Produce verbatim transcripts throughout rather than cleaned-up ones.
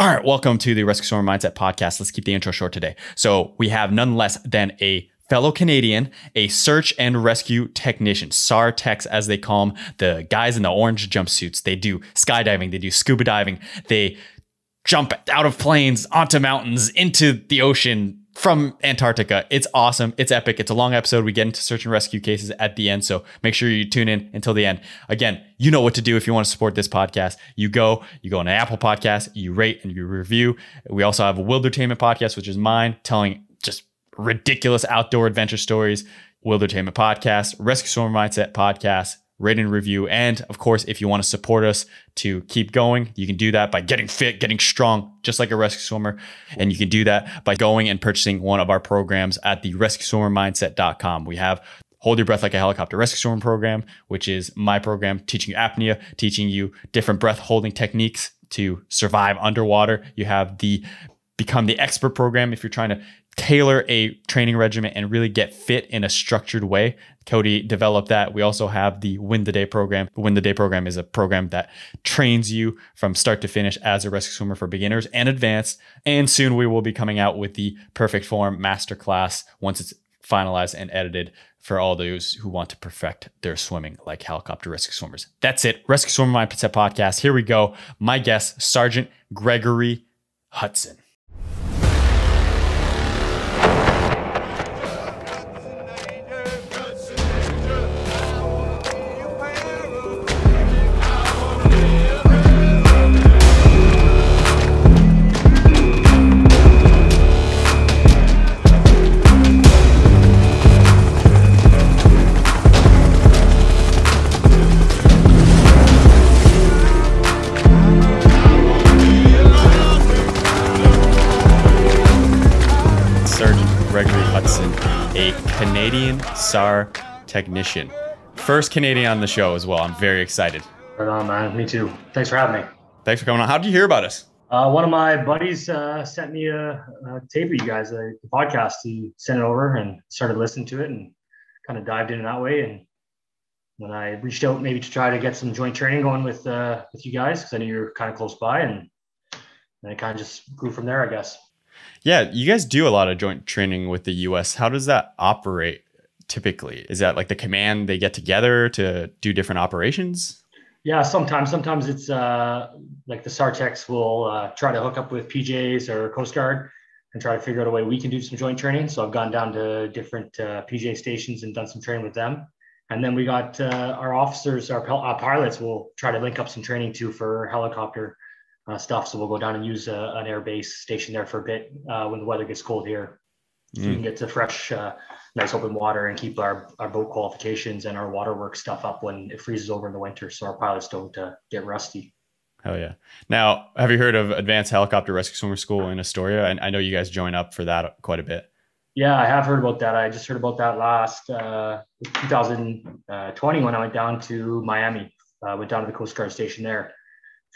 All right, welcome to the Rescue Swimmer Mindset podcast. Let's keep the intro short today. So we have none less than a fellow Canadian, a search and rescue technician, S A R Techs as they call them, the guys in the orange jumpsuits. They do skydiving, they do scuba diving, they jump out of planes, onto mountains, into the ocean from Antarctica. It's awesome, it's epic, it's a long episode. We get into search and rescue cases at the end, so make sure you tune in until the end. Again, you know what to do if you want to support this podcast. You go, you go on an Apple podcast, you rate and you review. We also have a Wildertainment podcast, which is mine, telling just ridiculous outdoor adventure stories. Wildertainment podcast, Rescue Swimmer Mindset podcast, rate and review. And of course, if you want to support us to keep going, you can do that by getting fit, getting strong, just like a rescue swimmer. And you can do that by going and purchasing one of our programs at the rescue swimmer mindset dot com. We have Hold Your Breath Like a Helicopter Rescue Swimmer program, which is my program teaching you apnea, teaching you different breath holding techniques to survive underwater. You have the Become the Expert program if you're trying to tailor a training regimen and really get fit in a structured way. Cody developed that. We also have the Win the Day program. The Win the Day program is a program that trains you from start to finish as a rescue swimmer for beginners and advanced. And soon we will be coming out with the Perfect Form Masterclass once it's finalized and edited for all those who want to perfect their swimming like helicopter rescue swimmers. That's it. Rescue Swimmer Mindset Podcast. Here we go. My guest, Sergeant Gregory Hudson. Canadian S A R technician. First Canadian on the show as well. I'm very excited. Right on, man. Me too. Thanks for having me. Thanks for coming on. How did you hear about us? Uh, one of my buddies uh, sent me a, a tape of you guys, a, a podcast. He sent it over and started listening to it and kind of dived in that way. And when I reached out maybe to try to get some joint training going with, uh, with you guys, because I knew you were kind of close by, and and it kind of just grew from there, I guess. Yeah, you guys do a lot of joint training with the U S. How does that operate typically? Is that like the command they get together to do different operations? Yeah, sometimes. Sometimes it's uh, like the S A R Techs will uh, try to hook up with P Js or Coast Guard and try to figure out a way we can do some joint training. So I've gone down to different uh, P J stations and done some training with them. And then we got uh, our officers, our, our pilots will try to link up some training too for helicopter Uh, stuff. So we'll go down and use uh, an air base station there for a bit uh, when the weather gets cold here. So mm. we can get to fresh, uh, nice open water and keep our, our boat qualifications and our waterwork stuff up when it freezes over in the winter, so our pilots don't uh, get rusty. Hell yeah. Now, have you heard of Advanced Helicopter Rescue Swimmer School in Astoria? And I know you guys join up for that quite a bit. Yeah, I have heard about that. I just heard about that last uh, two thousand twenty when I went down to Miami. I uh, went down to the Coast Guard station there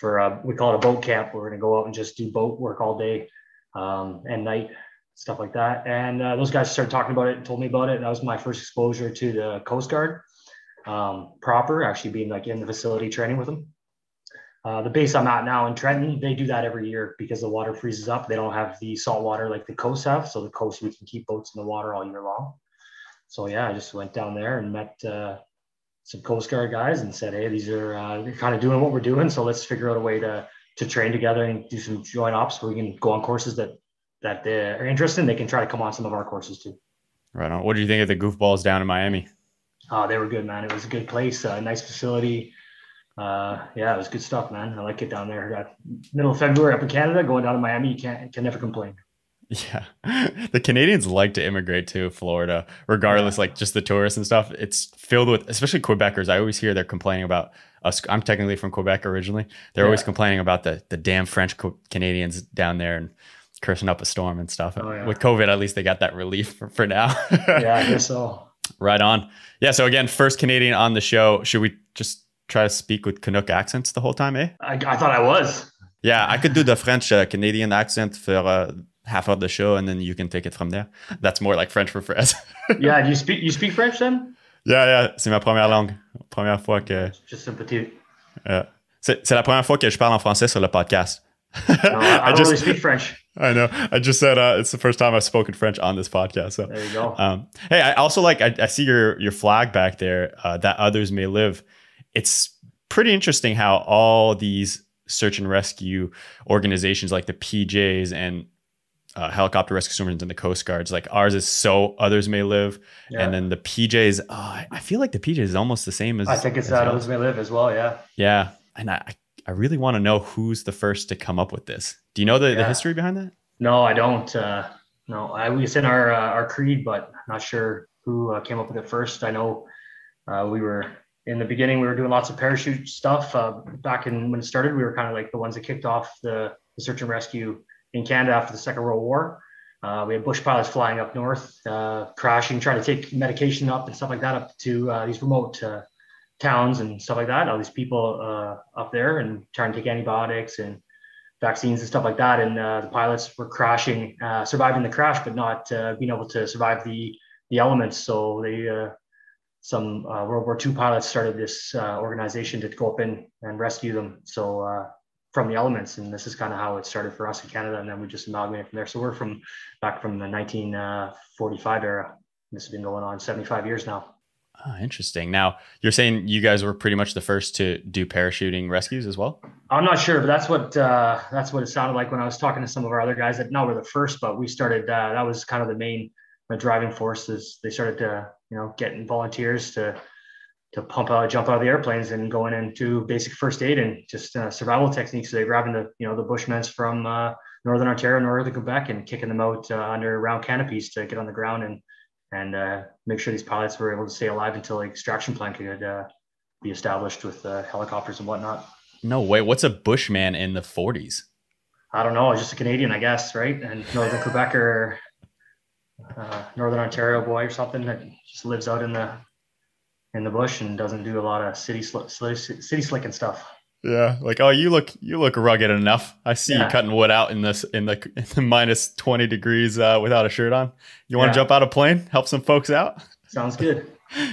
for uh, we call it a boat camp. We're going to go out and just do boat work all day um, and night, stuff like that. And uh, those guys started talking about it and told me about it. And that was my first exposure to the Coast Guard um, proper, actually being like in the facility training with them. Uh, the base I'm at now in Trenton, they do that every year because the water freezes up. They don't have the salt water like the coasts have. So the coast, we can keep boats in the water all year long. So yeah, I just went down there and met uh, some Coast Guard guys and said, hey, these are uh, they're kind of doing what we're doing. So let's figure out a way to to train together and do some joint ops where we can go on courses that that they're interested in. They can try to come on some of our courses too. Right on. What do you think of the goofballs down in Miami? Oh, they were good, man. It was a good place, a uh, nice facility. Uh, yeah, it was good stuff, man. I like it down there. Got middle of February up in Canada, going down to Miami, you can't can never complain. Yeah. The Canadians like to immigrate to Florida, regardless, like just the tourists and stuff. It's filled with, especially Quebecers. I always hear they're complaining about us. I'm technically from Quebec originally. They're yeah. always complaining about the, the damn French Canadians down there and cursing up a storm and stuff. Oh, yeah. With COVID, at least they got that relief for, for now. Yeah, I guess so. Right on. Yeah. So again, first Canadian on the show. Should we just try to speak with Canuck accents the whole time, eh? I, I thought I was. Yeah, I could do the French uh, Canadian accent for... Uh, half of the show, and then you can take it from there. That's more like French for Fred. Yeah, do you speak you speak French then? Yeah, yeah, c'est ma première langue. Première fois que. Just sympathique. Uh, c'est la première fois que je parle en français sur le podcast. No, I, I, I don't just, really speak French. I know. I just said uh, it's the first time I've spoken French on this podcast. So there you go. Um, hey, I also like I, I see your your flag back there. Uh, that others may live. It's pretty interesting how all these search and rescue organizations like the P Js and uh, helicopter rescue swimmers and the Coast Guards, like ours is so others may live, yeah. And then the P Js. Oh, I feel like the P Js is almost the same as. I think it's that others may live as well. Yeah. Yeah, and I. I really want to know who's the first to come up with this. Do you know the, yeah. the history behind that? No, I don't. Uh, no, I, it's in our, uh, our creed, but I'm not sure who uh, came up with it first. I know uh, we were in the beginning, we were doing lots of parachute stuff uh, back in when it started. We were kind of like the ones that kicked off the, the search and rescue in Canada after the Second World War. Uh, we had bush pilots flying up north, uh, crashing, trying to take medication up and stuff like that up to uh, these remote uh towns and stuff like that, all these people uh, up there and trying to take antibiotics and vaccines and stuff like that. And uh, the pilots were crashing, uh, surviving the crash, but not uh, being able to survive the, the elements. So they, uh, some uh, World War Two pilots started this uh, organization to go up in and rescue them. So uh, from the elements, and this is kind of how it started for us in Canada. And then we just amalgamated from there. So we're from back from the nineteen forty-five era. This has been going on seventy-five years now. Oh, interesting. Now you're saying you guys were pretty much the first to do parachuting rescues as well? I'm not sure, but that's what, uh, that's what it sounded like when I was talking to some of our other guys that now we're the first, but we started, uh, that was kind of the main the driving force is they started to, you know, getting volunteers to, to pump out, jump out of the airplanes and going into basic first aid and just uh, survival techniques. So they're grabbing the, you know, the Bushmans from uh, Northern Ontario, Northern Quebec and kicking them out uh, under round canopies to get on the ground and and uh, make sure these pilots were able to stay alive until the extraction plan could uh, be established with uh, helicopters and whatnot. No way. What's a bushman in the forties? I don't know. Just a Canadian, I guess, right? And Northern Quebec or uh, Northern Ontario boy or something that just lives out in the in the bush and doesn't do a lot of city sl sl city slick and stuff. Yeah, like oh, you look you look rugged enough. I see yeah. you cutting wood out in this in the, in the minus twenty degrees uh, without a shirt on. You want to yeah. jump out a plane, help some folks out? Sounds good.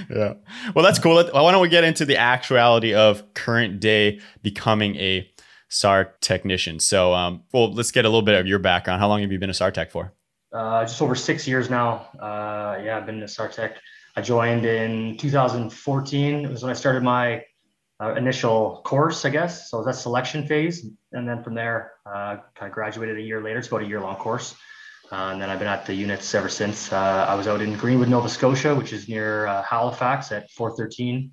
Yeah, well, that's cool. Why don't we get into the actuality of current day becoming a S A R technician? So, um, well, let's get a little bit of your background. How long have you been a S A R tech for? Uh, just over six years now. Uh, yeah, I've been a S A R tech. I joined in two thousand fourteen. It was when I started my Uh, initial course, I guess. So that's selection phase. And then from there, uh, I graduated a year later. It's about a year long course. Uh, and then I've been at the units ever since. Uh, I was out in Greenwood, Nova Scotia, which is near uh, Halifax at four thirteen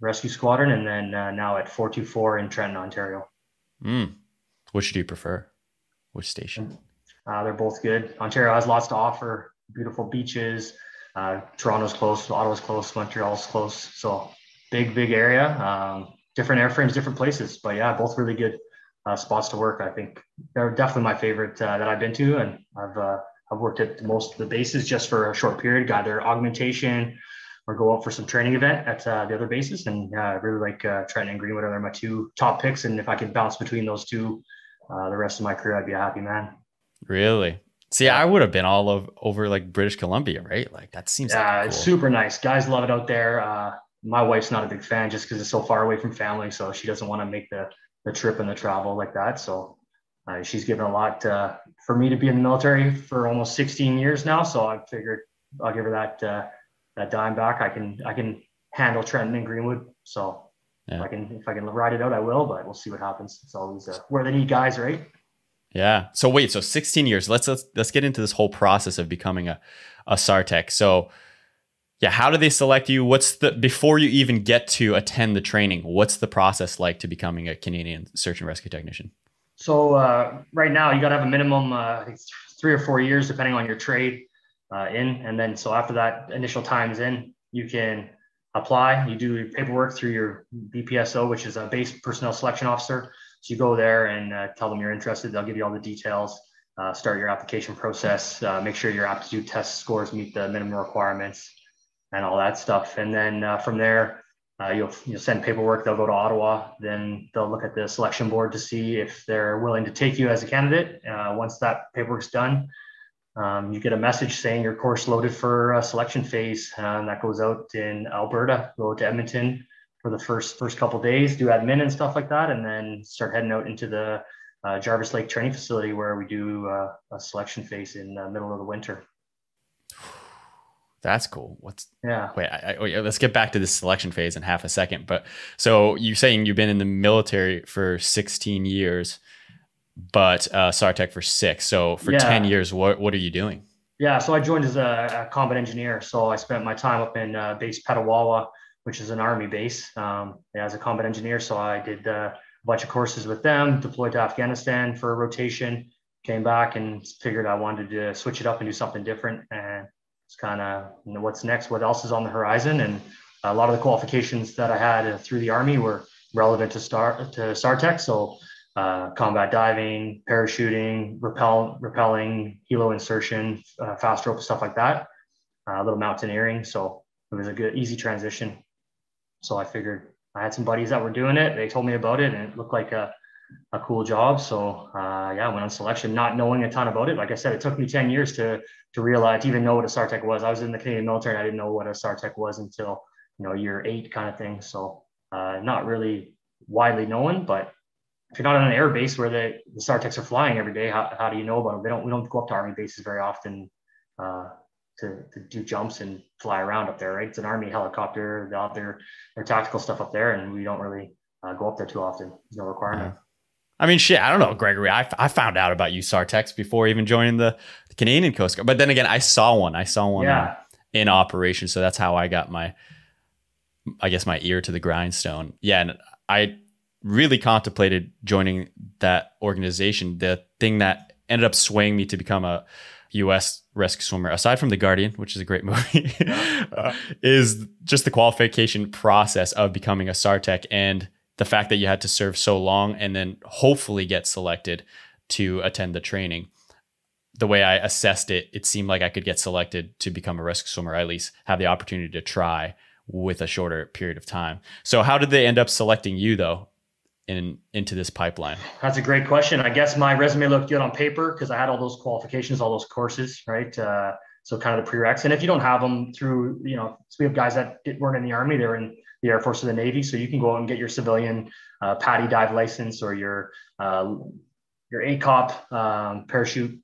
Rescue Squadron. And then uh, now at four two four in Trenton, Ontario. Mm. Which do you prefer? Which station? Uh, they're both good. Ontario has lots to offer. Beautiful beaches. Uh, Toronto's close. Ottawa's close. Montreal's close. So Big, big area, um, different airframes, different places, but yeah, both really good uh, spots to work. I think they're definitely my favorite uh, that I've been to, and I've uh, I've worked at most of the bases just for a short period, got their augmentation or go out for some training event at uh, the other bases, and I uh, really like uh, Trenton and Greenwood are my two top picks, and if I could bounce between those two uh, the rest of my career, I'd be a happy man. Really? See, I would have been all over, over like British Columbia, right? Like that seems yeah, like cool. It's super nice. Guys love it out there. Uh, My wife's not a big fan just because it's so far away from family. So she doesn't want to make the, the trip and the travel like that. So uh, she's given a lot uh, for me to be in the military for almost sixteen years now. So I figured I'll give her that uh, that dime back. I can I can handle Trenton and Greenwood. So yeah. if I can if I can ride it out, I will. But we'll see what happens. It's always uh, where they need guys, right? Yeah. So wait. So sixteen years. Let's let's let's get into this whole process of becoming a a S A R tech. So. Yeah, how do they select you? What's the before you even get to attend the training? What's the process like to becoming a Canadian search and rescue technician? So uh, right now you got to have a minimum uh, three or four years, depending on your trade, uh, in, and then so after that initial time's in, you can apply. You do your paperwork through your B P S O, which is a base personnel selection officer. So you go there and uh, tell them you're interested. They'll give you all the details. Uh, start your application process. Uh, make sure your aptitude test scores meet the minimum requirements and all that stuff. And then uh, from there, uh, you'll, you'll send paperwork, they'll go to Ottawa, then they'll look at the selection board to see if they're willing to take you as a candidate. Uh, once that paperwork's done, um, you get a message saying your course loaded for uh, selection phase. Uh, and that goes out in Alberta, go to Edmonton for the first, first couple of days, do admin and stuff like that, and then start heading out into the uh, Jarvis Lake training facility where we do uh, a selection phase in the middle of the winter. That's cool. What's yeah. Wait, I, I, wait, let's get back to this selection phase in half a second. But so you're saying you've been in the military for sixteen years, but uh, S A R Tech for six. So for yeah. ten years, what, what are you doing? Yeah. So I joined as a, a combat engineer. So I spent my time up in uh, base Petawawa, which is an army base, um, as a combat engineer. So I did uh, a bunch of courses with them, deployed to Afghanistan for a rotation, came back and figured I wanted to switch it up and do something different. And it's kind of, you know, what's next, what else is on the horizon. And a lot of the qualifications that I had uh, through the Army were relevant to S A R, to S A R Tech. So uh, combat diving, parachuting, rappel, rappelling, helo insertion, uh, fast rope, stuff like that, uh, a little mountaineering. So it was a good, easy transition. So I figured, I had some buddies that were doing it. They told me about it and it looked like a, a cool job. So uh, yeah, I went on selection, not knowing a ton about it. Like I said, it took me ten years to to realize, to even know what a S A R Tech was. I was in the Canadian military and I didn't know what a S A R Tech was until, you know, year eight kind of thing. So uh, not really widely known, but if you're not on an air base where the, the S A R Techs are flying every day, how, how do you know about them? They don't, we don't go up to Army bases very often uh, to, to do jumps and fly around up there, right? It's an Army helicopter, they'll have their, their tactical stuff up there, and we don't really uh, go up there too often. There's no requirement. Yeah. I mean, shit, I don't know, Gregory. I, I found out about you S A R Techs before even joining the, the Canadian Coast Guard. But then again, I saw one. I saw one yeah. in, in operation. So that's how I got my, I guess, my ear to the grindstone. Yeah, and I really contemplated joining that organization. The thing that ended up swaying me to become a U S rescue swimmer, aside from The Guardian, which is a great movie, uh, is just the qualification process of becoming a S A R Tech and the fact that you had to serve so long and then hopefully get selected to attend the training. The way I assessed it, it seemed like I could get selected to become a rescue swimmer, at least have the opportunity to try with a shorter period of time. So how did they end up selecting you though in into this pipeline? That's a great question. I guess my resume looked good on paper because I had all those qualifications, all those courses, right? Uh, so kind of the prereqs. And if you don't have them through, you know, so we have guys that weren't in the Army, they were in the Air Force or the Navy. So you can go out and get your civilian uh, PADI dive license or your uh, your A COP um, parachute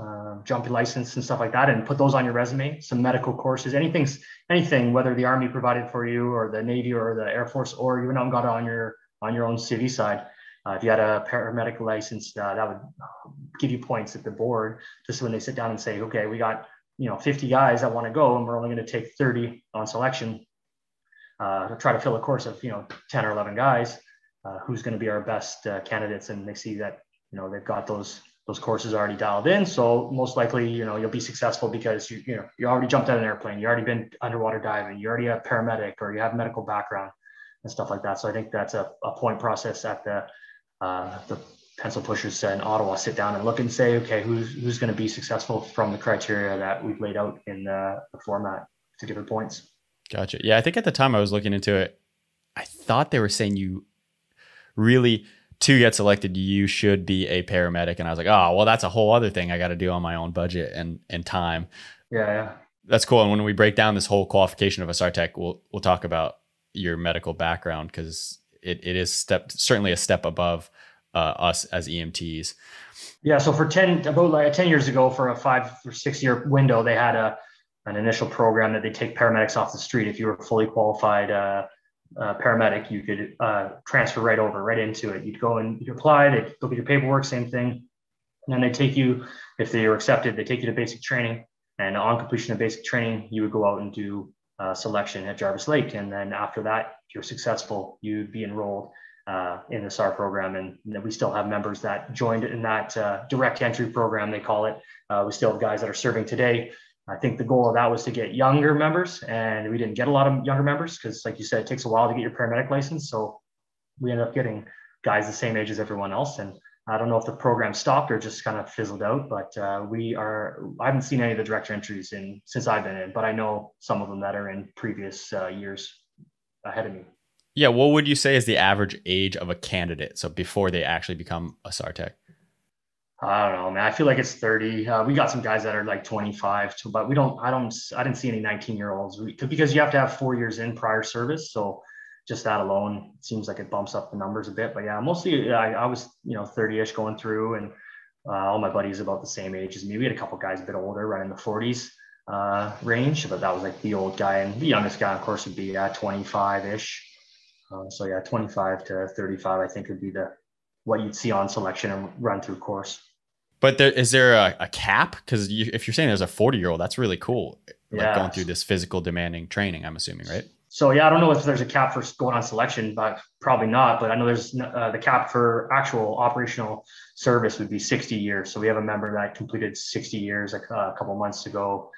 uh, jumping license and stuff like that, and put those on your resume. Some medical courses, anything, anything, whether the Army provided for you or the Navy or the Air Force, or you went out and got it on your on your own city side. Uh, if you had a paramedic license, uh, that would give you points at the board. Just when they sit down and say, okay, we got, you know, fifty guys that want to go, and we're only going to take thirty on selection. Uh, to try to fill a course of, you know, ten or eleven guys, uh, who's going to be our best uh, candidates. And they see that, you know, they've got those, those courses already dialed in. So most likely, you know, you'll be successful because you, you know, you already jumped out of an airplane, you already been underwater diving, you already have paramedic or you have medical background and stuff like that. So I think that's a, a point process at the, uh, the pencil pushers in Ottawa sit down and look and say, okay, who's, who's going to be successful from the criteria that we've laid out in the, the format to give it points. Gotcha. Yeah, I think at the time I was looking into it, I thought they were saying you really, to get selected, you should be a paramedic. And I was like, oh, well, that's a whole other thing I got to do on my own budget and, and time. Yeah, yeah. That's cool. And when we break down this whole qualification of a S A R Tech, we'll, we'll talk about your medical background because it, it is step certainly a step above uh, us as E M Ts. Yeah, so for ten, about like ten years ago, for a five or six year window, they had a an initial program that they take paramedics off the street. If you were fully qualified uh, uh, paramedic, you could uh, transfer right over, right into it. You'd go and you'd apply, they'd look at your paperwork, same thing. And then they take you, if they were accepted, they take you to basic training. And on completion of basic training, you would go out and do uh, selection at Jarvis Lake. And then after that, if you're successful, you'd be enrolled uh, in the S A R program. And you know, we still have members that joined in that uh, direct entry program, they call it. Uh, we still have guys that are serving today. I think the goal of that was to get younger members, and we didn't get a lot of younger members because, like you said, it takes a while to get your paramedic license. So we ended up getting guys the same age as everyone else. And I don't know if the program stopped or just kind of fizzled out, but uh, we are, I haven't seen any of the direct entries in since I've been in, but I know some of them that are in previous uh, years ahead of me. Yeah. What would you say is the average age of a candidate? So before they actually become a S A R Tech? I don't know, man. I feel like it's thirty. Uh, we got some guys that are like twenty-five, too, but we don't, I don't, I didn't see any nineteen year olds we, because you have to have four years in prior service. So just that alone, it seems like it bumps up the numbers a bit. But yeah, mostly I, I was, you know, thirty-ish going through, and uh, all my buddies about the same age as me. We had a couple guys a bit older, right in the forties uh, range, but that was like the old guy. And the youngest guy, of course, would be uh, twenty-five-ish. Uh, so yeah, twenty-five to thirty-five, I think, would be the what you'd see on selection and run through course. But there, is there a, a cap? Because you, if you're saying there's a forty-year-old, that's really cool. Like yeah. Going through this physical demanding training, I'm assuming, right? So yeah, I don't know if there's a cap for going on selection, but probably not. But I know there's uh, the cap for actual operational service would be sixty years. So we have a member that completed sixty years like uh, a couple months ago.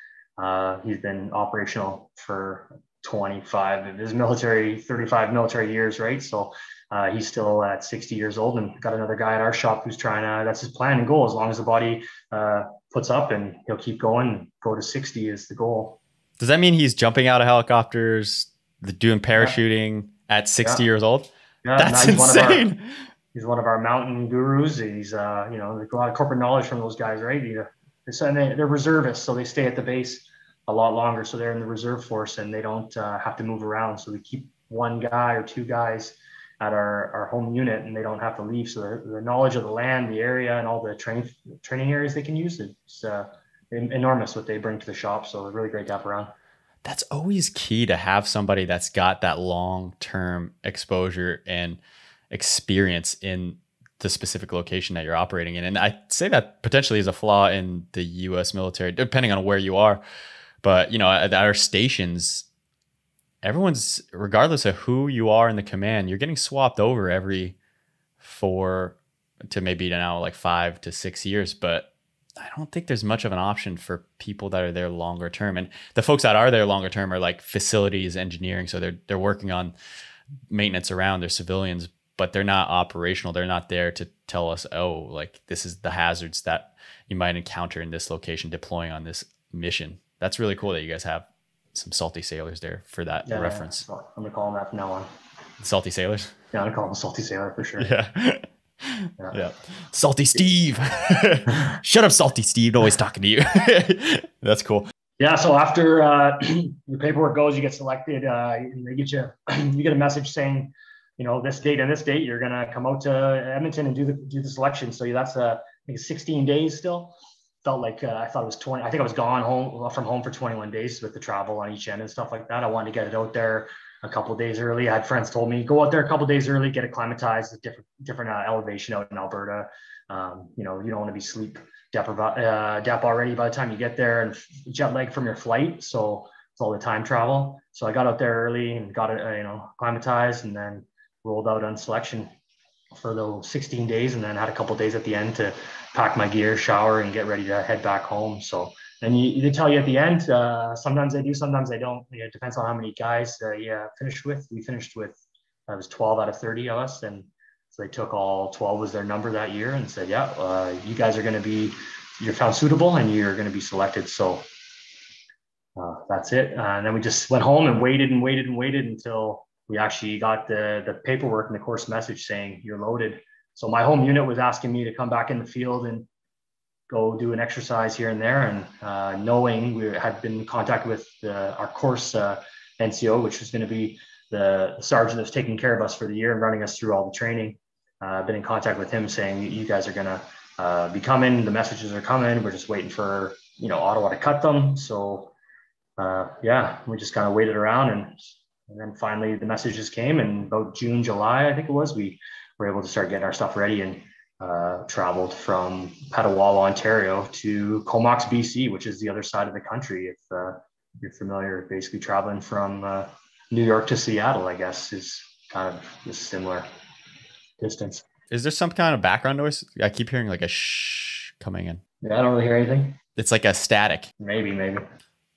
Uh, he's been operational for twenty-five of his military, thirty-five military years, right? So uh, he's still at sixty years old, and got another guy at our shop who's trying to, that's his plan and goal. As long as the body uh, puts up, and he'll keep going, go to sixty is the goal. Does that mean he's jumping out of helicopters, doing parachuting yeah. at sixty yeah. years old? Yeah, that's insane. One of our, he's one of our mountain gurus. He's, uh, you know, a lot of corporate knowledge from those guys, right? You know, and they, they're reservists, so they stay at the base a lot longer. So they're in the reserve force, and they don't uh, have to move around. So we keep one guy or two guys at our, our home unit, and they don't have to leave. So the knowledge of the land, the area, and all the training training areas they can use, it's uh, enormous what they bring to the shop. So it's really great to have around. That's always key to have somebody that's got that long-term exposure and experience in the specific location that you're operating in. And I say that potentially is a flaw in the U S military, depending on where you are. But, you know, at our stations, everyone's, regardless of who you are in the command, you're getting swapped over every four to maybe now like five to six years. But I don't think there's much of an option for people that are there longer term. And the folks that are there longer term are like facilities engineering. So they're, they're working on maintenance around their civilians, but they're not operational. They're not there to tell us, oh, like this is the hazards that you might encounter in this location deploying on this mission. That's really cool that you guys have some salty sailors there for that yeah, reference. Yeah, yeah. I'm going to call them that from now on. Salty sailors? Yeah, I'm going to call them salty sailor for sure. Yeah. Yeah. Yeah, Salty Steve. Shut up, Salty Steve. Always talking to you. That's cool. Yeah. So after uh, your paperwork goes, you get selected. Uh, and they get you. You get a message saying, you know, this date and this date, you're gonna come out to Edmonton and do the do the selection. So that's uh, I think sixteen days still. Felt like uh, I thought it was twenty. I think I was gone home from home for twenty-one days with the travel on each end and stuff like that. I wanted to get it out there a couple of days early. I had friends told me, go out there a couple of days early, get acclimatized, different different uh, elevation out in Alberta. Um, you know, you don't want to be sleep deprived uh, dep already by the time you get there, and jet lag from your flight. So it's all the time travel. So I got out there early and got it, uh, you know, acclimatized, and then rolled out on selection for those sixteen days, and then had a couple of days at the end to pack my gear, shower, and get ready to head back home. So and you, they tell you at the end, uh, sometimes they do, sometimes they don't. You know, it depends on how many guys they uh, finished with. We finished with, uh, it was twelve out of thirty of us. And so they took all twelve was their number that year and said, yeah, uh, you guys are going to be, you're found suitable and you're going to be selected. So uh, that's it. Uh, and then we just went home and waited and waited and waited until we actually got the, the paperwork and the course message saying you're loaded. So my home unit was asking me to come back in the field and go do an exercise here and there. And uh, knowing we had been in contact with the, our course uh, N C O, which was going to be the sergeant that's taking care of us for the year and running us through all the training. I've uh, been in contact with him saying, you guys are going to uh, be coming. The messages are coming. We're just waiting for, you know, Ottawa to cut them. So uh, yeah, we just kind of waited around, and, and then finally the messages came, and about June, July, I think it was, we were able to start getting our stuff ready, and Uh, traveled from Petawawa, Ontario to Comox, B C, which is the other side of the country. If uh, you're familiar, basically traveling from uh, New York to Seattle, I guess, is kind of a similar distance. Is there some kind of background noise? I keep hearing like a shh coming in. Yeah, I don't really hear anything. It's like a static. Maybe, maybe.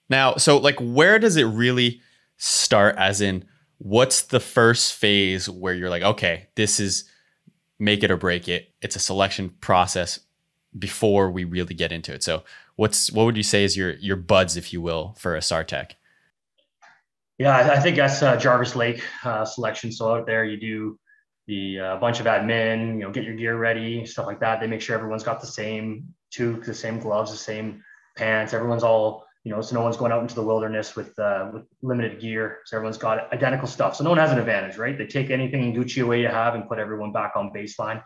Now, so like, where does it really start? As in, what's the first phase where you're like, okay, this is make it or break it? It's a selection process before we really get into it. So what's, what would you say is your, your buds, if you will, for a S A R Tech? Yeah, I, I think that's uh, Jarvis Lake uh, selection. So out there you do the uh, bunch of admin, you know, get your gear ready, stuff like that. They make sure everyone's got the same toque, the same gloves, the same pants. Everyone's all you know, so no one's going out into the wilderness with uh, with limited gear. So everyone's got identical stuff. So no one has an advantage, right? They take anything Gucci away you have and put everyone back on baseline.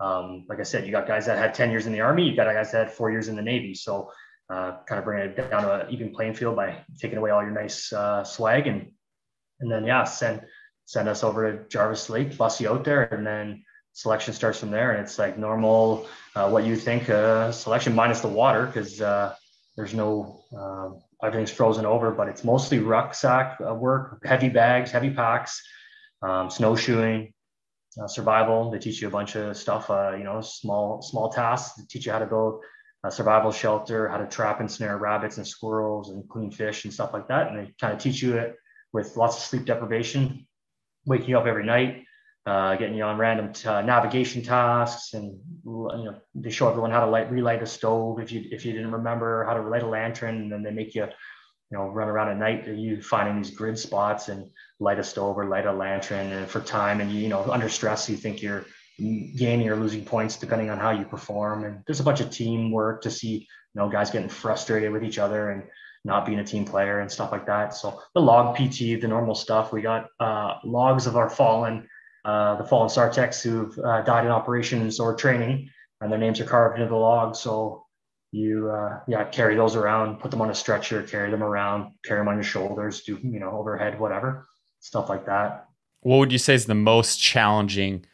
Um, like I said, you got guys that had ten years in the Army, you got guys that had four years in the Navy. So uh, kind of bringing it down to an even playing field by taking away all your nice uh, swag. And and then, yeah, send, send us over to Jarvis Lake, bus you out there, and then selection starts from there. And it's like normal, uh, what you think, uh, selection minus the water, because uh, there's no, uh, everything's frozen over, but it's mostly rucksack work, heavy bags, heavy packs, um, snowshoeing, Uh, survival. They teach you a bunch of stuff, uh, you know, small, small tasks. They teach you how to build a survival shelter, how to trap and snare rabbits and squirrels and clean fish and stuff like that. And they kind of teach you it with lots of sleep deprivation, waking you up every night, uh, getting you on random t- uh, navigation tasks. And, you know, they show everyone how to light, relight a stove. If you, if you didn't remember how to light a lantern, and then they make you, you know, run around at night, you finding these grid spots and light a stove or light a lantern and for time. And, you know, under stress, you think you're gaining or losing points depending on how you perform. And there's a bunch of teamwork to see, you know, guys getting frustrated with each other and not being a team player and stuff like that. So the log P T, the normal stuff, we got uh, logs of our fallen, uh, the fallen S A R Techs who've uh, died in operations or training, and their names are carved into the log. So you uh, yeah, carry those around, put them on a stretcher, carry them around, carry them on your shoulders, do, you know, overhead, whatever, stuff like that. What would you say is the most challenging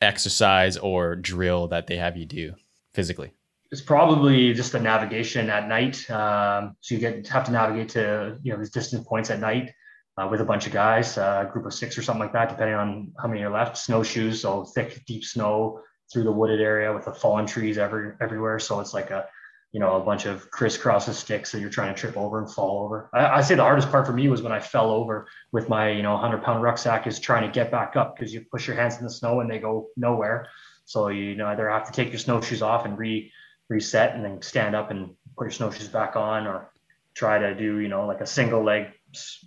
exercise or drill that they have you do physically? It's probably just the navigation at night. Um, so you get have to navigate to, you know, these distant points at night uh, with a bunch of guys, uh, a group of six or something like that, depending on how many are left. Snowshoes, so thick, deep snow through the wooded area with the fallen trees every, everywhere. So it's like a, you know, a bunch of crisscross of sticks that you're trying to trip over and fall over. I, I say the hardest part for me was when I fell over with my, you know, one hundred pound rucksack, is trying to get back up, because you push your hands in the snow and they go nowhere. So you, you know, either have to take your snowshoes off and re reset and then stand up and put your snowshoes back on, or try to do, you know, like a single leg s-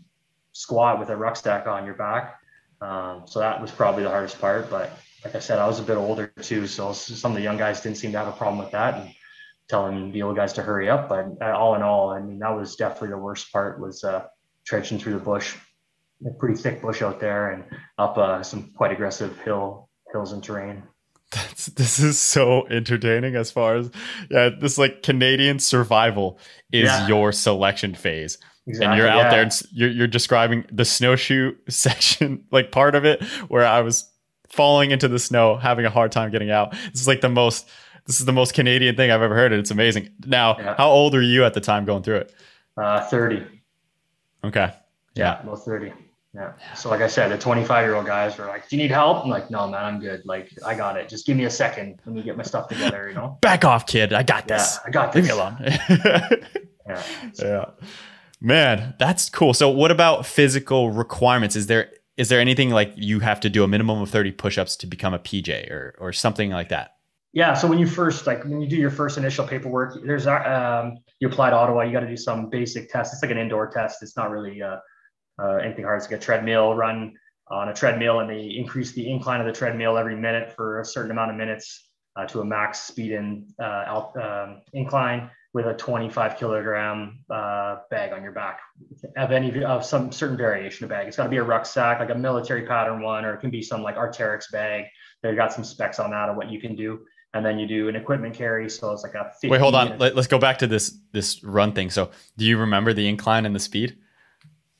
squat with a rucksack on your back. Um, so that was probably the hardest part. But like I said, I was a bit older too, so some of the young guys didn't seem to have a problem with that, and telling the old guys to hurry up. But all in all, I mean, that was definitely the worst part, was uh, trenching through the bush, a pretty thick bush out there, and up uh, some quite aggressive hill hills and terrain. That's, this is so entertaining as far as, yeah, this like Canadian survival is yeah. your selection phase. Exactly, and you're out yeah. there, and you're, you're describing the snowshoe section, like part of it where I was falling into the snow, having a hard time getting out. This is like the most, this is the most Canadian thing I've ever heard. It's amazing. Now, yeah. how old are you at the time going through it? Uh, thirty. Okay. Yeah. yeah. Well, thirty. Yeah. So like I said, the twenty-five year old guys were like, do you need help? I'm like, no, man, I'm good. Like, I got it. Just give me a second. Let me get my stuff together, you know? Back off, kid. I got this. Yeah, I got this. Leave me alone. yeah. So. Yeah. Man, that's cool. So what about physical requirements? Is there, is there anything like you have to do a minimum of thirty push-ups to become a P J or, or something like that? Yeah. So when you first, like when you do your first initial paperwork, there's, um, you apply to Ottawa, you got to do some basic tests. It's like an indoor test. It's not really uh, uh, anything hard. It's like a treadmill, run on a treadmill, and they increase the incline of the treadmill every minute for a certain amount of minutes uh, to a max speed in uh, out, um, incline with a twenty-five kilogram uh, bag on your back of any, of some certain variation of bag. It's got to be a rucksack, like a military pattern one, or it can be some like Arteryx bag. They've got some specs on that of what you can do. And then you do an equipment carry. So it's like a fifty. Wait, hold on. Let, let's go back to this, this run thing. So do you remember the incline and the speed?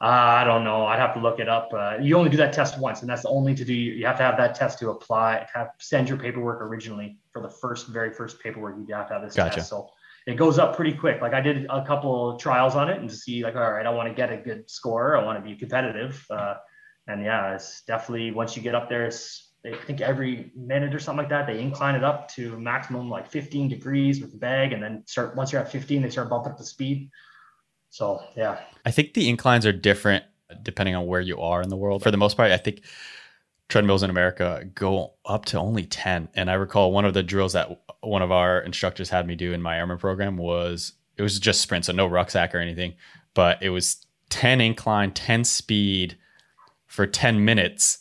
Uh, I don't know. I'd have to look it up. Uh, you only do that test once, and that's only to do, you have to have that test to apply, have, send your paperwork originally for the first, very first paperwork. You have to have this gotcha. test. So it goes up pretty quick. Like I did a couple of trials on it, and to see like, all right, I want to get a good score. I want to be competitive. Uh, and yeah, it's definitely, once you get up there, it's, I think every minute or something like that, they incline it up to maximum like fifteen degrees with the bag. And then start, once you're at fifteen, they start bumping up the speed. So, yeah. I think the inclines are different depending on where you are in the world. For the most part, I think treadmills in America go up to only ten. And I recall one of the drills that one of our instructors had me do in my airman program was, it was just sprint, so no rucksack or anything, but it was ten incline, ten speed for ten minutes.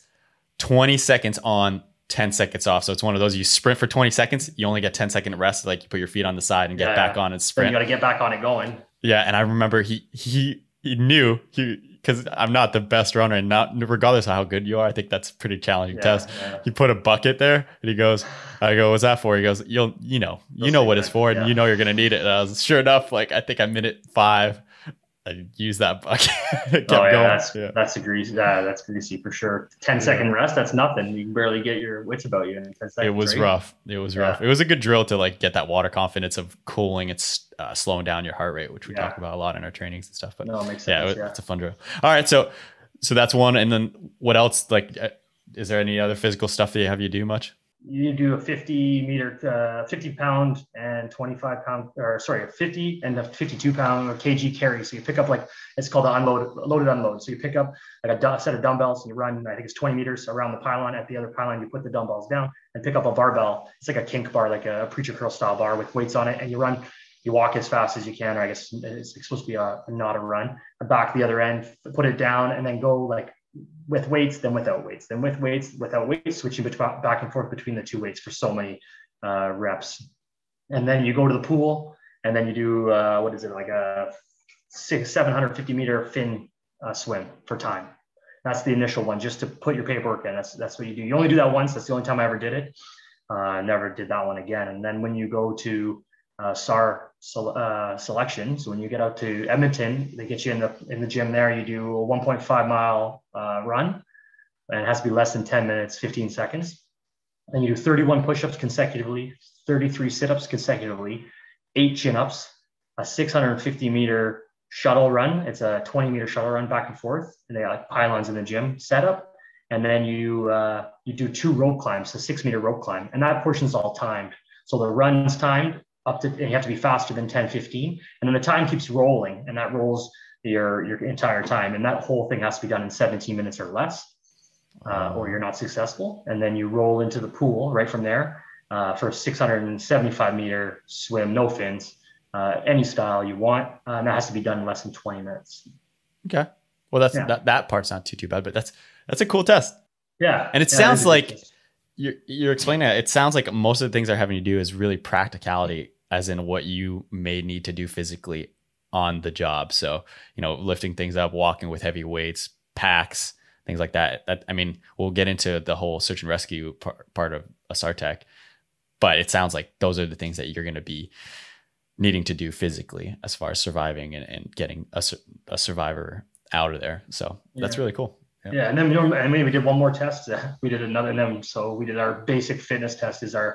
twenty seconds on, ten seconds off. So it's one of those, you sprint for twenty seconds, you only get ten second rest. Like you put your feet on the side and get yeah, back yeah. on and sprint. So you got to get back on it going. Yeah, and I remember he he he knew he. Because I'm not the best runner, and not regardless of how good you are, I think that's a pretty challenging yeah, test. Yeah. He put a bucket there, and he goes, "I go, what's that for?" He goes, "You'll, you know, you Those know what it's for, and yeah. you know you're gonna need it." And I was sure enough, like I think I minute five, I used that bucket. Kept oh yeah, going. That's, yeah, that's a greasy, uh, that's greasy for sure. Ten yeah. second rest, that's nothing. You can barely get your wits about you in ten seconds. It was right? rough. It was yeah. rough. It was a good drill to like get that water confidence of cooling. It's Uh, slowing down your heart rate, which we yeah. talk about a lot in our trainings and stuff, but no, it makes sense, yeah, it, yeah, it's a fun drill. All right. So, so that's one. And then what else, like, uh, is there any other physical stuff that you have you do much? You do a fifty meter, uh, fifty pound and twenty-five pound, or sorry, a fifty and a fifty-two pound or K G carry. So you pick up like, it's called the unload, loaded unload. So you pick up like a set of dumbbells and you run, I think it's twenty meters around the pylon. At the other pylon, you put the dumbbells down and pick up a barbell. It's like a kink bar, like a preacher curl style bar with weights on it. And you run, you walk as fast as you can, or I guess it's supposed to be a, not a run, back the other end, put it down, and then go like with weights, then without weights, then with weights, without weights, switching back and forth between the two weights for so many uh, reps. And then you go to the pool, and then you do, uh, what is it, like a six, seven hundred fifty meter fin uh, swim for time. That's the initial one, just to put your paperwork in. That's, that's what you do. You only do that once. That's the only time I ever did it. I uh, never did that one again. And then when you go to uh, S A R Uh, selection. So when you get out to Edmonton, they get you in the in the gym there. You do a one point five mile uh, run, and it has to be less than ten minutes, fifteen seconds. And you do thirty-one push-ups consecutively, thirty-three sit-ups consecutively, eight chin-ups, a six hundred fifty meter shuttle run. It's a twenty meter shuttle run back and forth. And they have like pylons in the gym setup. And then you uh, you do two rope climbs, a six meter rope climb, and that portion's all timed. So the run's timed. Up to, and you have to be faster than ten fifteen, and then the time keeps rolling, and that rolls your your entire time, and that whole thing has to be done in seventeen minutes or less, uh, or you're not successful. And then you roll into the pool right from there uh, for a six hundred seventy-five meter swim, no fins, uh, any style you want, uh, and that has to be done in less than twenty minutes. Okay, well that's yeah. that, that part's not too too bad, but that's that's a cool test. Yeah, and it yeah, sounds like. You're, you're explaining that. It sounds like most of the things they're having you do is really practicality, as in what you may need to do physically on the job. So, you know, lifting things up, walking with heavy weights, packs, things like that. That I mean, we'll get into the whole search and rescue par part of a S A R Tech, but it sounds like those are the things that you're going to be needing to do physically as far as surviving and, and getting a, a survivor out of there. So yeah. that's really cool. Yeah. yeah. And then, I mean, we did one more test. We did another, and then, so we did our basic fitness test is our,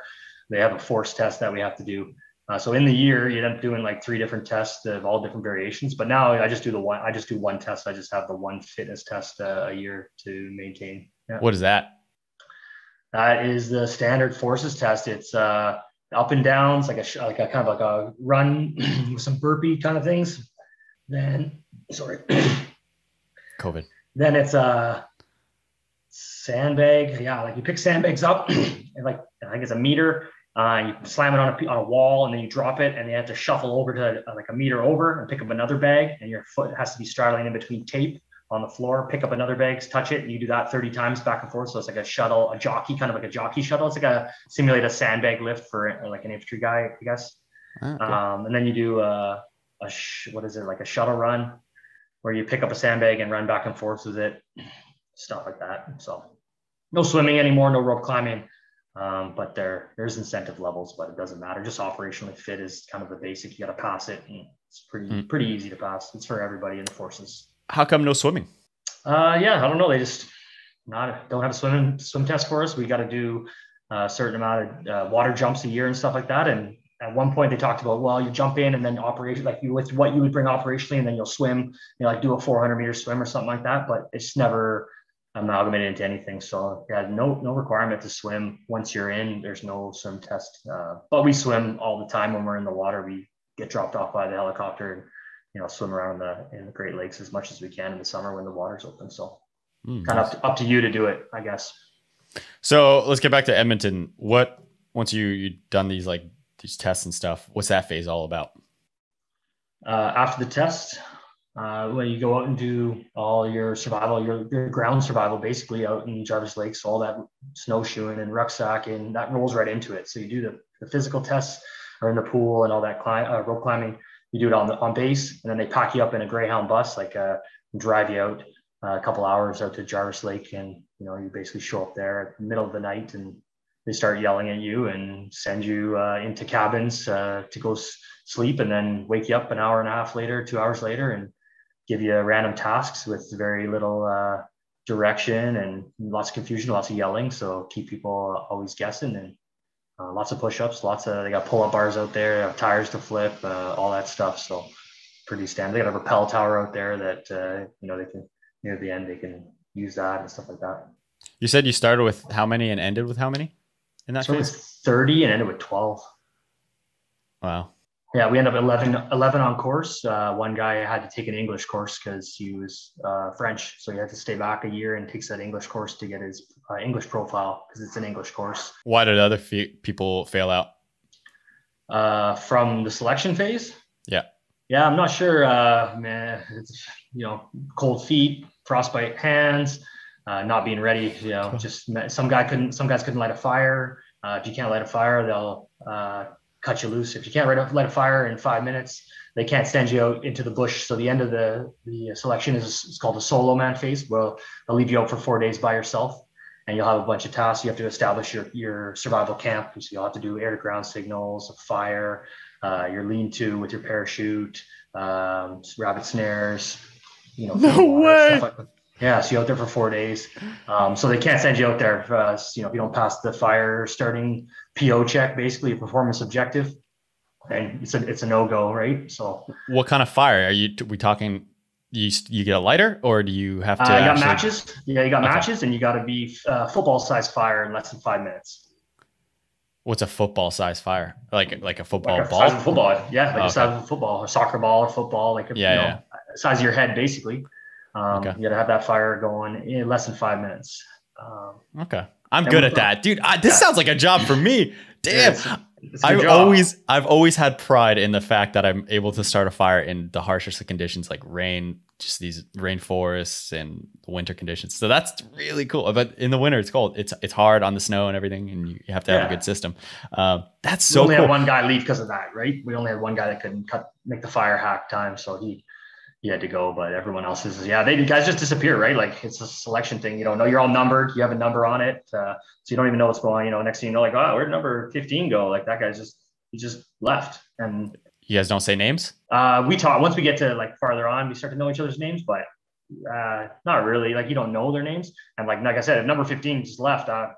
they have a force test that we have to do. Uh, so in the year, you end up doing like three different tests of all different variations, but now I just do the one, I just do one test. I just have the one fitness test uh, a year to maintain. Yeah. What is that? That is the standard forces test. It's uh, up and downs, like a, like a kind of like a run with some burpee kind of things. Then, sorry. COVID. Then it's a sandbag. Yeah, like you pick sandbags up, and like I think it's a meter. Uh, you slam it on a, on a wall, and then you drop it, and they have to shuffle over to uh, like a meter over and pick up another bag, and your foot has to be straddling in between tape on the floor. Pick up another bag, touch it, and you do that thirty times back and forth. So it's like a shuttle, a jockey, kind of like a jockey shuttle. It's like a simulate a sandbag lift for like an infantry guy, I guess. Okay. Um, and then you do a, a sh what is it like a shuttle run, where you pick up a sandbag and run back and forth with it, stuff like that. So no swimming anymore, no rope climbing, um, but there there's incentive levels, but it doesn't matter. Just operationally fit is kind of the basic. You got to pass it, and it's pretty mm. pretty easy to pass. It's for everybody in the forces. How come no swimming? Uh, yeah, I don't know. They just not don't have a swim swim test for us. We got to do a certain amount of uh, water jumps a year and stuff like that, and. At one point they talked about, well, you jump in and then operation, like you with what you would bring operationally, and then you'll swim, you know, like do a four hundred meter swim or something like that, but it's never amalgamated into anything. So yeah, no, no requirement to swim. Once you're in, there's no swim test, uh, but we swim all the time when we're in the water. We get dropped off by the helicopter and, you know, swim around in the, in the Great Lakes as much as we can in the summer when the water's open. So mm, kind of up to, up to you to do it, I guess. So let's get back to Edmonton. What, once you, you've done these, like, these tests and stuff, what's that phase all about? Uh, after the test, uh, when you go out and do all your survival, your, your ground survival, basically out in Jarvis Lake. So all that snowshoeing and rucksack, and that rolls right into it. So you do the, the physical tests, or in the pool and all that climb, uh, rope climbing. you do it on the, on base, and then they pack you up in a Greyhound bus, like uh, drive you out uh, a couple hours out to Jarvis Lake, and you know you basically show up there at the middle of the night, and they start yelling at you and send you uh, into cabins uh, to go s- sleep, and then wake you up an hour and a half later, two hours later, and give you random tasks with very little uh, direction and lots of confusion, lots of yelling. So keep people always guessing, and uh, lots of push-ups, lots of, they got pull-up bars out there, tires to flip, uh, all that stuff. So pretty standard. They got a rappel tower out there that, uh, you know, they can, near the end, they can use that and stuff like that. You said you started with how many and ended with how many? In that case, thirty and ended with twelve. Wow. Yeah, we ended up eleven, eleven on course. Uh, one guy had to take an English course because he was uh, French, so he had to stay back a year and takes that English course to get his uh, English profile because it's an English course. Why did other fe- people fail out? Uh, from the selection phase? Yeah. Yeah, I'm not sure. Uh, man, it's, you know, cold feet, frostbite hands. Uh, not being ready, you know, cool. just some guy couldn't, some guys couldn't light a fire. Uh, if you can't light a fire, they'll uh, cut you loose. If you can't light a fire in five minutes, they can't send you out into the bush. So the end of the, the selection is it's called the solo man phase. Well, they'll leave you out for four days by yourself, and you'll have a bunch of tasks. You have to establish your, your survival camp. So you'll have to do air to ground signals, a fire, uh, your lean-to with your parachute, um, rabbit snares, you know, no water, stuff like that. Yeah, so you're out there for four days. Um, so they can't send you out there if, uh, you know, if you don't pass the fire starting P O check, basically a performance objective, and it's a it's a no-go, right? So what kind of fire are you? Are we talking? You you get a lighter, or do you have to? Uh, you got actually... matches. Yeah, you got okay. matches, and you got to be uh, football-sized fire in less than five minutes. What's a football-sized fire? Like like a football like a ball? Size of football, yeah, like oh, okay. a size of a football, a soccer ball, or football, like a, yeah, you know, yeah. size of your head, basically. Um, okay. You got to have that fire going in less than five minutes. Um, okay. I'm good at that. Dude, I, this yeah. sounds like a job for me. Damn. It's, it's I've job. always, I've always had pride in the fact that I'm able to start a fire in the harshest of conditions, like rain, just these rainforests and winter conditions. So that's really cool. But in the winter, it's cold. It's, it's hard on the snow and everything. And you have to have yeah. a good system. Um, that's so cool. We only cool. had one guy leave because of that, right? We only had one guy that couldn't cut, make the fire hack time. So he, He had to go, but everyone else is, yeah, they guys just disappear, right? Like it's a selection thing. You don't know, you're all numbered. You have a number on it. Uh, so you don't even know what's going on. You know, next thing you know, like, oh, where'd number fifteen go? Like that guy's just, he just left. And you guys don't say names? Uh, we talk, once we get to like farther on, we start to know each other's names, but uh, not really. Like you don't know their names. And like, like I said, if number fifteen just left, I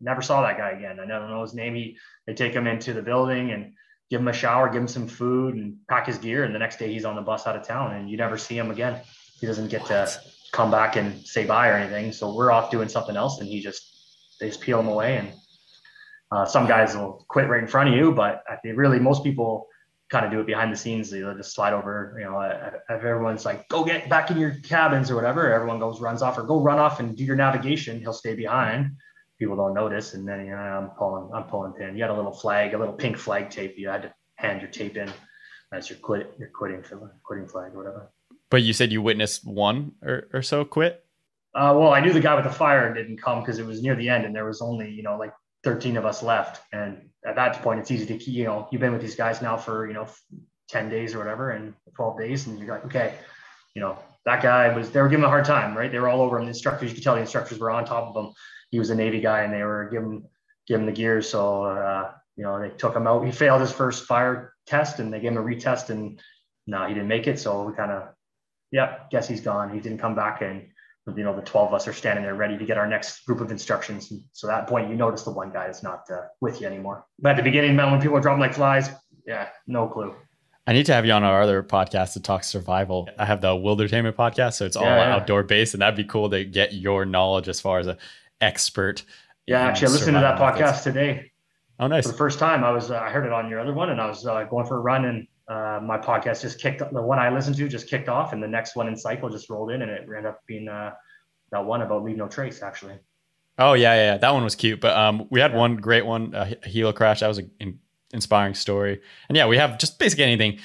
never saw that guy again. I never know his name. He, they take him into the building and give him a shower, give him some food and pack his gear. And the next day he's on the bus out of town and you never see him again. He doesn't get what? to come back and say bye or anything. So we're off doing something else and he just, they just peel him away. And uh, some guys will quit right in front of you, but I think really most people kind of do it behind the scenes. They'll just slide over, you know, if everyone's like, go get back in your cabins or whatever, everyone goes, runs off or go run off and do your navigation. He'll stay behind. People don't notice, and then you know, I'm pulling, I'm pulling pin. You had a little flag, a little pink flag tape. You had to hand your tape in as you're quit, you're quitting, quitting flag or whatever. But you said you witnessed one or, or so quit. Uh, well, I knew the guy with the fire didn't come because it was near the end, and there was only you know like thirteen of us left. And at that point, it's easy to you know you've been with these guys now for you know ten days or whatever, and twelve days, and you're like, okay, you know that guy was. They were giving him a hard time, right? They were all over him. The instructors, you could tell the instructors were on top of him. He was a Navy guy and they were giving, giving the gear. So, uh, you know, they took him out. He failed his first fire test and they gave him a retest and no, he didn't make it. So we kind of, yeah, guess he's gone. He didn't come back. And, you know, the twelve of us are standing there ready to get our next group of instructions. And so at that point, you notice the one guy is not uh, with you anymore. But at the beginning, man, when people are dropping like flies, yeah, no clue. I need to have you on our other podcast to talk survival. I have the Wildertainment podcast. So it's all yeah, outdoor yeah. based and that'd be cool to get your knowledge as far as a expert. Yeah, actually, I listened to that podcast today. Oh, nice. For the first time, I was uh, I heard it on your other one, and I was uh, going for a run, and uh, my podcast just kicked the one I listened to just kicked off, and the next one in cycle just rolled in, and it ended up being uh, that one about Leave No Trace, actually. Oh yeah, yeah, that one was cute. But um, we had yeah. one great one, a Helo Crash. That was an in- inspiring story, and yeah, we have just basically anything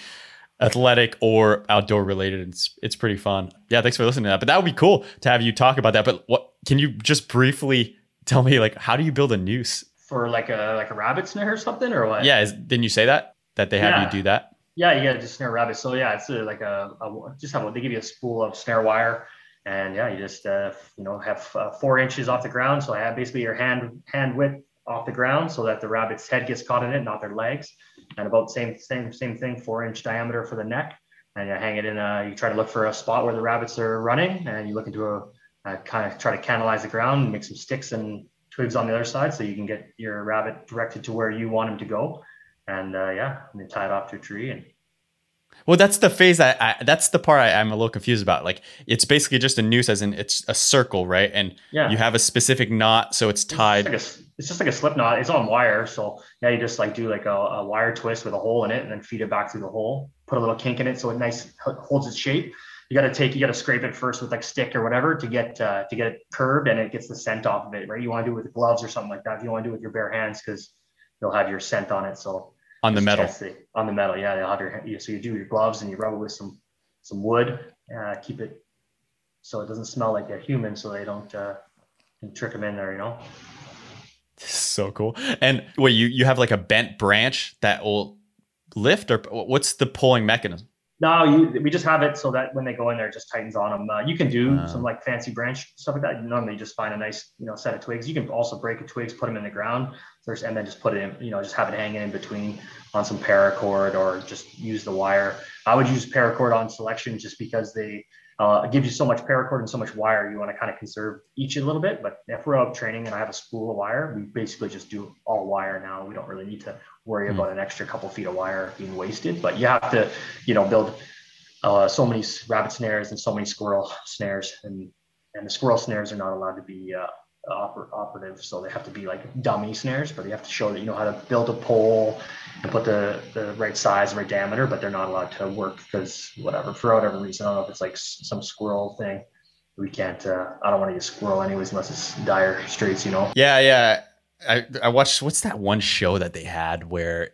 athletic or outdoor related. It's it's pretty fun. Yeah, thanks for listening to that. But that would be cool to have you talk about that. But what can you just briefly tell me, like, how do you build a noose for like a like a rabbit snare or something or what? Yeah, is, didn't you say that that they have yeah. you do that? Yeah, you gotta just snare rabbit. So yeah, it's a, like a, a just have a, they give you a spool of snare wire, and yeah, you just uh, you know have uh, four inches off the ground. So I have basically your hand hand width off the ground, so that the rabbit's head gets caught in it, not their legs. And about same same same thing, four inch diameter for the neck, and you hang it in. A, you try to look for a spot where the rabbits are running, and you look into a, a kind of try to canalize the ground, make some sticks and twigs on the other side, so you can get your rabbit directed to where you want him to go. And uh, yeah, and they tie it off to a tree. And well, that's the phase. I, I that's the part I, I'm a little confused about. Like, it's basically just a noose, as in it's a circle, right? And yeah, you have a specific knot, so it's tied. It's just like a, it's just like a slip knot. It's on wire, so yeah, you just like do like a, a wire twist with a hole in it, and then feed it back through the hole. Put a little kink in it, so it nice holds its shape. You got to take, you got to scrape it first with like stick or whatever to get uh, to get it curved, and it gets the scent off of it, right? You want to do it with gloves or something like that. If you want to do it with your bare hands, because you'll have your scent on it. So on the metal, it, on the metal, yeah, they'll have your. So you do your gloves and you rub it with some some wood. Uh, keep it so it doesn't smell like a human, so they don't uh, trick them in there, you know. So cool. And well, you you have like a bent branch that will lift, or what's the pulling mechanism? No, you, we just have it so that when they go in there, it just tightens on them. Uh, you can do uh, some like fancy branch stuff like that. Normally you just find a nice, you know, set of twigs. You can also break a twigs, put them in the ground first, and then just put it in, you know, just have it hanging in between on some paracord, or just use the wire. I would use paracord on selection just because they uh, give you so much paracord and so much wire. You want to kind of conserve each a little bit. But if we're out training and I have a spool of wire, we basically just do all wire now. We don't really need to worry about an extra couple feet of wire being wasted. But you have to, you know, build uh, so many rabbit snares and so many squirrel snares, and and the squirrel snares are not allowed to be uh, oper operative, so they have to be like dummy snares. But you have to show that you know how to build a pole and put the the right size and right diameter. But they're not allowed to work because whatever, for whatever reason, I don't know if it's like some squirrel thing. We can't. Uh, I don't want to use squirrel anyways, unless it's dire straits, you know. Yeah, yeah. I, I watched, what's that one show that they had where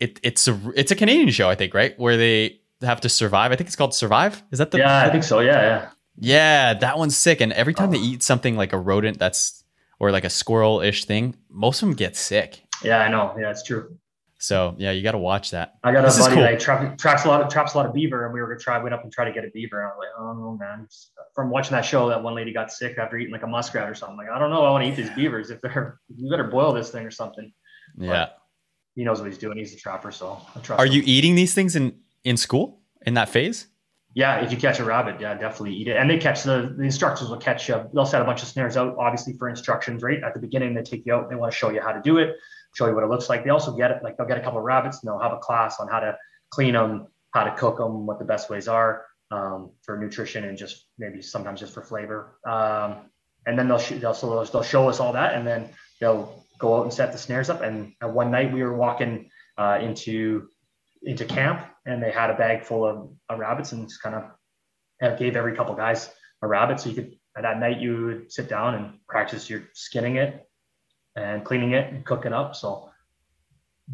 it it's a it's a Canadian show, I think, right? Where they have to survive. I think it's called Survive. Is that the Yeah, I think so. Yeah, yeah. Yeah, that one's sick. And every time oh. they eat something like a rodent that's or like a squirrel-ish thing, most of them get sick. Yeah, I know. Yeah, it's true. So yeah, you got to watch that. I got this a buddy cool. that tra traps a lot of traps a lot of beaver, and we were gonna try went up and try to get a beaver. And I was like, oh no, man! Just from watching that show, that one lady got sick after eating like a muskrat or something. Like, I don't know, I want to eat these beavers. If they're, you better boil this thing or something. Yeah, but he knows what he's doing. He's a trapper, so I trust Are him. You eating these things in in school in that phase? Yeah, if you catch a rabbit, yeah, definitely eat it. And they catch the, the instructors will catch you. They'll set a bunch of snares out, obviously for instructions. Right at the beginning, they take you out. They want to show you how to do it, show you what it looks like. They also get it, like they'll get a couple of rabbits and they'll have a class on how to clean them, how to cook them, what the best ways are um, for nutrition and just maybe sometimes just for flavor. Um, and then they'll shoot, they'll, so they'll they'll show us all that, and then they'll go out and set the snares up. And one night we were walking uh, into into camp, and they had a bag full of, of rabbits, and just kind of gave every couple guys a rabbit. So you could, that night you would sit down and practice your skinning it and cleaning it and cooking up. So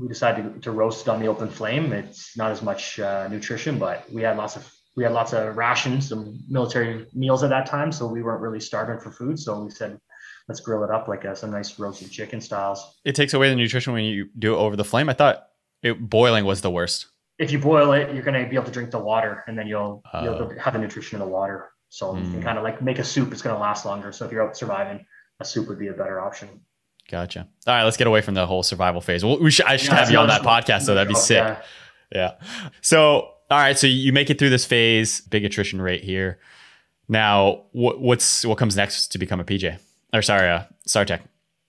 we decided to, to roast it on the open flame. It's not as much uh, nutrition, but we had lots of, we had lots of rations, some military meals at that time. So we weren't really starving for food. So we said, let's grill it up like uh, some nice roasted chicken styles. It takes away the nutrition when you do it over the flame. I thought it, boiling was the worst. If you boil it, you're going to be able to drink the water, and then you'll, uh, you'll have the nutrition of the water. So mm. you can kind of like make a soup. It's going to last longer. So if you're out surviving, a soup would be a better option. Gotcha. All right, let's get away from the whole survival phase. Well, we should, I should yeah, have you on that podcast, so that'd be sick. Yeah. yeah. So, all right. So you make it through this phase, big attrition rate here. Now what, what's, what comes next to become a P J, or sorry, uh, S A R Tech?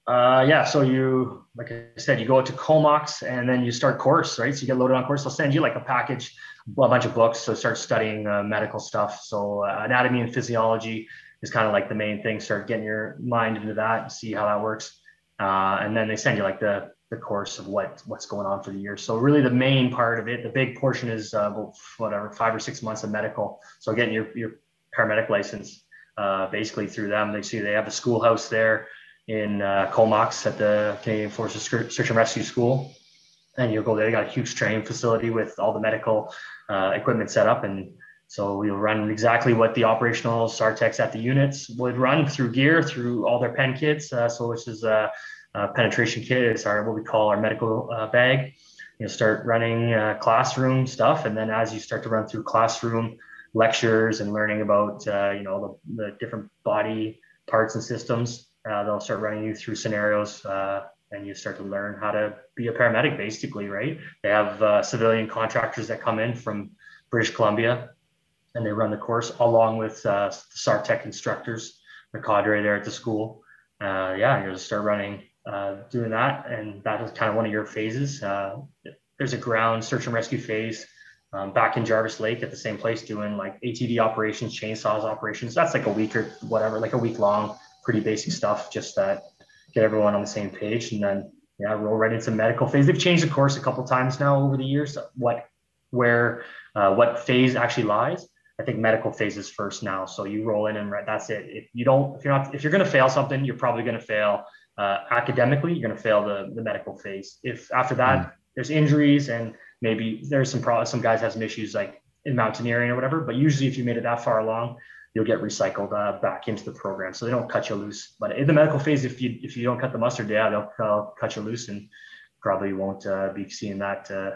Uh, yeah. So you, like I said, you go out to Comox and then you start course, right? So you get loaded on course. They'll send you like a package, a bunch of books. So start studying uh, medical stuff. So uh, anatomy and physiology is kind of like the main thing. Start getting your mind into that and see how that works. Uh, and then they send you like the, the course of what, what's going on for the year. So really the main part of it, the big portion is uh, whatever, five or six months of medical. So getting your, your paramedic license, uh, basically through them. They see they have a schoolhouse there in uh, Comox at the Canadian Forces Search and Rescue School. And you'll go there, they got a huge training facility with all the medical uh, equipment set up. And so we'll run exactly what the operational S A R Techs at the units would run through gear, through all their pen kits. Uh, so which is a, a penetration kit, is our, what we call our medical uh, bag. you know, start running uh, classroom stuff. And then as you start to run through classroom lectures and learning about, uh, you know, the, the different body parts and systems, uh, they'll start running you through scenarios uh, and you start to learn how to be a paramedic, basically, right? They have uh, civilian contractors that come in from British Columbia and they run the course along with uh, S A R Tech instructors, the cadre there at the school. Uh, yeah, you'll just start running, uh, doing that. And that is kind of one of your phases. Uh, there's a ground search and rescue phase um, back in Jarvis Lake at the same place doing like A T V operations, chainsaws operations. That's like a week or whatever, like a week long, pretty basic stuff, just that get everyone on the same page. And then, yeah, roll right into medical phase. They've changed the course a couple of times now over the years, what, where, uh, what phase actually lies. I think medical phase is first now. So you roll in and right, that's it. If you don't, if you're not, if you're going to fail something, you're probably going to fail uh, academically. You're going to fail the, the medical phase. If after that, mm. there's injuries and maybe there's some problems, some guys have some issues like in mountaineering or whatever, but usually if you made it that far along, you'll get recycled uh, back into the program. So they don't cut you loose, but in the medical phase, if you, if you don't cut the mustard, yeah, they'll uh, cut you loose and probably won't uh, be seeing that, uh,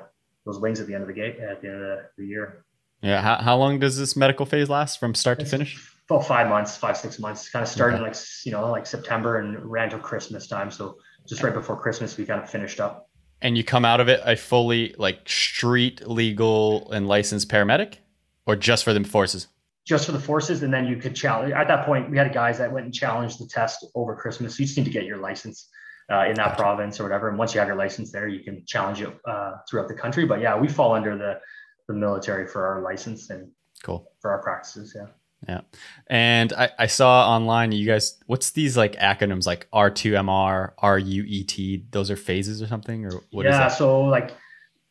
those wings at the end of the gate at the end of the year. Yeah. How, how long does this medical phase last from start it's to finish? Well, five months, five, six months, kind of started okay. like, you know, like September and ran till Christmas time. So just right before Christmas, we kind of finished up. And you come out of it a fully like street legal and licensed paramedic, or just for the forces? Just for the forces. And then you could challenge. At that point, we had guys that went and challenged the test over Christmas. You just need to get your license uh, in that gotcha. province or whatever. And once you have your license there, you can challenge it uh, throughout the country. But yeah, we fall under the the military for our license and cool for our practices. Yeah. Yeah. And I, I saw online, you guys, what's these like acronyms like R two M R, R U E T, those are phases or something, or what yeah, is that? Yeah. So like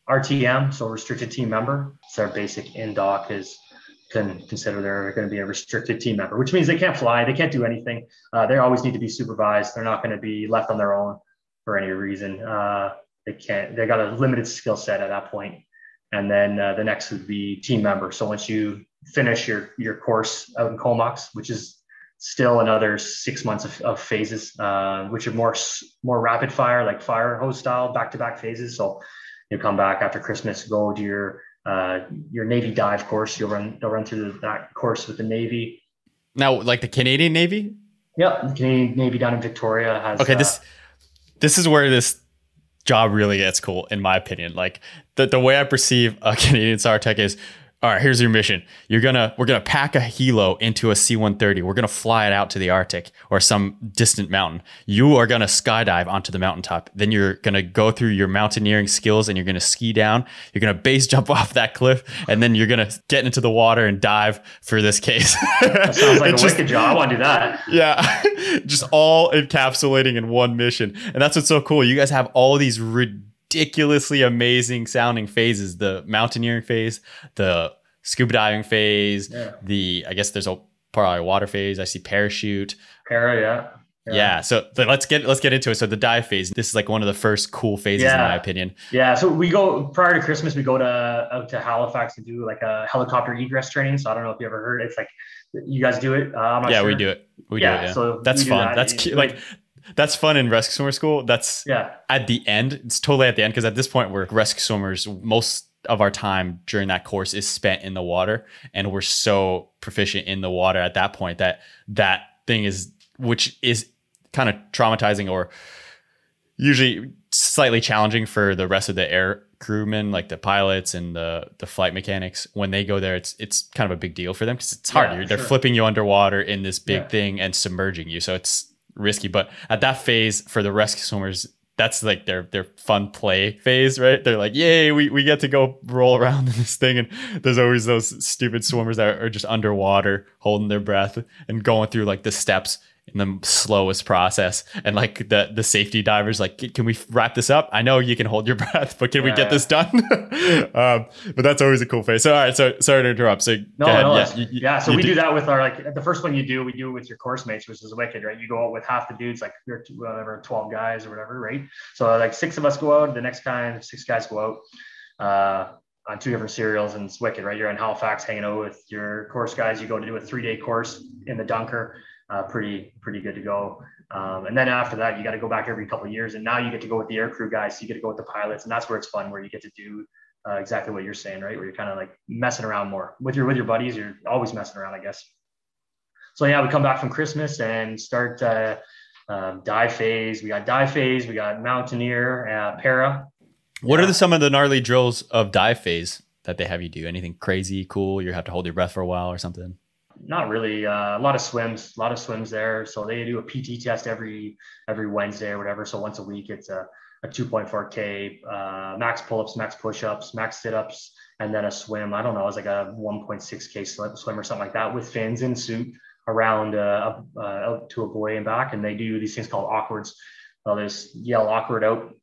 R T M, so restricted team member. It's our basic N D O C is can consider they're going to be a restricted team member, which means they can't fly. They can't do anything. Uh, they always need to be supervised. They're not going to be left on their own for any reason. Uh, they can't, they got a limited skill set at that point. And then uh, the next would be team member. So once you finish your your course out in Comox, which is still another six months of, of phases, uh, which are more more rapid fire, like fire hose style, back to back phases. So you come back after Christmas, go to your uh, your Navy dive course. You'll run they'll run through that course with the Navy. Now, like the Canadian Navy. Yep, the Canadian Navy down in Victoria has. Okay, this uh, this is where this job really gets cool, in my opinion. Like the, the way I perceive a Canadian S A R Tech is, all right, here's your mission. You're gonna we're gonna pack a helo into a C one thirty. We're gonna fly it out to the Arctic or some distant mountain. You are gonna skydive onto the mountaintop. Then you're gonna go through your mountaineering skills and you're gonna ski down. You're gonna base jump off that cliff, and then you're gonna get into the water and dive for this case. That sounds like a just, wicked job. I want to do that. Yeah, just all encapsulating in one mission, and that's what's so cool. You guys have all these ridiculous. ridiculously amazing sounding phases, the mountaineering phase, the scuba diving phase, yeah. the, I guess there's a probably water phase. I see parachute. Para, yeah. Yeah. yeah. So let's get, let's get into it. So the dive phase, this is like one of the first cool phases yeah. in my opinion. Yeah. So we go prior to Christmas, we go to, out to Halifax to do like a helicopter egress training. So I don't know if you ever heard, it's like, you guys do it. Uh, I'm not yeah, sure. we do it. We yeah, do it. Yeah. So that's fun. That. That's cute. Like, That's fun in rescue swimmer school. That's yeah. at the end. It's totally at the end because at this point we're rescue swimmers. Most of our time during that course is spent in the water, and we're so proficient in the water at that point that that thing is, which is kind of traumatizing or usually slightly challenging for the rest of the air crewmen, like the pilots and the the flight mechanics. When they go there, it's it's kind of a big deal for them because it's hard. Yeah, They're sure. flipping you underwater in this big yeah. thing and submerging you, so it's risky. But at that phase for the rescue swimmers, that's like their their fun play phase, right? They're like, yay, we, we get to go roll around in this thing. And there's always those stupid swimmers that are just underwater holding their breath and going through like the steps in the slowest process. And like the the safety divers, like, can we wrap this up? I know you can hold your breath, but can yeah. we get this done? um, but that's always a cool phase. So all right, so sorry to interrupt. So no, go ahead. no, yeah, you, yeah. So we do, do that with our, like the first one you do, we do it with your course mates, which is wicked, right? You go out with half the dudes, like whatever, twelve guys or whatever, right? So like six of us go out, the next time six guys go out uh, on two different serials, and it's wicked, right? You're in Halifax hanging out with your course guys. You go to do a three day course in the dunker. Uh, pretty, pretty good to go. Um, and then after that, you got to go back every couple of years, and now you get to go with the air crew guys. So you get to go with the pilots, and that's where it's fun, where you get to do uh, exactly what you're saying, right? Where you're kind of like messing around more with your, with your buddies. You're always messing around, I guess. So yeah, we come back from Christmas and start uh, uh, dive phase. We got dive phase, we got mountaineer, uh, para. What yeah. are the, some of the gnarly drills of dive phase that they have you do? Anything crazy, cool? You have to hold your breath for a while or something? Not really. Uh, a lot of swims, a lot of swims there. So they do a P T test every every Wednesday or whatever. So once a week, it's a, a two point four K, uh, max pull-ups, max push-ups, max sit-ups, and then a swim. I don't know, it's like a one point six K swim or something like that with fins in suit around uh, uh, out to a buoy and back. And they do these things called awkwards. They'll just yell awkward out,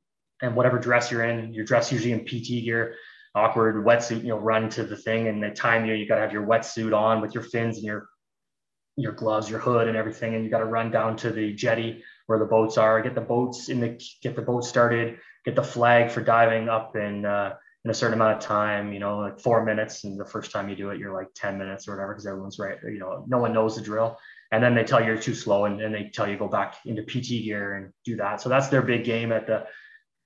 and whatever dress you're in, your dress usually in P T gear, awkward wetsuit, you know, run to the thing, and they time you, you got to have your wetsuit on with your fins and your, your gloves, your hood and everything. And you got to run down to the jetty where the boats are, get the boats in the, get the boat started, get the flag for diving up in, uh, in a certain amount of time, you know, like four minutes. And the first time you do it, you're like ten minutes or whatever, because everyone's right. You know, no one knows the drill. And then they tell you you're too slow, and, and they tell you go back into P T gear and do that. So that's their big game at the,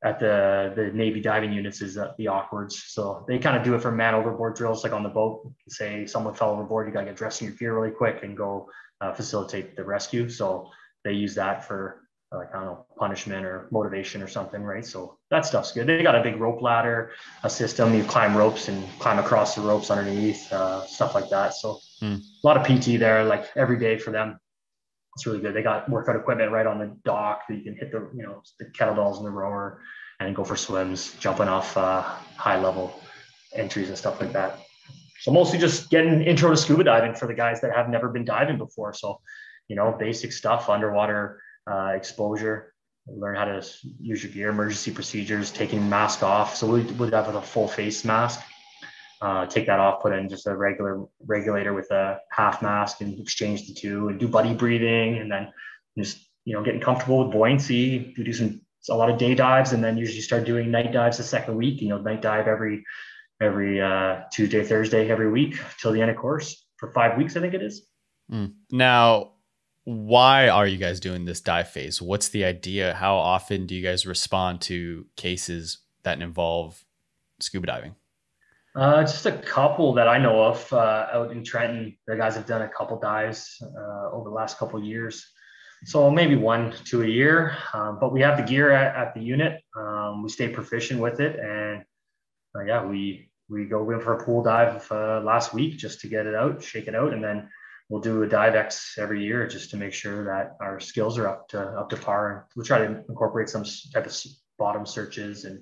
at the the Navy diving units, is uh, the awkwards. So they kind of do it for man overboard drills, like on the boat, say someone fell overboard, you got to get dressed in your gear really quick and go uh, facilitate the rescue. So they use that for uh, like, I don't know, punishment or motivation or something, right? So that stuff's good. They got a big rope ladder, a system, you climb ropes and climb across the ropes underneath, uh, stuff like that. So hmm. a lot of P T there, like every day for them. It's really good. They got workout equipment right on the dock that you can hit the, you know, the kettlebells in the rower and go for swims, jumping off uh, high level entries and stuff like that. So mostly just getting intro to scuba diving for the guys that have never been diving before. So, you know, basic stuff, underwater uh, exposure, learn how to use your gear, emergency procedures, taking mask off. So we would have a full face mask. Uh, take that off, put in just a regular regulator with a half mask, and exchange the two, and do buddy breathing, and then just, you know, getting comfortable with buoyancy. You do some a lot of day dives, and then usually start doing night dives the second week. You know, night dive every every uh, Tuesday, Thursday, every week till the end of course for five weeks, I think it is. Mm. Now, why are you guys doing this dive phase? What's the idea? How often do you guys respond to cases that involve scuba diving? Uh, just a couple that I know of uh, out in Trenton. The guys have done a couple dives uh, over the last couple of years. So maybe one, two a year. Um, but we have the gear at, at the unit. Um, we stay proficient with it. And uh, yeah, we, we go in for a pool dive uh, last week just to get it out, shake it out. And then we'll do a dive X every year just to make sure that our skills are up to, up to par. We'll try to incorporate some type of bottom searches and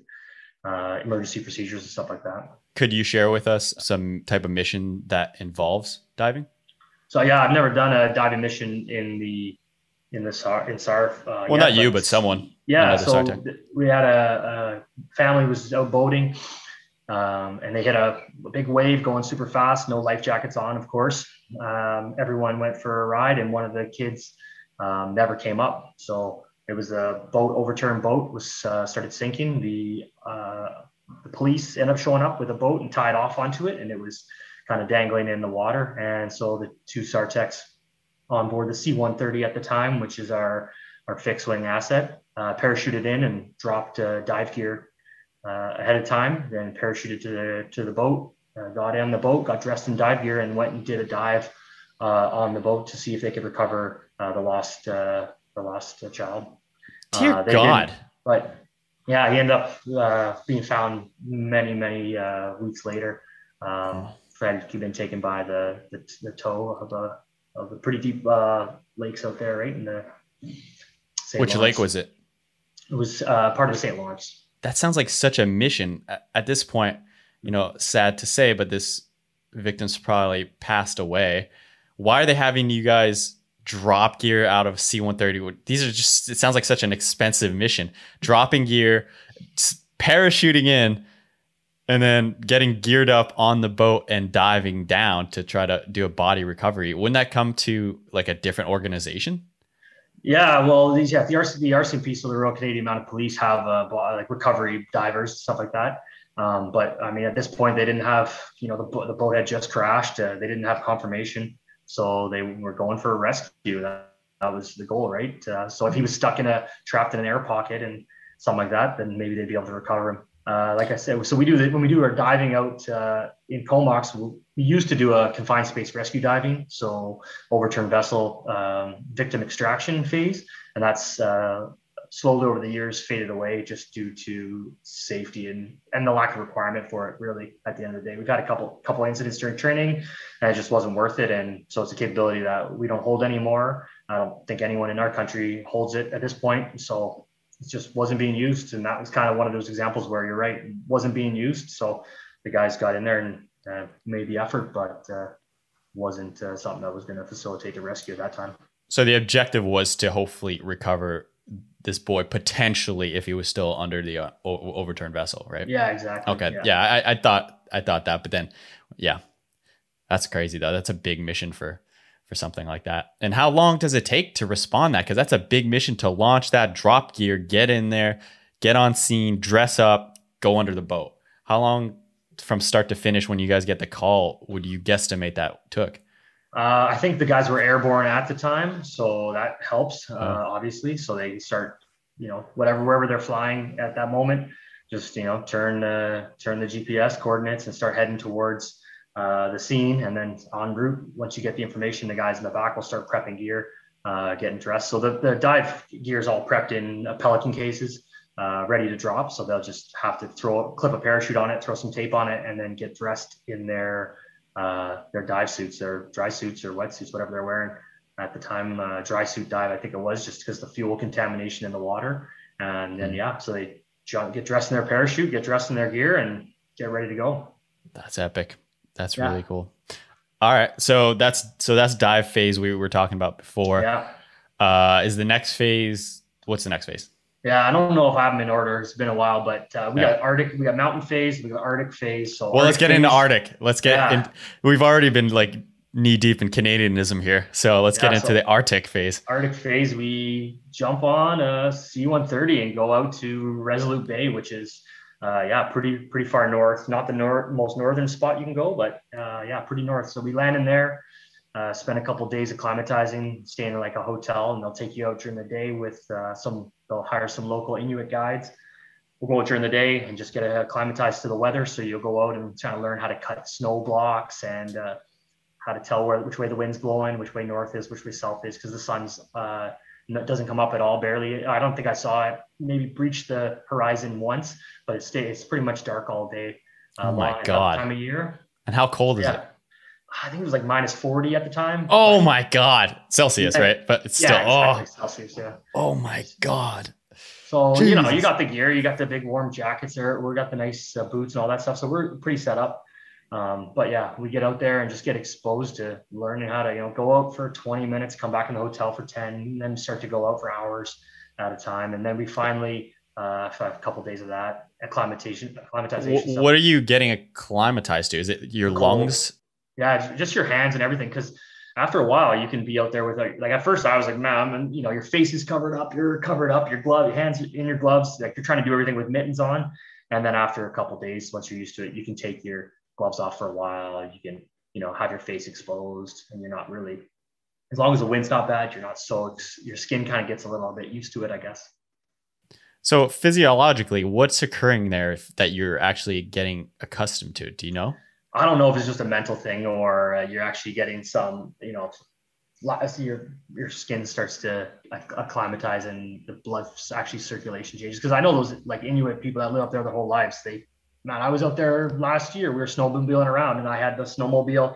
uh, emergency procedures and stuff like that. Could you share with us some type of mission that involves diving? So yeah, I've never done a diving mission in the in the S A R. In S A R uh, well, yeah, not you, but someone. Yeah, so th- we had a, a family was out boating, um, and they hit a, a big wave going super fast. No life jackets on, of course. Um, everyone went for a ride, and one of the kids um, never came up. So it was a boat overturned. Boat was uh, started sinking. The uh, the police ended up showing up with a boat and tied off onto it, and it was kind of dangling in the water. And so the two S A R Techs on board the C one thirty at the time, which is our our fixed wing asset, uh, parachuted in and dropped uh, dive gear uh, ahead of time, then parachuted to the to the boat, uh, got in the boat, got dressed in dive gear, and went and did a dive uh, on the boat to see if they could recover uh, the lost uh, the lost uh, child. Dear uh, God! But yeah, he ended up uh, being found many, many uh, weeks later. Um, Fred had been taken by the, the the toe of a of the pretty deep uh, lakes out there, right? In the Saint Which Lawrence. Lake was it? It was uh, part of Saint Lawrence. That sounds like such a mission. At this point, you know, sad to say, but this victim's probably passed away. Why are they having you guys drop gear out of C one thirty? These are just, it sounds like such an expensive mission. Dropping gear, parachuting in, and then getting geared up on the boat and diving down to try to do a body recovery. Wouldn't that come to like a different organization? Yeah, well, these yeah, the R C M P, so the Royal Canadian Mounted Police, have uh, like recovery divers, stuff like that. Um, but I mean, at this point, they didn't have, you know, the, the boat had just crashed. Uh, they didn't have confirmation. So they were going for a rescue. That that was the goal, right? Uh, so if he was stuck in a, trapped in an air pocket and something like that, then maybe they'd be able to recover him. Uh, like I said, so we do the, when we do our diving out uh, in Comox, we used to do a confined space rescue diving. So overturned vessel um, victim extraction phase. And that's uh, slowly over the years faded away just due to safety and, and the lack of requirement for it, really, at the end of the day. We've had a couple couple incidents during training and it just wasn't worth it. And so it's a capability that we don't hold anymore. I don't think anyone in our country holds it at this point. So it just wasn't being used. And that was kind of one of those examples where you're right, it wasn't being used. So the guys got in there and uh, made the effort, but uh, wasn't uh, something that was going to facilitate the rescue at that time. So the objective was to hopefully recover this boy potentially if he was still under the uh, overturned vessel, right? Yeah, exactly. Okay. Yeah, yeah I, I thought, I thought that, but then, yeah, that's crazy though. That's a big mission for, for something like that. And how long does it take to respond that? Because that's a big mission to launch that, drop gear, get in there, get on scene, dress up, go under the boat. How long from start to finish when you guys get the call would you guesstimate that took? Uh, I think the guys were airborne at the time, so that helps, uh, oh. obviously. So they start, you know, whatever, wherever they're flying at that moment, just, you know, turn, uh, turn the G P S coordinates and start heading towards Uh, the scene, and then en route, once you get the information, the guys in the back will start prepping gear, uh, getting dressed. So the, the dive gear is all prepped in uh, Pelican cases, uh, ready to drop. So they'll just have to throw, clip a parachute on it, throw some tape on it, and then get dressed in their uh, their dive suits, their dry suits or wetsuits, whatever they're wearing at the time. Uh, dry suit dive, I think it was, just because the fuel contamination in the water. And then yeah, so they jump, get dressed in their parachute, get dressed in their gear, and get ready to go. That's epic. That's yeah. really cool. All right. So that's, so that's dive phase we were talking about before. Yeah. Uh, is the next phase, what's the next phase? Yeah. I don't know if I have them in order. It's been a while, but uh, we yeah. got Arctic, we got mountain phase, we got Arctic phase. So well, Arctic let's get phase. into Arctic. Let's get yeah. in. We've already been like knee deep in Canadianism here. So let's yeah, get into so the Arctic phase. Arctic phase, we jump on a C one thirty and go out to Resolute Bay, which is Uh, yeah, pretty, pretty far north, not the nor- most northern spot you can go, but uh, yeah, pretty north. So we land in there, uh, spend a couple of days acclimatizing, staying in like a hotel, and they'll take you out during the day with uh, some, they'll hire some local Inuit guides. We'll go out during the day and just get acclimatized to the weather. So you'll go out and try to learn how to cut snow blocks and uh, how to tell where, which way the wind's blowing, which way north is, which way south is, because the sun's uh, it doesn't come up at all, barely. I don't think I saw it maybe breach the horizon once, but it stays, it's pretty much dark all day. Uh, oh my God. Time of year. And how cold is yeah. it? I think it was like minus forty at the time. Oh but, my God. Celsius, yeah. right? But it's yeah, still, exactly. oh. Celsius, yeah. Oh my God. So, Jesus. You know, you got the gear, you got the big warm jackets there. We got the nice uh, boots and all that stuff. So we're pretty set up. Um, but yeah, we get out there and just get exposed to learning how to, you know, go out for twenty minutes, come back in the hotel for ten, and then start to go out for hours at a time. And then we finally, uh, for a couple of days of that acclimatization, acclimatization. What, what are you getting acclimatized to? Is it your cold. lungs? Yeah. Just your hands and everything. Cause after a while you can be out there with like, like at first I was like, man, I'm, you know, your face is covered up, you're covered up, your glove, your hands in your gloves, like you're trying to do everything with mittens on. And then after a couple of days, once you're used to it, you can take your gloves off for a while, you can, you know, have your face exposed, and you're not really, as long as the wind's not bad, you're not so, your skin kind of gets a little bit used to it, I guess. So physiologically, what's occurring there that you're actually getting accustomed to? Do you know? I don't know if it's just a mental thing or uh, you're actually getting some, you know, so your, your skin starts to acclimatize and the blood actually circulation changes. Cause I know those like Inuit people that live up there their whole lives, they, man, I was out there last year. We were snowmobiling around, and I had the snowmobile.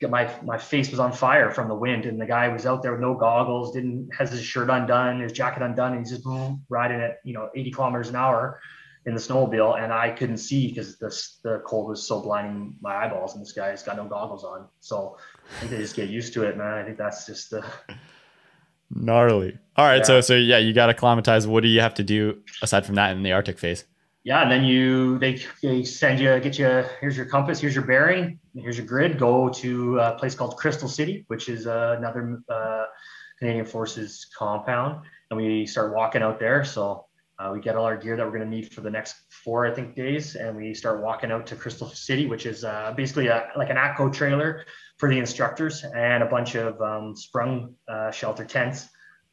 Get my my face was on fire from the wind, and the guy was out there with no goggles, didn't has his shirt undone, his jacket undone, and he's just boom, riding at you know eighty kilometers an hour in the snowmobile, and I couldn't see because this the cold was so blinding my eyeballs, and this guy's got no goggles on. So I think they just get used to it, man. I think that's just the gnarly. All right, yeah. so so yeah, you got acclimatized. What do you have to do aside from that in the Arctic phase? Yeah, and then you they, they send you, get you, here's your compass, here's your bearing, here's your grid. Go to a place called Crystal City, which is uh, another uh, Canadian Forces compound. And we start walking out there. So uh, we get all our gear that we're going to need for the next four, I think, days. And we start walking out to Crystal City, which is uh, basically a, like an ATCO trailer for the instructors and a bunch of um, sprung uh, shelter tents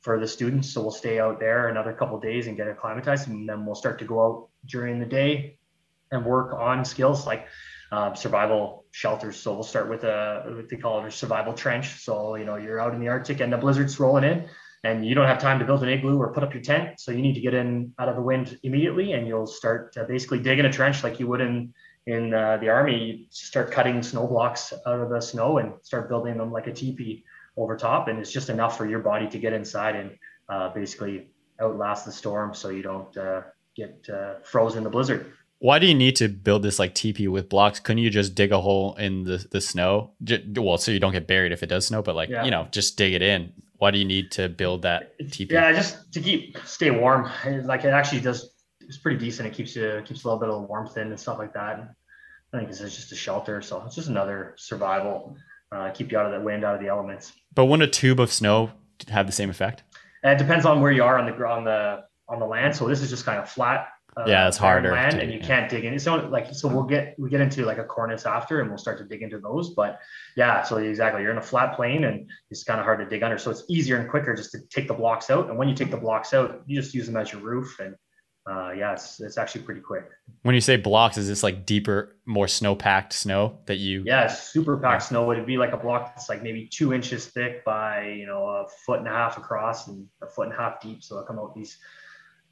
for the students. So we'll stay out there another couple of days and get acclimatized, and then we'll start to go out during the day and work on skills like uh, survival shelters. So we'll start with a, what they call it, a survival trench. So, you know, you're out in the Arctic and the blizzard's rolling in, and you don't have time to build an igloo or put up your tent. So you need to get in out of the wind immediately, and you'll start uh, basically digging a trench like you would in, in uh, the Army. You start cutting snow blocks out of the snow and start building them like a teepee over top. And it's just enough for your body to get inside and uh, basically outlast the storm, so you don't uh, get uh, frozen in the blizzard. Why do you need to build this like teepee with blocks? Couldn't you just dig a hole in the, the snow? Just, well, so you don't get buried if it does snow, but like, yeah. you know, just dig it in. Why do you need to build that teepee? Yeah, just to keep, stay warm. Like it actually does, it's pretty decent. It keeps you, keeps a little bit of warmth in and stuff like that. I think this is just a shelter. So it's just another survival, uh, keep you out of the wind, out of the elements. But wouldn't a tube of snow have the same effect? And it depends on where you are on the, on the, on the land. So this is just kind of flat. Uh, yeah, it's harder land, to, and you yeah. can't dig in. So like, so we'll get, we get into like a cornice after, and we'll start to dig into those, but yeah, so exactly. You're in a flat plane and it's kind of hard to dig under. So it's easier and quicker just to take the blocks out. And when you take the blocks out, you just use them as your roof. And uh, yeah, it's, it's actually pretty quick. When you say blocks, is this like deeper, more snow packed snow that you? Yeah, super packed yeah. snow. It'd be like a block that's like maybe two inches thick by, you know, a foot and a half across and a foot and a half deep. So it'll come out these,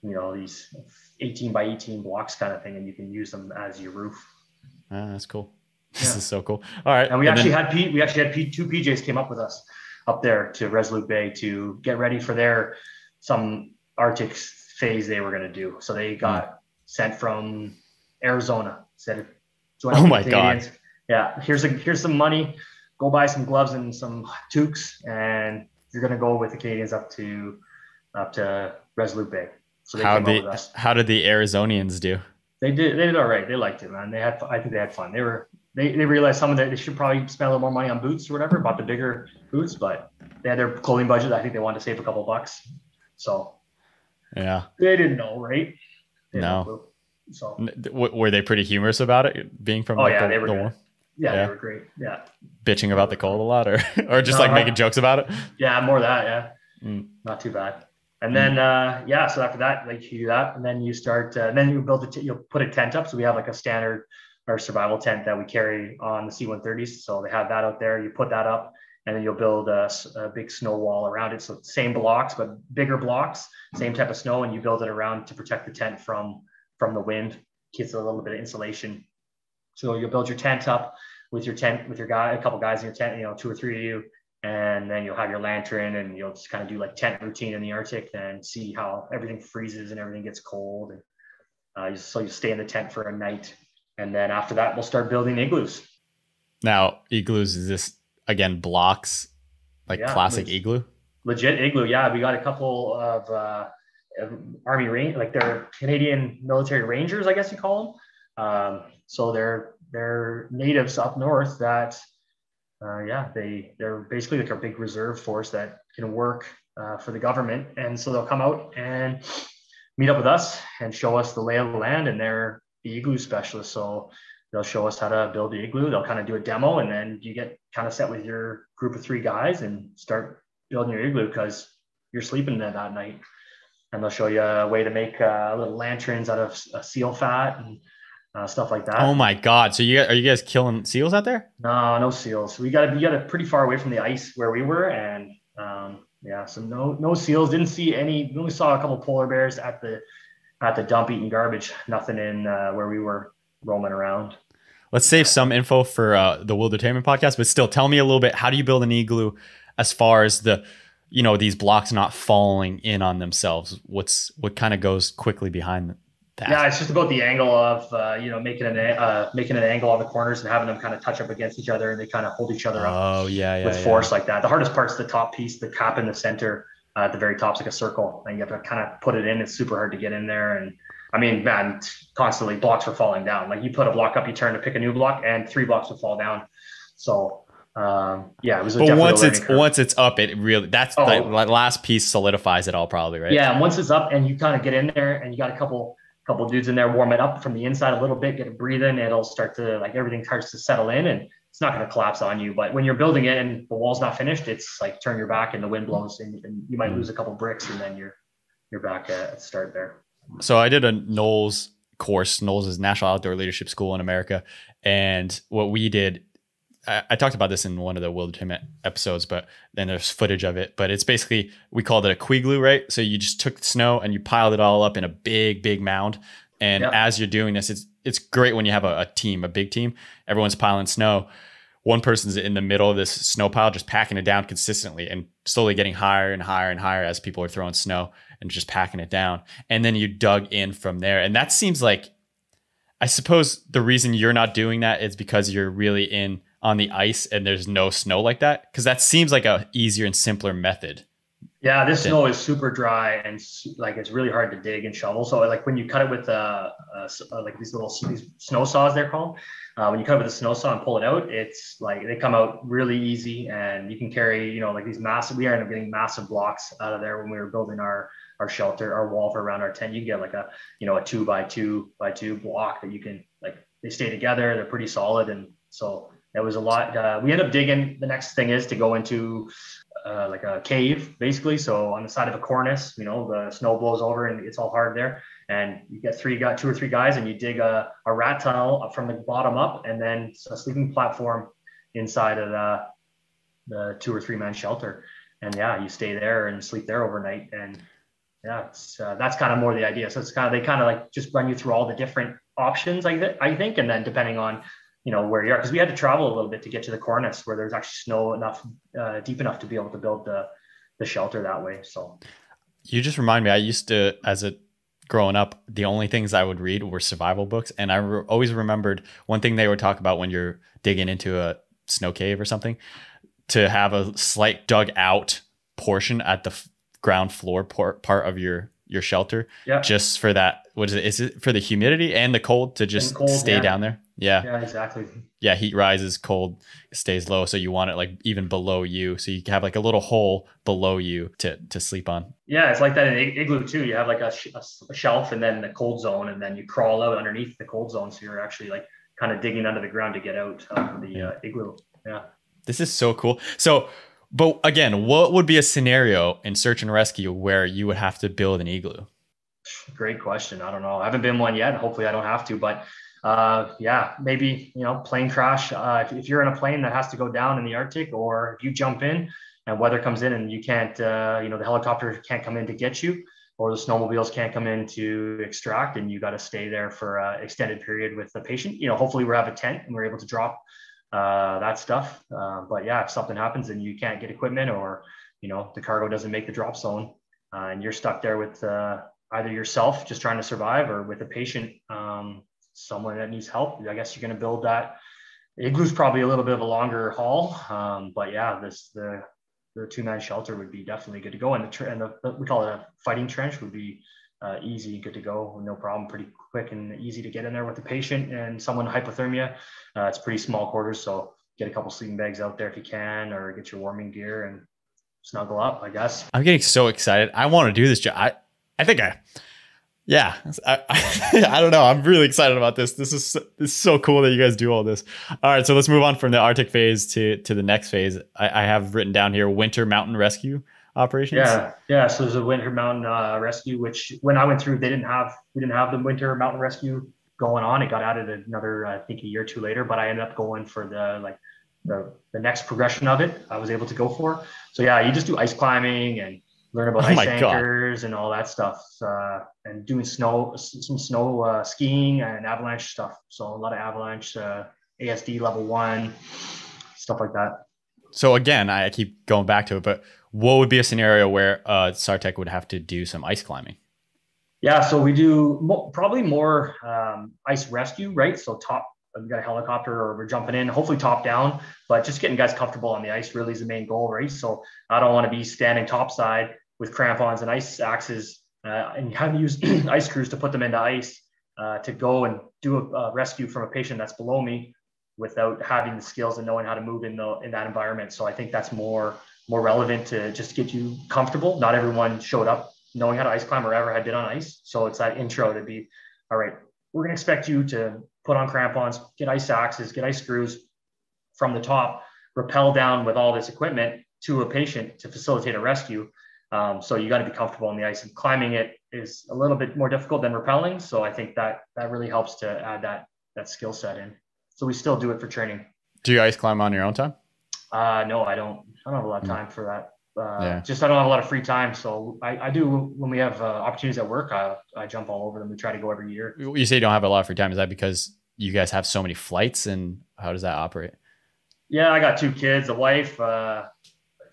you know, these eighteen by eighteen blocks kind of thing, and you can use them as your roof. Ah, that's cool. Yeah. This is so cool. All right. And we and actually then... had Pete, we actually had Pete, two P Js came up with us up there to Resolute Bay to get ready for their, some Arctic phase they were going to do. So they got mm. sent from Arizona. Said, oh my Canadians. God. Yeah. Here's a, here's some money. Go buy some gloves and some toques, and you're going to go with the Canadians up to, up to Resolute Bay. So they how did how did the Arizonians do? They did they did all right. They liked it, man. They had I think they had fun. They were they, they realized some of that they should probably spend a little more money on boots or whatever. Bought the bigger boots, but they had their clothing budget. I think they wanted to save a couple bucks. So yeah, they didn't know, right? They no. Know, so w- were they pretty humorous about it? Being from oh like yeah, the, they were the warm? Yeah, yeah, they were great. Yeah, bitching about the cold a lot, or or just no, like no. making jokes about it. Yeah, more that. Yeah, mm. not too bad. And then, uh, yeah, so after that, like you do that, and then you start, uh, and then you build a, t- you'll put a tent up. So we have like a standard or survival tent that we carry on the C one thirties. So they have that out there, you put that up, and then you'll build a, a big snow wall around it. So same blocks, but bigger blocks, same type of snow. And you build it around to protect the tent from, from the wind, gives it a little bit of insulation. So you'll build your tent up with your tent, with your guy, a couple guys in your tent, you know, two or three of you. And then you'll have your lantern, and you'll just kind of do like tent routine in the Arctic and see how everything freezes and everything gets cold. And uh, so you stay in the tent for a night. And then after that, we'll start building igloos. Now, igloos, is this, again, blocks, like yeah, classic legit, igloo? Legit igloo, yeah. We got a couple of uh, Army, Ran- like they're Canadian military rangers, I guess you call them. Um, so they're, they're natives up north that... Uh, yeah, they, they're basically like a big reserve force that can work uh, for the government. And so they'll come out and meet up with us and show us the lay of the land. And they're the igloo specialists. So they'll show us how to build the igloo. They'll kind of do a demo. And then you get kind of set with your group of three guys and start building your igloo because you're sleeping there that night. And they'll show you a way to make uh, little lanterns out of uh, seal fat and Uh, stuff like that. Oh my God! So you are you guys killing seals out there? No, no seals. We got we got it pretty far away from the ice where we were, and um, yeah, so no no seals. Didn't see any. We only saw a couple polar bears at the at the dump eating garbage. Nothing in uh, where we were roaming around. Let's save some info for uh, the Wildertainment podcast, but still, tell me a little bit. How do you build an igloo? As far as the you know these blocks not falling in on themselves, what's what kind of goes quickly behind them? That. Yeah, it's just about the angle of, uh, you know, making an uh, making an angle on the corners and having them kind of touch up against each other, and they kind of hold each other up oh, yeah, yeah, with yeah. force like that. The hardest part's the top piece, the cap in the center uh, at the very top's like a circle, and you have to kind of put it in. It's super hard to get in there. And I mean, man, constantly blocks were falling down. Like you put a block up, you turn to pick a new block, and three blocks would fall down. So um, yeah, it was. But once it's curve. once it's up, it really that's oh. the last piece solidifies it all, probably, right? Yeah, and once it's up, and you kind of get in there, and you got a couple. couple dudes in there, warm it up from the inside a little bit, get a breathe in. It'll start to like everything starts to settle in, and it's not going to collapse on you. But when you're building it and the wall's not finished, it's like turn your back and the wind blows and, and you might lose a couple of bricks and then you're you're back at the start there. So I did a N O L S course. N O L S is National Outdoor Leadership School in America. And what we did, I, I talked about this in one of the Wildertainment episodes, but then there's footage of it. But it's basically, we called it a quiglue, right? So you just took snow and you piled it all up in a big, big mound. And yep. as you're doing this, it's it's great when you have a, a team, a big team. Everyone's piling snow. One person's in the middle of this snow pile, just packing it down consistently and slowly getting higher and higher and higher as people are throwing snow and just packing it down. And then you dug in from there. And that seems like, I suppose the reason you're not doing that is because you're really in on the ice and there's no snow like that. Cause that seems like a easier and simpler method. Yeah. This snow is super dry and like, it's really hard to dig and shovel. So like when you cut it with uh, uh like these little these snow saws, they're called, uh, when you cut it with a snow saw and pull it out, it's like, they come out really easy and you can carry, you know, like these massive, we ended up getting massive blocks out of there when we were building our, our shelter, our wall for around our tent. You can get like a, you know, a two by two by two block that you can like, they stay together. They're pretty solid. And so that was a lot. Uh, we end up digging. The next thing is to go into, Uh, like a cave basically. So on the side of a cornice, you know, the snow blows over and it's all hard there. And you get three got two or three guys and you dig a, a rat tunnel up from the bottom up and then a sleeping platform inside of the, the two or three man shelter. And yeah, you stay there and sleep there overnight. And yeah, it's, uh, that's kind of more the idea. So it's kind of, they kind of like just run you through all the different options, I, th- I think. And then depending on, you know, where you are, because we had to travel a little bit to get to the cornice where there's actually snow enough, uh, deep enough to be able to build the the shelter that way. So you just remind me, I used to, as a growing up, the only things I would read were survival books. And I re- always remembered one thing they would talk about when you're digging into a snow cave or something, to have a slight dug out portion at the f- ground floor por- part of your your shelter. Yeah. Just for that. What is it? Is it for the humidity and the cold to just cold, stay yeah. down there? Yeah. Yeah, exactly. Yeah. Heat rises, cold stays low. So you want it like even below you. So you have like a little hole below you to, to sleep on. Yeah. It's like that in igloo too. You have like a, sh- a shelf and then the cold zone, and then you crawl out underneath the cold zone. So you're actually like kind of digging under the ground to get out of the yeah. uh, igloo. Yeah. This is so cool. So, but again, what would be a scenario in search and rescue where you would have to build an igloo? Great question. I don't know. I haven't been one yet. Hopefully I don't have to, but Uh, yeah, maybe, you know, plane crash. Uh, if, if you're in a plane that has to go down in the Arctic, or if you jump in and weather comes in and you can't, uh, you know, the helicopter can't come in to get you, or the snowmobiles can't come in to extract, and you got to stay there for an extended period with the patient. You know, hopefully we have a tent and we're able to drop, uh, that stuff. Uh, but yeah, if something happens and you can't get equipment, or, you know, the cargo doesn't make the drop zone, uh, and you're stuck there with, uh, either yourself just trying to survive, or with a patient, um, someone that needs help, I guess you're going to build that. Igloo's probably a little bit of a longer haul. Um, but yeah, this, the, the two man shelter would be definitely good to go. And the, tre- and the, we call it a fighting trench, would be uh, easy, good to go. No problem. Pretty quick and easy to get in there with the patient and someone hypothermia. Uh, it's pretty small quarters. So get a couple sleeping bags out there if you can, or get your warming gear and snuggle up, I guess. I'm getting so excited. I want to do this job. I, I think I, Yeah, I, I, I don't know. I'm really excited about this. This is, this is so cool that you guys do all this. All right, so let's move on from the Arctic phase to, to the next phase. I, I have written down here winter mountain rescue operations. Yeah, yeah. So there's a winter mountain uh, rescue, which when I went through, they didn't have we didn't have the winter mountain rescue going on. It got added another, I think, a year or two later. But I ended up going for the like the the next progression of it. I was able to go for. So yeah, you just do ice climbing and learn about oh ice anchors God. and all that stuff, uh, and doing snow, some snow uh, skiing and avalanche stuff. So a lot of avalanche, uh, A S D level one, stuff like that. So again, I keep going back to it, but what would be a scenario where uh, S A R Tech would have to do some ice climbing? Yeah, so we do mo- probably more um, ice rescue, right? So top, we've got a helicopter, or we're jumping in, hopefully top down, but just getting guys comfortable on the ice really is the main goal, right? So I don't want to be standing topside with crampons and ice axes, uh, and having to use ice crews to put them into ice, uh, to go and do a, a rescue from a patient that's below me without having the skills and knowing how to move in the in that environment. So I think that's more more relevant to just get you comfortable. Not everyone showed up knowing how to ice climb or ever had been on ice. So it's that intro to be, all right, we're going to expect you to put on crampons, get ice axes, get ice screws, from the top, rappel down with all this equipment to a patient to facilitate a rescue. Um, so you got to be comfortable on the ice, and climbing it is a little bit more difficult than rappelling. So I think that that really helps to add that that skill set in. So we still do it for training. Do you ice climb on your own time? Uh, no, I don't. I don't have a lot of time for that. Uh, yeah. Just I don't have a lot of free time. So I, I do when we have uh, opportunities at work, I, I jump all over them. We try to go every year. You say you don't have a lot of free time. Is that because you guys have so many flights, and how does that operate? Yeah, I got two kids, a wife. Uh,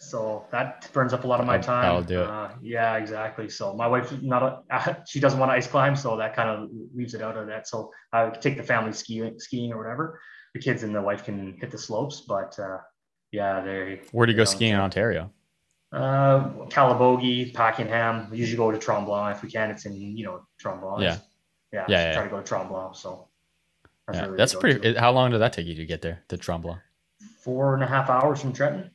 so that burns up a lot of my time. I'll do it. Uh, yeah, exactly. So my wife, not a, she doesn't want to ice climb. So that kind of leaves it out of that. So I would take the family skiing, skiing or whatever. The kids and the wife can hit the slopes, but uh, yeah, they. Where do you go skiing in Ontario? Uh, Calabogie, Pakenham. We usually go to Tremblant if we can. It's in, you know, Tremblant. Yeah. Yeah. yeah, yeah try yeah. to go to Tremblant. So that's, yeah, really that's pretty, how long did that take you to get there to Tremblant? Four and a half hours from Trenton.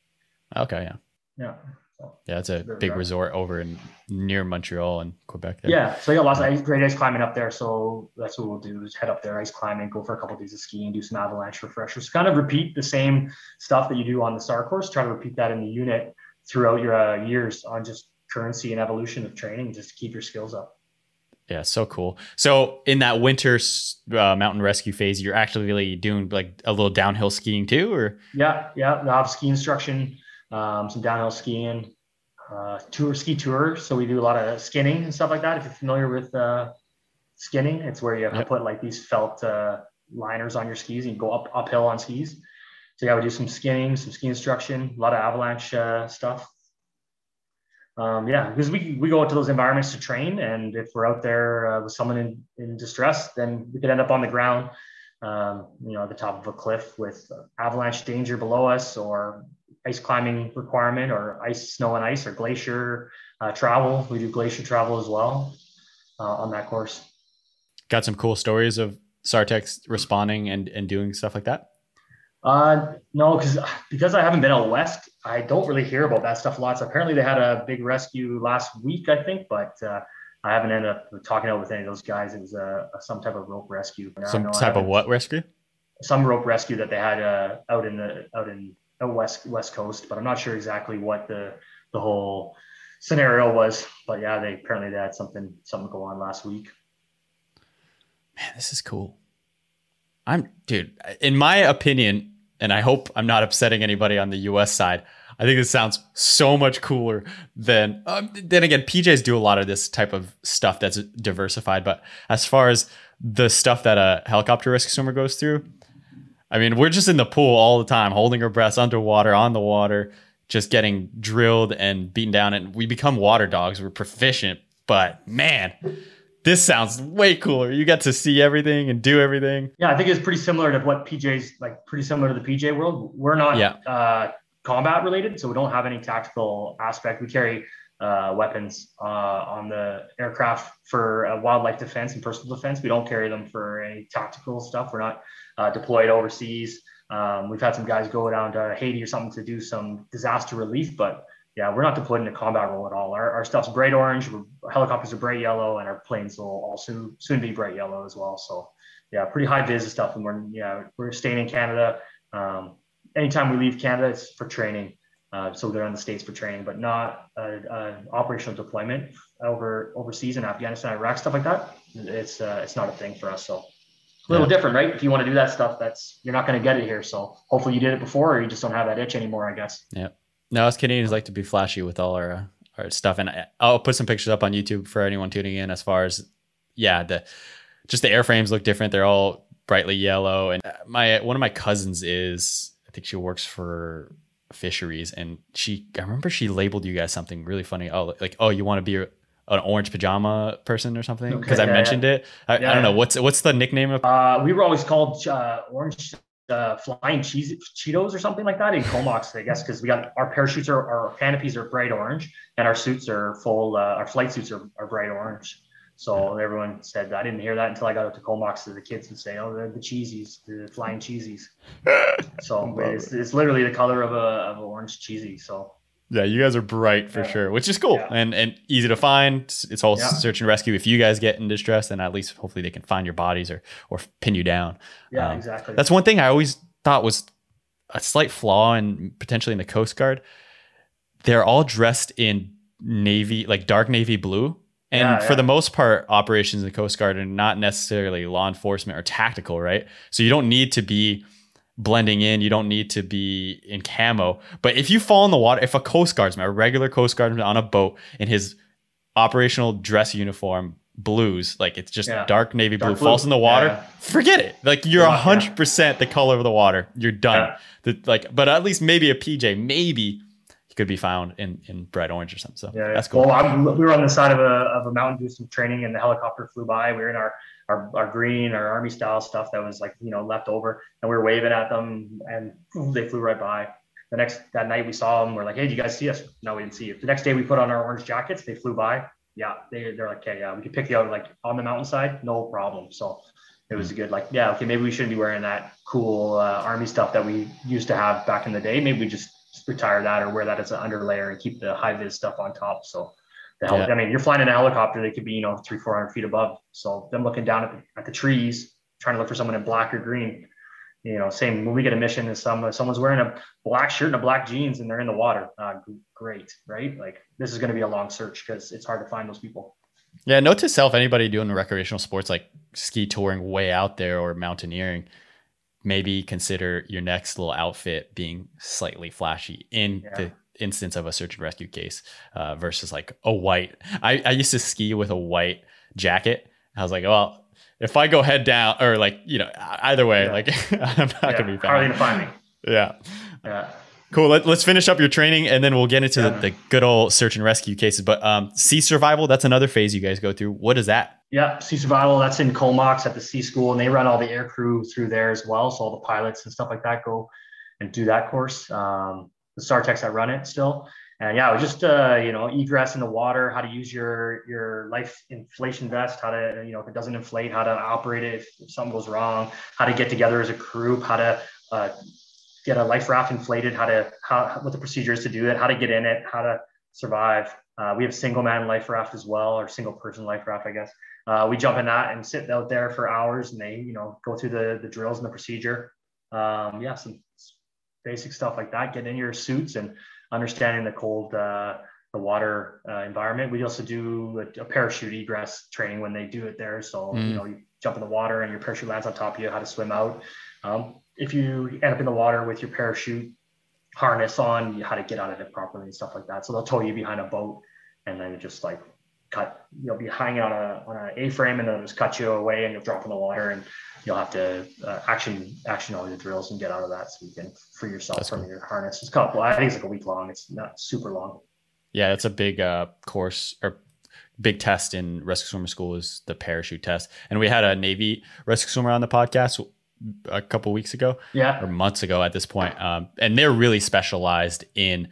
Okay. Yeah. Yeah. So, yeah. It's a it's big resort over in near Montreal and Quebec. There. Yeah. So you got lots yeah. of ice, great ice climbing up there. So that's what we'll do is head up there, ice climbing, go for a couple of days of skiing, do some avalanche refreshers, kind of repeat the same stuff that you do on the S A R course, try to repeat that in the unit throughout your uh, years on just currency and evolution of training, just to keep your skills up. Yeah. So cool. So in that winter uh, mountain rescue phase, you're actually really doing like a little downhill skiing too, or? Yeah. Yeah. I have ski instruction, um, some downhill skiing, uh, tour ski tour. So we do a lot of skinning and stuff like that. If you're familiar with uh, skinning, it's where you have yep. to put like these felt uh, liners on your skis and you go up uphill on skis. So yeah, we do some skinning, some ski instruction, a lot of avalanche uh, stuff. Um, yeah, because we, we go out to those environments to train. And if we're out there uh, with someone in, in distress, then we could end up on the ground, um, you know, at the top of a cliff with avalanche danger below us, or ice climbing requirement, or ice, snow and ice, or glacier uh, travel. We do glacier travel as well uh, on that course. Got some cool stories of S A R Tech responding and, and doing stuff like that? Uh, no, because because I haven't been out west, I don't really hear about that stuff lots. So apparently they had a big rescue last week, I think, but uh, I haven't ended up talking out with any of those guys. It was uh, some type of rope rescue. Some no, type of what rescue? Some rope rescue that they had uh, out in the out in the west west coast, but I'm not sure exactly what the the whole scenario was. But yeah, they apparently they had something something go on last week. Man, this is cool. I'm dude. In my opinion. And I hope I'm not upsetting anybody on the U S side. I think this sounds so much cooler than, um, then again, P Js do a lot of this type of stuff that's diversified. But as far as the stuff that a helicopter rescue swimmer goes through, I mean, we're just in the pool all the time, holding our breaths underwater, on the water, just getting drilled and beaten down. And we become water dogs. We're proficient, but man, this sounds way cooler. You got to see everything and do everything. Yeah, I think it's pretty similar to what P J's, like pretty similar to the P J world. We're not yeah. uh, combat related, so we don't have any tactical aspect. We carry uh, weapons uh, on the aircraft for uh, wildlife defense and personal defense. We don't carry them for any tactical stuff. We're not uh, deployed overseas. Um, we've had some guys go down to Haiti or something to do some disaster relief, but yeah, we're not deployed in a combat role at all. Our, our stuff's bright orange, our helicopters are bright yellow, and our planes will all soon, soon be bright yellow as well. So yeah, pretty high vis stuff. And we're, yeah, we're staying in Canada. Um, anytime we leave Canada, it's for training. Uh, so they're in the States for training, but not an operational deployment over overseas in Afghanistan, Iraq, stuff like that. It's uh, it's not a thing for us. So a little yeah. different, right? If you want to do that stuff, that's you're not going to get it here. So hopefully you did it before, or you just don't have that itch anymore, I guess. Yeah. No, us Canadians like to be flashy with all our our stuff, and I, I'll put some pictures up on YouTube for anyone tuning in. As far as yeah, the just the airframes look different; they're all brightly yellow. And my one of my cousins is, I think she works for fisheries, and she I remember she labeled you guys something really funny. Oh, like oh, you want to be a, an orange pajama person or something? Because okay, yeah, I mentioned yeah. it. I, yeah. I don't know what's what's the nickname of. Uh, we were always called uh, orange. Uh, flying cheese, Cheetos or something like that in Comox, I guess, because we got our parachutes are our canopies are bright orange, and our suits are full. Uh, our flight suits are, are bright orange. So yeah. everyone said I didn't hear that until I got up to Comox to the kids and say, "Oh, the, the cheesies, the flying cheesies." So it's, it. it's literally the color of a of an orange cheesy. So yeah, you guys are bright for yeah. sure, which is cool yeah. and and easy to find. It's all yeah. search and rescue. If you guys get in distress, then at least hopefully they can find your bodies or or pin you down. Yeah, um, exactly. That's one thing I always thought was a slight flaw in potentially in the Coast Guard. They're all dressed in navy, like dark navy blue. And yeah, for yeah. the most part, operations in the Coast Guard are not necessarily law enforcement or tactical, right? So you don't need to be blending in. You don't need to be in camo. But if you fall in the water, if a Coast Guardsman, a regular Coast Guardsman on a boat in his operational dress uniform, blues, like it's just yeah. dark navy dark blue, blue, falls in the water, yeah. forget it. Like you're one hundred percent yeah. the color of the water. You're done. Yeah. The, like, but at least maybe a P J, maybe could be found in, in bright orange or something. So yeah, that's cool. Well, I'm, we were on the side of a, of a mountain doing some training and the helicopter flew by. We were in our, our, our green, our army style stuff that was like, you know, left over, and we were waving at them and they flew right by. The next, that night we saw them. We're like, hey, do you guys see us? No, we didn't see you. The next day we put on our orange jackets. They flew by. Yeah. They, they're like, okay, yeah, we could pick you out like on the mountainside. No problem. So it was good. Like, yeah, okay, maybe we shouldn't be wearing that cool uh, army stuff that we used to have back in the day. Maybe we just retire that or wear that as an underlayer and keep the high vis stuff on top. So the hell, yeah. I mean, you're flying in a helicopter, they could be, you know, three, four hundred feet above. So them looking down at the, at the trees, trying to look for someone in black or green, you know, same when we get a mission and some, someone's wearing a black shirt and a black jeans and they're in the water. Uh, great. Right. Like this is going to be a long search because it's hard to find those people. Yeah. Note to self, anybody doing recreational sports, like ski touring way out there or mountaineering, maybe consider your next little outfit being slightly flashy in yeah. the instance of a search and rescue case uh, versus like a white. I, I used to ski with a white jacket. I was like, well, if I go head down or like, you know, either way, yeah. like I'm not yeah. going to be found. Hardly to find me. Yeah. Yeah. Cool. Let, let's finish up your training and then we'll get into yeah. the, the good old search and rescue cases. But um, sea survival, that's another phase you guys go through. What is that? Yeah, Sea Survival, that's in Comox at the Sea School, and they run all the air crew through there as well. So all the pilots and stuff like that go and do that course. Um, the S A R Techs that run it still. And yeah, it was just, uh, you know, egress in the water, how to use your your life inflation vest, how to, you know, if it doesn't inflate, how to operate it if, if something goes wrong, how to get together as a group, how to uh, get a life raft inflated, how to, how, what the procedure is to do it, how to get in it, how to survive. Uh, we have single man life raft as well, or single person life raft, I guess. Uh, we jump in that and sit out there for hours and they, you know, go through the, the drills and the procedure. Um, yeah, some basic stuff like that, get in your suits and understanding the cold, uh, the water uh, environment. We also do a, a parachute egress training when they do it there. So, mm. you know, you jump in the water and your parachute lands on top of you, how to swim out. Um, if you end up in the water with your parachute harness on, how to get out of it properly and stuff like that. So they'll tow you behind a boat and then just like, cut, you'll be hanging on a on an A-frame and they'll just cut you away and you'll drop in the water and you'll have to uh, action action all your drills and get out of that so you can free yourself that's from cool. your harness. It's a couple, I think it's like a week long. It's not super long. Yeah, it's a big uh, course or big test in Rescue Swimmer School is the parachute test. And we had a Navy Rescue Swimmer on the podcast a couple weeks ago yeah. or months ago at this point. Um, and they're really specialized in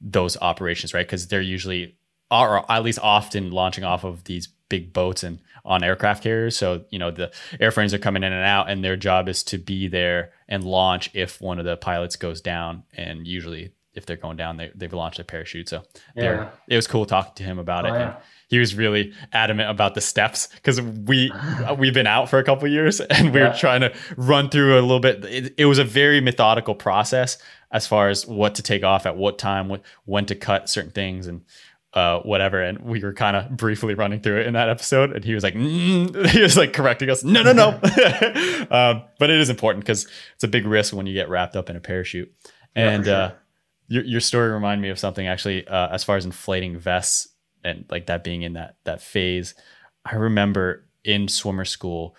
those operations, right? Because they're usually... or at least often launching off of these big boats and on aircraft carriers. So, you know, the airframes are coming in and out and their job is to be there and launch if one of the pilots goes down. And usually if they're going down, they, they've launched their parachute. So yeah. it was cool talking to him about oh, it. Yeah. And he was really adamant about the steps because we, we've been out for a couple of years and we yeah. were trying to run through a little bit. It, it was a very methodical process as far as what to take off at what time, what, when to cut certain things and Uh, whatever. And we were kind of briefly running through it in that episode. And he was like, mm, he was like correcting us. No, no, no. um, but it is important because it's a big risk when you get wrapped up in a parachute. And yeah, sure. uh, your, your story reminded me of something actually, uh, as far as inflating vests and like that being in that, that phase. I remember in swimmer school,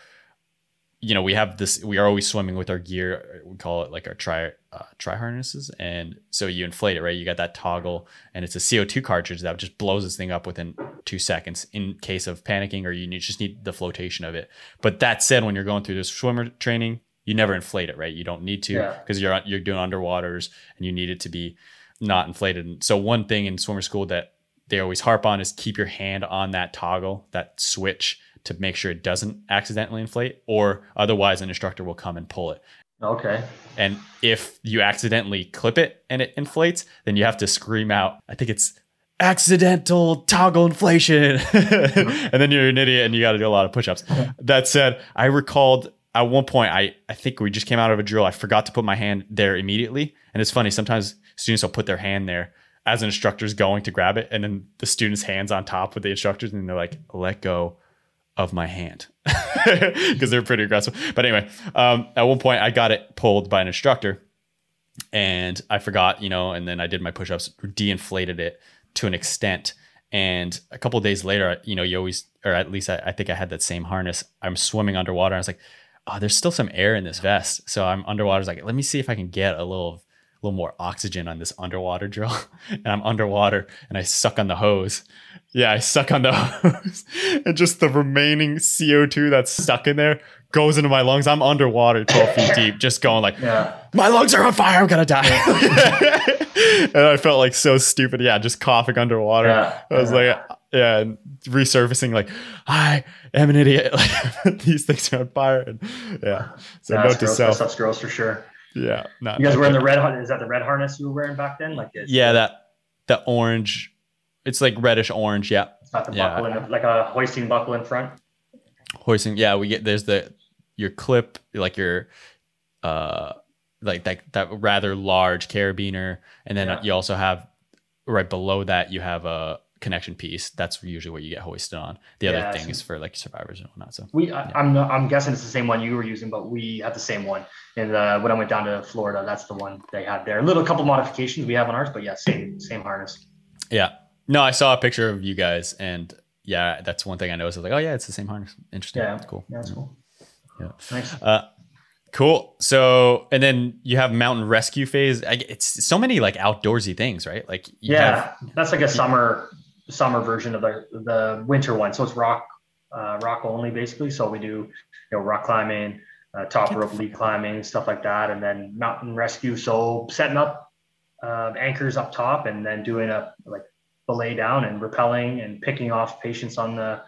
you know, we have this, we are always swimming with our gear. We call it like our tri, uh, tri harnesses. And so you inflate it, right? You got that toggle and it's a C O two cartridge that just blows this thing up within two seconds in case of panicking, or you need, just need the flotation of it. But that said, when you're going through this swimmer training, you never inflate it, right? You don't need to yeah. because you're, you're doing underwaters and you need it to be not inflated. And so one thing in swimmer school that they always harp on is keep your hand on that toggle, that switch, to make sure it doesn't accidentally inflate, or otherwise an instructor will come and pull it. Okay. And if you accidentally clip it and it inflates, then you have to scream out, I think it's accidental toggle inflation. And then you're an idiot and you got to do a lot of push-ups. That said, I recalled at one point, I, I think we just came out of a drill. I forgot to put my hand there immediately. And it's funny, sometimes students will put their hand there as an instructor's going to grab it. And then the student's hand's on top with the instructors. And they're like, let go of my hand, because they're pretty aggressive. But anyway, um, at one point I got it pulled by an instructor and I forgot, you know, and then I did my push-ups, de-inflated it to an extent. And a couple of days later, you know, you always, or at least I, I think I had that same harness. I'm swimming underwater. And I was like, oh, there's still some air in this vest. So I'm underwater. I was like, let me see if I can get a little, a little more oxygen on this underwater drill. And I'm underwater and I suck on the hose. Yeah, I suck on the hose. And just the remaining C O two that's stuck in there goes into my lungs. I'm underwater twelve feet deep, just going like, yeah. My lungs are on fire. I'm going to die. And I felt like so stupid. Yeah, just coughing underwater. Yeah. I was yeah. like, yeah, and resurfacing like, I am an idiot. Like, these things are on fire. And yeah, so no, note to self. That's gross for sure. Yeah. Not, you guys were in the red, is that the red harness you were wearing back then? Like, it, yeah, that, the orange, it's like reddish orange. Yeah. It's not the yeah. buckle, in, like a hoisting buckle in front. Hoisting. Yeah. We get, there's the, your clip, like your, uh, like that, that rather large carabiner. And then yeah. you also have right below that, you have a connection piece. That's usually what you get hoisted on. The yeah, other thing so is for like survivors and whatnot. So we, I, yeah. I'm, not, I'm guessing it's the same one you were using, but we had the same one. And uh, when I went down to Florida, that's the one they had there. A little couple modifications we have on ours, but yeah, same, same harness. Yeah. No, I saw a picture of you guys and yeah, that's one thing I noticed. I was like, oh yeah, it's the same harness. Interesting. Yeah. That's cool. Yeah, that's cool. Yeah. Nice. Uh, cool. So, and then you have mountain rescue phase. I, it's so many like outdoorsy things, right? Like, you yeah, have, that's like a summer, summer version of the, the winter one. So it's rock, uh, rock only basically. So we do, you know, rock climbing, uh, top rope lead climbing, stuff like that. And then mountain rescue. So setting up, uh, anchors up top and then doing a like belay down and rappelling and picking off patients on the,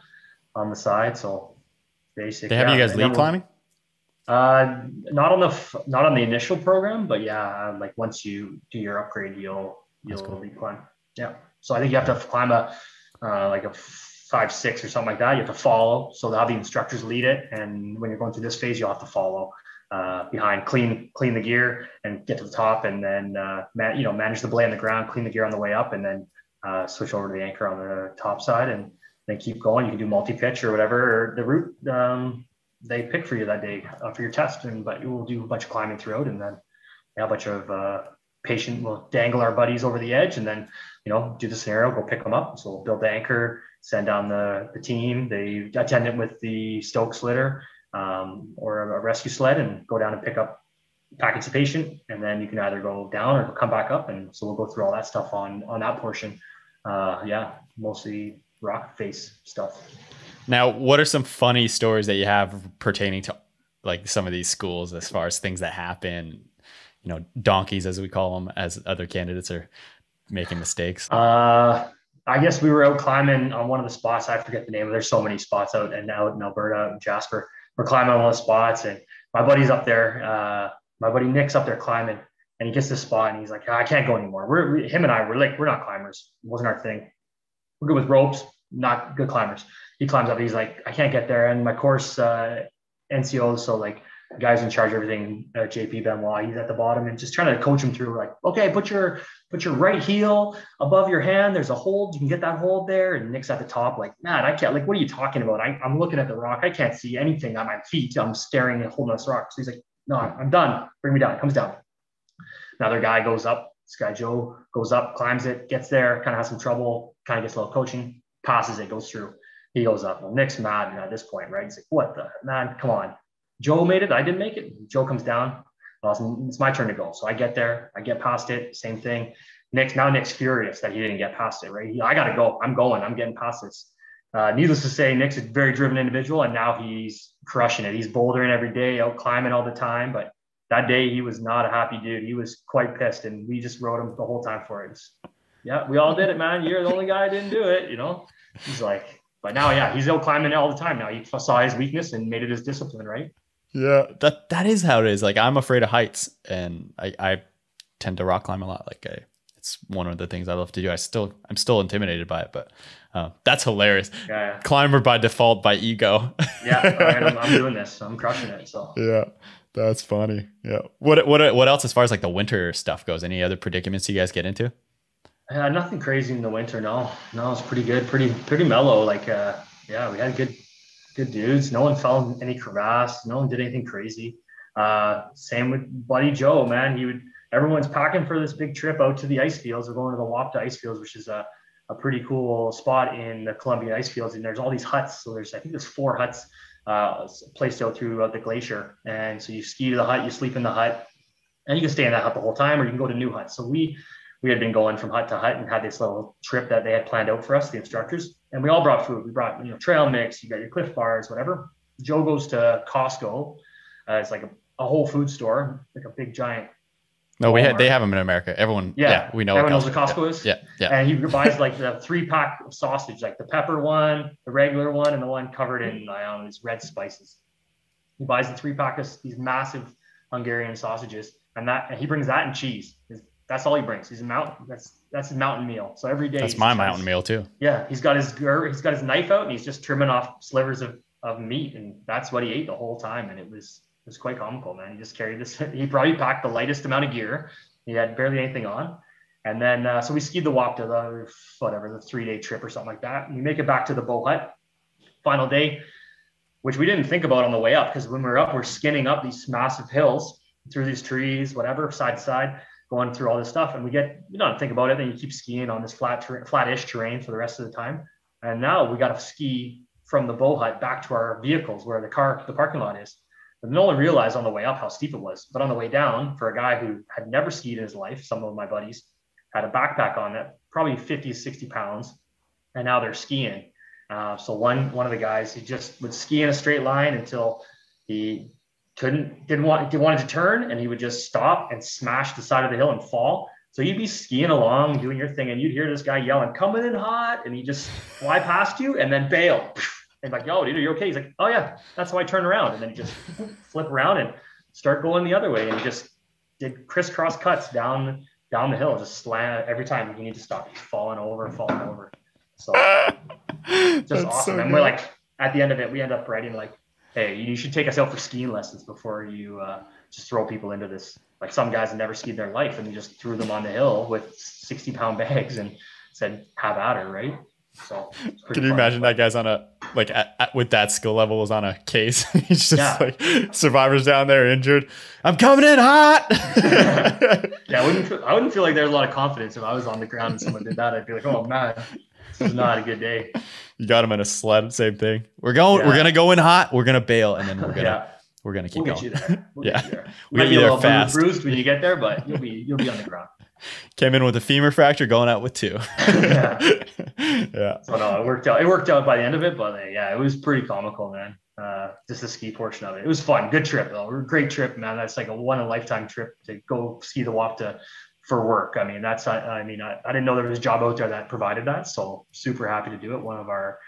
on the side. So basic. They have yeah, you guys lead climbing? Uh, not on the, not on the initial program, but yeah, like once you do your upgrade, you'll, you'll cool. lead climb. Yeah. So I think you have to climb a, uh, like a five, six or something like that. You have to follow. So they'll have the instructors lead it. And when you're going through this phase, you'll have to follow, uh, behind, clean, clean the gear and get to the top and then, uh, man, you know, manage the belay on the ground, clean the gear on the way up and then, uh, switch over to the anchor on the top side and then keep going. You can do multi-pitch or whatever, or the route, um, they pick for you that day uh, for your test, and but you will do a bunch of climbing throughout, and then yeah, a bunch of uh, patient will dangle our buddies over the edge, and then you know do the scenario, go pick them up. So we'll build the anchor, send down the, the team, they attend it with the Stoke slitter um, or a rescue sled, and go down and pick up packets of patient, and then you can either go down or come back up, and so we'll go through all that stuff on on that portion. Uh, yeah, mostly rock face stuff. Now, what are some funny stories that you have pertaining to like some of these schools as far as things that happen, you know, donkeys, as we call them, as other candidates are making mistakes? Uh, I guess we were out climbing on one of the spots. I forget the name. There's so many spots out and out in Alberta and Jasper. We're climbing on one of the spots and my buddy's up there. Uh, my buddy Nick's up there climbing and he gets this spot and he's like, I can't go anymore. We're we, him and I were like, we're not climbers. It wasn't our thing. We're good with ropes, not good climbers. He climbs up, he's like, I can't get there. And my course, uh, N C O, so like guys in charge of everything, uh, J P Benoit, he's at the bottom and just trying to coach him through like, okay, put your, put your right heel above your hand. There's a hold, you can get that hold there. And Nick's at the top, like, man, I can't, like, what are you talking about? I, I'm looking at the rock. I can't see anything on my feet. I'm staring and holding this rock. So he's like, no, I'm done. Bring me down. Comes down. Another guy goes up, this guy Joe goes up, climbs it, gets there, kind of has some trouble, kind of gets a little coaching, passes it, goes through. He goes up. Well, Nick's mad at this point, right? He's like, what the man? Come on. Joe made it. I didn't make it. Joe comes down. Well, it's my turn to go. So I get there. I get past it. Same thing. Nick's now Nick's furious that he didn't get past it, right? He, I got to go. I'm going. I'm getting past this. Uh, needless to say, Nick's a very driven individual, and now he's crushing it. He's bouldering every day, out climbing all the time. But that day, he was not a happy dude. He was quite pissed, and we just rode him the whole time for it. Just, yeah, we all did it, man. You're the only guy that didn't do it, you know? He's like... But now, yeah, he's out climbing all the time. Now he saw his weakness and made it his discipline, right? Yeah, that that is how it is. Like I'm afraid of heights, and I, I tend to rock climb a lot. Like I, it's one of the things I love to do. I still, I'm still intimidated by it, but uh, that's hilarious. Yeah, yeah. Climber by default, by ego. Yeah, all right, I'm, I'm doing this. I'm crushing it. So yeah, that's funny. Yeah. What what what else as far as like the winter stuff goes? Any other predicaments you guys get into? Uh, nothing crazy in the winter. No, no, it's pretty good. Pretty pretty mellow. Like uh, yeah, we had good good dudes. No one fell in any crevasse. No one did anything crazy. Uh, same with Buddy Joe, man. He would. Everyone's packing for this big trip out to the ice fields. We're going to the Wapta ice fields, which is a, a pretty cool spot in the Columbia ice fields. And there's all these huts. So there's, I think there's four huts uh, placed out throughout the glacier. And so you ski to the hut, you sleep in the hut, and you can stay in that hut the whole time, or you can go to new huts. So we, we had been going from hut to hut and had this little trip that they had planned out for us, the instructors. And we all brought food. We brought, you know, trail mix, you got your Cliff Bars, whatever. Joe goes to Costco. Uh, it's like a, a Whole Food store, like a big giant. No, we had, they have them in America. Everyone, yeah, yeah we know. Everyone knows what Costco yeah. is. Yeah, yeah. And he buys like the three pack of sausage, like the pepper one, the regular one, and the one covered in I don't know, these red spices. He buys the three pack of these massive Hungarian sausages, and that, and he brings that and cheese. That's all he brings. He's a mountain. That's that's his mountain meal. So every day. That's my mountain meal too. Yeah, he's got his he's got his knife out and he's just trimming off slivers of of meat, and that's what he ate the whole time, and it was. It was quite comical, man. He just carried this. He probably packed the lightest amount of gear. He had barely anything on. And then, uh, so we skied the Wapta, the, whatever, the three-day trip or something like that. We make it back to the Bow Hut, final day, which we didn't think about on the way up, because when we were up, we're skinning up these massive hills through these trees, whatever, side to side, going through all this stuff. And we get, you don't think about it, then you keep skiing on this flat, ter- flat-ish terrain for the rest of the time. And now we got to ski from the Bow Hut back to our vehicles where the car, the parking lot is. And no one realized on the way up how steep it was. But on the way down, for a guy who had never skied in his life, some of my buddies had a backpack on that, probably fifty, sixty pounds. And now they're skiing. Uh, so one one of the guys, he just would ski in a straight line until he couldn't, didn't want, didn't wanted to turn. And he would just stop and smash the side of the hill and fall. So you'd be skiing along, doing your thing. And you'd hear this guy yelling, coming in hot. And he'd just fly past you and then bail. And like, yo, dude, are you okay? He's like, oh yeah, that's how I turn around. And then just flip around and start going the other way. And just did crisscross cuts down, down the hill, just slam every time you need to stop. He's falling over, falling over. So just that's awesome. So and we're like, at the end of it, we end up writing like, hey, you should take us out for skiing lessons before you uh, just throw people into this. Like some guys have never skied their life and you just threw them on the hill with sixty pound bags and said, have at her, right? So can you fun, imagine but... that guy's on a like at, at, with that skill level is on a case. He's just yeah. like survivors down there injured. I'm coming in hot. yeah, I wouldn't. Feel, I wouldn't feel like there's a lot of confidence if I was on the ground and someone did that. I'd be like, oh man, this is not a good day. You got him in a sled. Same thing. We're going. Yeah. We're gonna go in hot. We're gonna bail, and then we're gonna yeah. we're gonna keep we'll going. Get you there. We'll yeah, get you there. We'll might be a little fast. Bruised when you get there, but you'll be you'll be on the ground. Came in with a femur fracture, going out with two. yeah. yeah. So no, it worked out. It worked out by the end of it, but uh, yeah, it was pretty comical, man. Uh, just the ski portion of it. It was fun. Good trip, though. Great trip, man. That's like a one in a lifetime trip to go ski the Wapta for work. I mean, that's, I, I mean, I, I didn't know there was a job out there that provided that. So super happy to do it. One of our,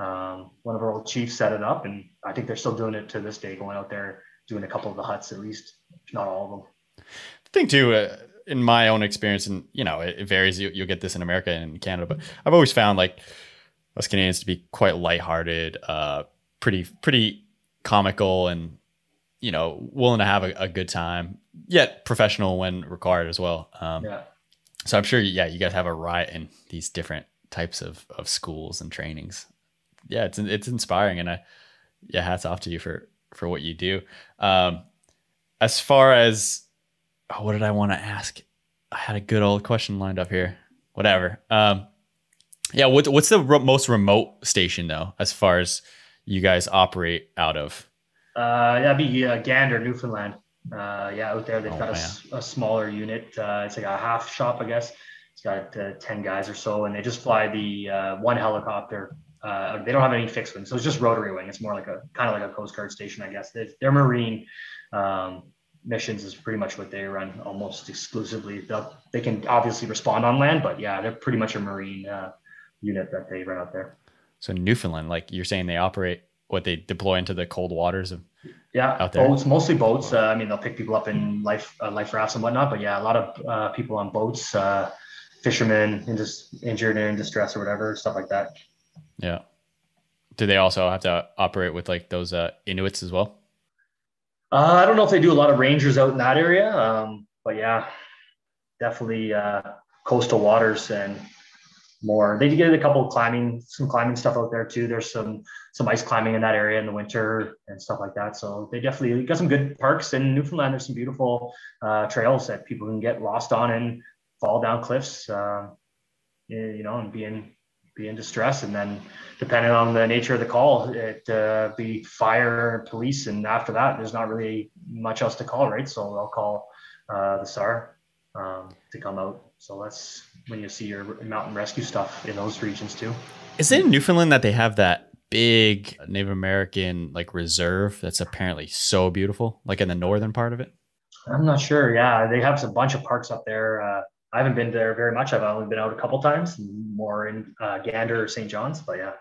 um, one of our old chiefs set it up, and I think they're still doing it to this day, going out there, doing a couple of the huts, at least, if not all of them. I think too, uh, in my own experience, and you know, it, it varies. You, you'll get this in America and in Canada, but I've always found like us Canadians to be quite lighthearted, uh, pretty, pretty comical, and you know, willing to have a, a good time, yet professional when required as well. Um, yeah. So I'm sure, yeah, you guys have a riot in these different types of of schools and trainings. Yeah, it's it's inspiring, and I, yeah, hats off to you for for what you do. Um, as far as oh, what did I want to ask? I had a good old question lined up here. Whatever. Um, yeah. What, what's the re- most remote station though, as far as you guys operate out of? Uh, that'd be uh, Gander, Newfoundland. Uh, yeah, out there they've oh, got a, a smaller unit. Uh, it's like a half shop, I guess. It's got uh, ten guys or so, and they just fly the uh, one helicopter. Uh, they don't have any fixed wing, so it's just rotary wing. It's more like a kind of like a Coast Guard station, I guess. They're, they're marine. Um, missions is pretty much what they run almost exclusively. They'll, they can obviously respond on land, but yeah, they're pretty much a marine uh, unit that they run out there. So Newfoundland, like you're saying, they operate what they deploy into the cold waters of yeah, out there. Boats, mostly boats. Uh, I mean, they'll pick people up in life uh, life rafts and whatnot, but yeah, a lot of uh, people on boats, uh, fishermen and just injured and in distress or whatever, stuff like that. Yeah. Do they also have to operate with like those uh, Inuits as well? Uh, I don't know if they do a lot of rangers out in that area. Um, but yeah, definitely uh, coastal waters and more. They did get a couple of climbing, some climbing stuff out there too. There's some, some ice climbing in that area in the winter and stuff like that. So they definitely got some good parks in Newfoundland. There's some beautiful uh, trails that people can get lost on and fall down cliffs, uh, you know, and be in, be in distress. And then depending on the nature of the call, it uh, be fire, police. And after that, there's not really much else to call, right? So they'll call uh, the S A R um, to come out. So that's when you see your mountain rescue stuff in those regions too. Is it in Newfoundland that they have that big Native American like reserve that's apparently so beautiful, like in the northern part of it? I'm not sure. Yeah, they have a bunch of parks up there. Uh, I haven't been there very much. I've only been out a couple times, more in uh, Gander or Saint John's, but yeah.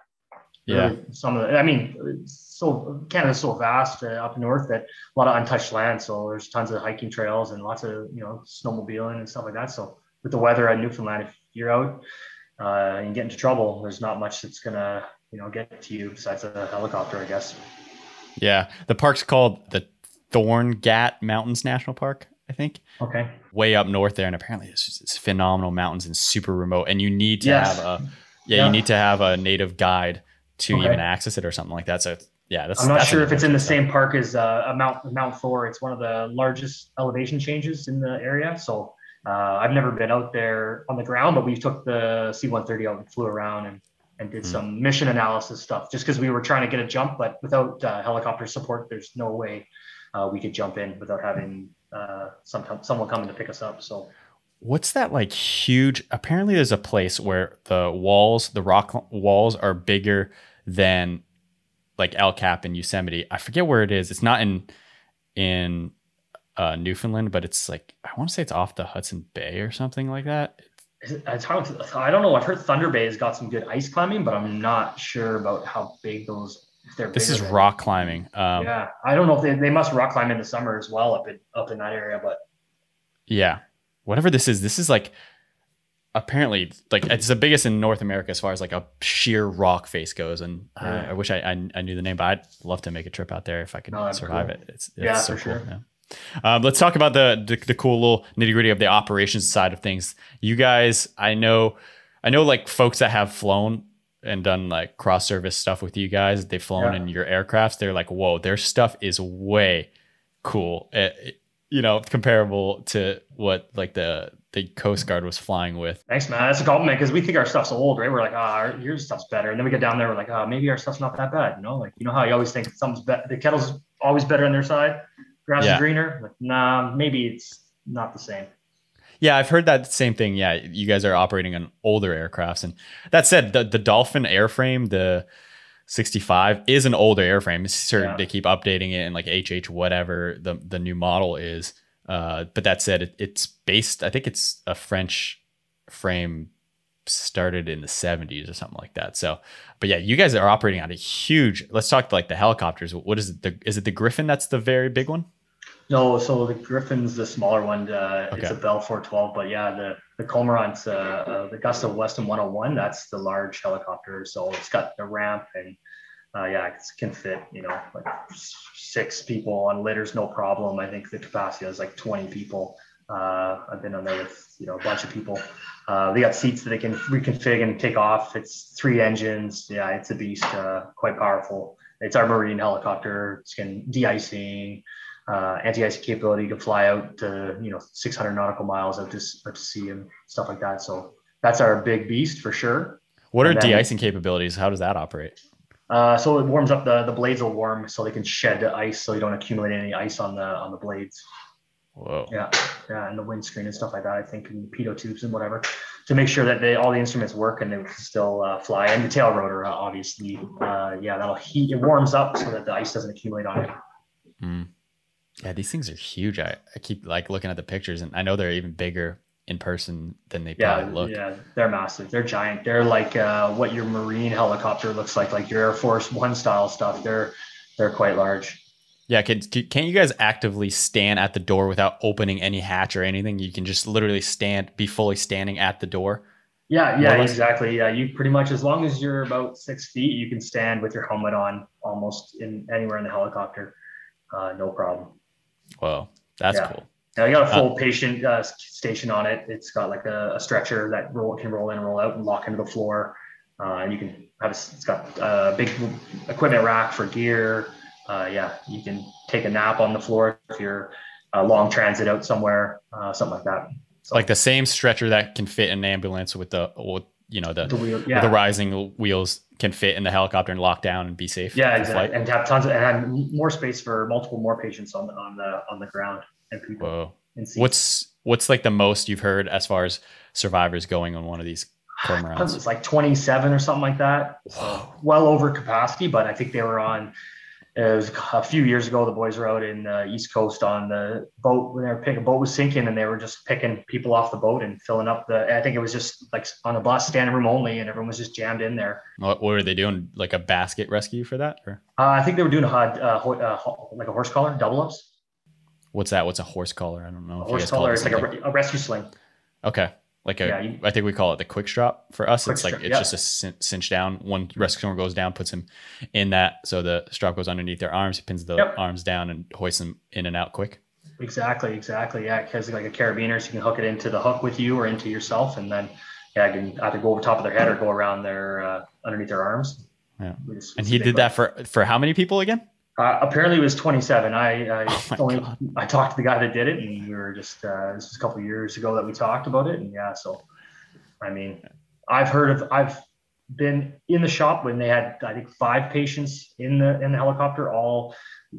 Yeah. Some of the, I mean, so Canada's so vast uh, up north that a lot of untouched land. So there's tons of hiking trails and lots of, you know, snowmobiling and stuff like that. So with the weather in Newfoundland, if you're out uh, and you get into trouble, there's not much that's going to, you know, get to you besides a helicopter, I guess. Yeah. The park's called the Thorn-Gat Mountains National Park, I think. Okay. Way up north there. And apparently it's just, it's phenomenal mountains and super remote. And you need to yes. have a, yeah, yeah, you need to have a native guide to okay. even access it or something like that. So yeah, that's, I'm not that's sure if it's in the same park as uh, a Mount, Mount Thor. It's one of the largest elevation changes in the area. So uh, I've never been out there on the ground, but we took the C one thirty out and flew around and, and did mm. some mission analysis stuff just because we were trying to get a jump, but without uh, helicopter support, there's no way uh, we could jump in without having uh some, someone coming to pick us up. So what's that like huge, apparently there's a place where the walls, the rock walls are bigger than like El Cap in Yosemite. I forget where it is. It's not in, in uh, Newfoundland, but it's like, I want to say it's off the Hudson Bay or something like that. It's, it's hard to, I don't know. I've heard Thunder Bay has got some good ice climbing, but I'm not sure about how big those This is rock climbing. Um, yeah, I don't know if they, they must rock climb in the summer as well up in up in that area, but yeah, whatever this is, this is like apparently like it's the biggest in North America as far as like a sheer rock face goes. And yeah. uh, I wish I, I I knew the name, but I'd love to make a trip out there if I could no, survive cool. it. It's, it's yeah, so for cool. sure. Yeah. Um, let's talk about the, the the cool little nitty gritty of the operations side of things. You guys, I know, I know, like folks that have flown and done like cross service stuff with you guys, they've flown yeah. in your aircrafts. They're like, whoa, their stuff is way cool. It, it, you know, comparable to what like the the Coast Guard was flying with. Thanks, man. That's a compliment because we think our stuff's old, right? We're like, ah, oh, your stuff's better. And then we get down there, we're like, ah, oh, maybe our stuff's not that bad. You know, like you know how you always think something's better. The kettle's always better on their side. Grass yeah. is greener. Like, nah, maybe it's not the same. Yeah, I've heard that same thing. Yeah, you guys are operating on older aircrafts. And that said, the, the Dolphin airframe, the sixty-five, is an older airframe. It's certain yeah. they keep updating it and like H H, whatever the, the new model is. Uh, but that said, it, it's based, I think it's a French frame started in the seventies or something like that. So, but yeah, you guys are operating on a huge, let's talk like the helicopters. What is it? The, is it the Griffin that's the very big one? No, so the Griffin's the smaller one. Uh, okay. It's a Bell four twelve, but yeah, the the Cormorant, uh, uh, the Gusta Weston one oh one, that's the large helicopter. So it's got the ramp, and uh, yeah, it can fit, you know, like six people on litters, no problem. I think the capacity is like twenty people. Uh, I've been on there with, you know, a bunch of people. Uh, they got seats that they can reconfig and take off. It's three engines. Yeah, it's a beast, uh, quite powerful. It's our marine helicopter. It's can de-icing. Uh, anti-ice capability to fly out to, you know, six hundred nautical miles out to, out to sea and stuff like that. So that's our big beast for sure. What are de-icing capabilities? How does that operate? Uh, so it warms up, the, the blades will warm so they can shed the ice so you don't accumulate any ice on the on the blades. Whoa. Yeah, yeah, and the windscreen and stuff like that, I think, and the pitot tubes and whatever, to make sure that they, all the instruments work and they can still uh, fly. And the tail rotor, uh, obviously, uh, yeah, that'll heat, it warms up so that the ice doesn't accumulate on it. Mm. Yeah, these things are huge. I, I keep like looking at the pictures, and I know they're even bigger in person than they yeah, probably look. Yeah, they're massive. They're giant. They're like uh, what your marine helicopter looks like, like your Air Force One style stuff. They're they're quite large. Yeah, can, can't you guys actively stand at the door without opening any hatch or anything? You can just literally stand, be fully standing at the door. Yeah, yeah, exactly. Yeah, you pretty much, as long as you're about six feet, you can stand with your helmet on almost in anywhere in the helicopter, uh, no problem. Whoa, that's yeah. cool. Now you got a full uh, patient uh, station on it. It's got like a, a stretcher that roll, can roll in and roll out and lock into the floor. Uh, you can have a, it's got a big equipment rack for gear. Uh, yeah, you can take a nap on the floor if you're uh, long transit out somewhere, uh, something like that. So, like the same stretcher that can fit in an ambulance with the, with, you know, the the, wheel, yeah. the rising wheels can fit in the helicopter and lock down and be safe. Yeah, exactly. And have tons of, and have more space for multiple more patients on the on the on the ground and people. Whoa. And what's what's like the most you've heard as far as survivors going on one of these? Cormorants? It's like twenty-seven or something like that. Whoa. Well over capacity, but I think they were on. It was a few years ago, the boys were out in the East Coast on the boat when they were picking, boat was sinking and they were just picking people off the boat and filling up the, I think it was just like on a bus, standing room only, and everyone was just jammed in there. What, what were they doing? Like a basket rescue for that? Or? Uh, I think they were doing a uh, uh, like a horse collar, double ups. What's that? What's a horse collar? I don't know. A horse collar is like a, a rescue sling. Okay. Like a, yeah, you, I think we call it the quick strap for us. It's like, strap, it's yeah. just a cinch, cinch down. One rescue swimmer goes down, puts him in that. So the strap goes underneath their arms. He pins the yep. arms down and hoists them in and out quick. Exactly. Exactly. Yeah. It has like a carabiner, so you can hook it into the hook with you or into yourself. And then yeah, you can either go over top of their head or go around their, uh, underneath their arms. Yeah. It's, and it's he did that for, for how many people again? Uh, apparently it was twenty-seven. I I, oh only, I talked to the guy that did it, and we were just uh, this was a couple of years ago that we talked about it, and yeah. So, I mean, I've heard of I've been in the shop when they had I think five patients in the in the helicopter, all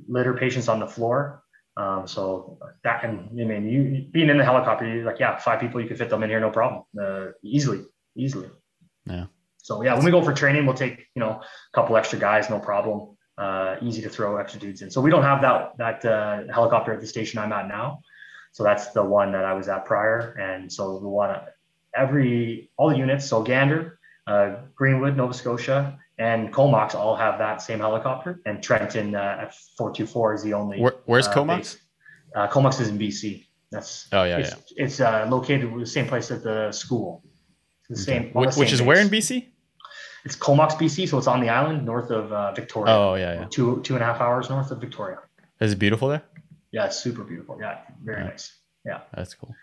litter patients on the floor. Um, so that and I mean, you being in the helicopter, you're like yeah, five people, you can fit them in here, no problem, uh, easily, easily. Yeah. So yeah, when we go for training, we'll take you know a couple extra guys, no problem. Uh, easy to throw extra dudes in. So we don't have that that uh, helicopter at the station I'm at now. So that's the one that I was at prior. And so we want every, all the units, so Gander, uh, Greenwood, Nova Scotia, and Comox all have that same helicopter. And Trenton uh, at four two four is the only. Where, where's uh, Comox? Uh, Comox is in B C. That's, oh, yeah, it's, yeah. It's uh, located the same place at the school. The same, okay. Which, the same which is place. Where in B C? It's Comox, B C, so it's on the island north of uh, Victoria. Oh, yeah, yeah. Two, two and a half hours north of Victoria. Is it beautiful there? Yeah, it's super beautiful. Yeah, very yeah. nice. Yeah. That's cool.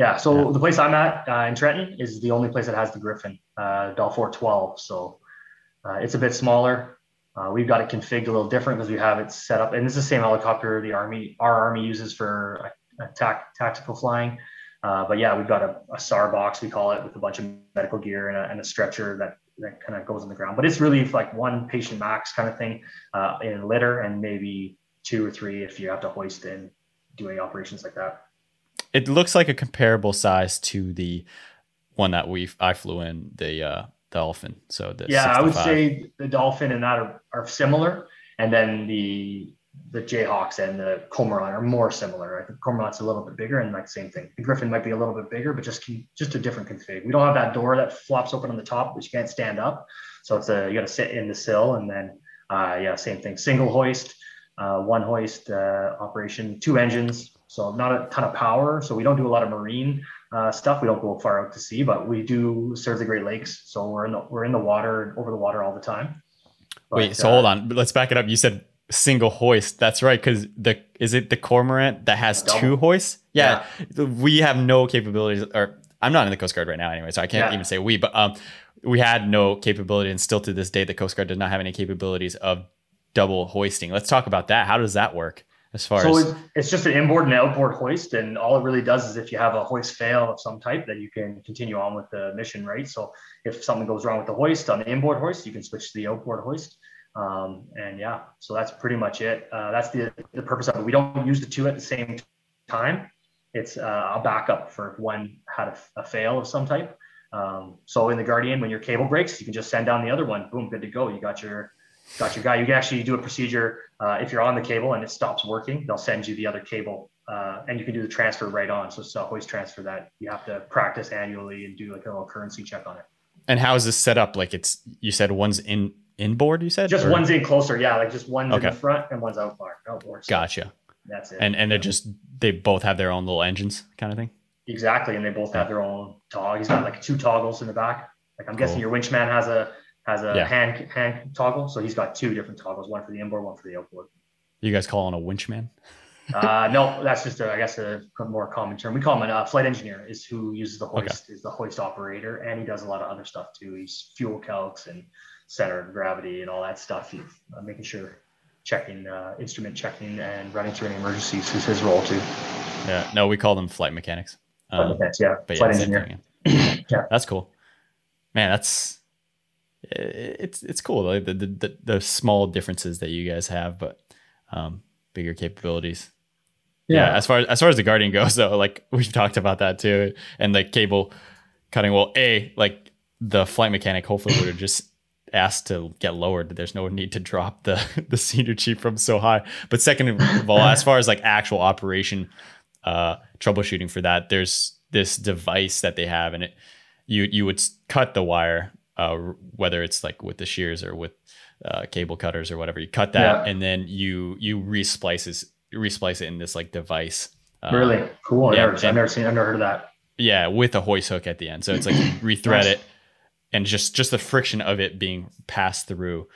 Yeah, so yeah. the place I'm at uh, in Trenton is the only place that has the Griffin, uh, Doll four twelve. So uh, it's a bit smaller. Uh, we've got it configured a little different because we have it set up. And it's the same helicopter the Army, our Army uses for attack, tactical flying. Uh, but yeah, we've got a, a S A R box, we call it, with a bunch of medical gear and a, and a stretcher that that kind of goes on the ground, but it's really like one patient max kind of thing uh, in litter, and maybe two or three if you have to hoist in doing operations like that. It looks like a comparable size to the one that we I flew in, the uh, Dolphin. So the yeah, sixty-five. I would say the Dolphin and that are, are similar, and then the the Jayhawks and the Cormorant are more similar. I think Cormorant's a little bit bigger, and like same thing. The Griffin might be a little bit bigger, but just just a different config. We don't have that door that flops open on the top, which you can't stand up. So it's a, you got to sit in the sill, and then uh, yeah, same thing. Single hoist, uh, one hoist uh, operation, two engines. So not a ton of power. So we don't do a lot of marine uh, stuff. We don't go far out to sea, but we do serve the Great Lakes. So we're in the we're in the water, over the water all the time. But, wait, so uh, hold on, let's back it up. You said single hoist. That's right, because the is it the Cormorant that has Double. two hoists? Yeah, yeah, we have no capabilities, or I'm not in the Coast Guard right now anyway, so I can't yeah. even say we, but um we had no capability, and still to this day the Coast Guard does not have any capabilities of double hoisting. Let's talk about that. How does that work as far so as it's, it's just an inboard and outboard hoist, and all it really does is if you have a hoist fail of some type, that you can continue on with the mission, right? So if something goes wrong with the hoist on the inboard hoist, you can switch to the outboard hoist. Um, and yeah, so that's pretty much it. Uh, that's the, the purpose of it. We don't use the two at the same time. It's uh, a backup for if one had a, a fail of some type. Um, so in the Guardian, when your cable breaks, you can just send down the other one, boom, good to go. You got your, got your guy. You can actually do a procedure. Uh, if you're on the cable and it stops working, they'll send you the other cable, uh, and you can do the transfer right on. So it's a hoist transfer that you have to practice annually and do like a little currency check on it. And how is this set up? Like it's, you said one's in, inboard, you said? Just or? One's in closer, yeah. Like just one's okay. in the front and one's out far, outboard. So gotcha. That's it. And and they're just, they both have their own little engines kind of thing? Exactly. And they both have their own toggle. He's got like two toggles in the back. Like I'm cool. guessing your winchman has a has a yeah. hand hand toggle. So he's got two different toggles, one for the inboard, one for the outboard. You guys call on a winchman? uh, no, that's just, a, I guess, a more common term. We call him a uh, flight engineer is who uses the hoist, okay. is the hoist operator. And he does a lot of other stuff too. He's fuel calcs and center of gravity and all that stuff. He's uh, making sure, checking, uh, instrument checking and running through any emergencies is his role too. Yeah, no, we call them flight mechanics. Um, flight mechanics, yeah. But flight yeah, engineer. Yeah. That's cool. Man, that's, it's it's cool, like the, the, the small differences that you guys have, but um, bigger capabilities. Yeah. yeah. As far as, as far as the Guardian goes though, like we've talked about that too. And like cable cutting, well, A, like the flight mechanic hopefully would have just asked to get lowered. There's no need to drop the, the senior chief from so high. But second of all, as far as like actual operation uh, troubleshooting for that, there's this device that they have and it, you, you would cut the wire, uh, whether it's like with the shears or with uh, cable cutters or whatever, you cut that yeah. and then you, you re-splice it, re-splice it in this like device. Um, really cool. Yeah, I've, never, and, I've never seen, I've never heard of that. Yeah. With a hoist hook at the end. So it's like you re-thread nice. it and just, just the friction of it being passed through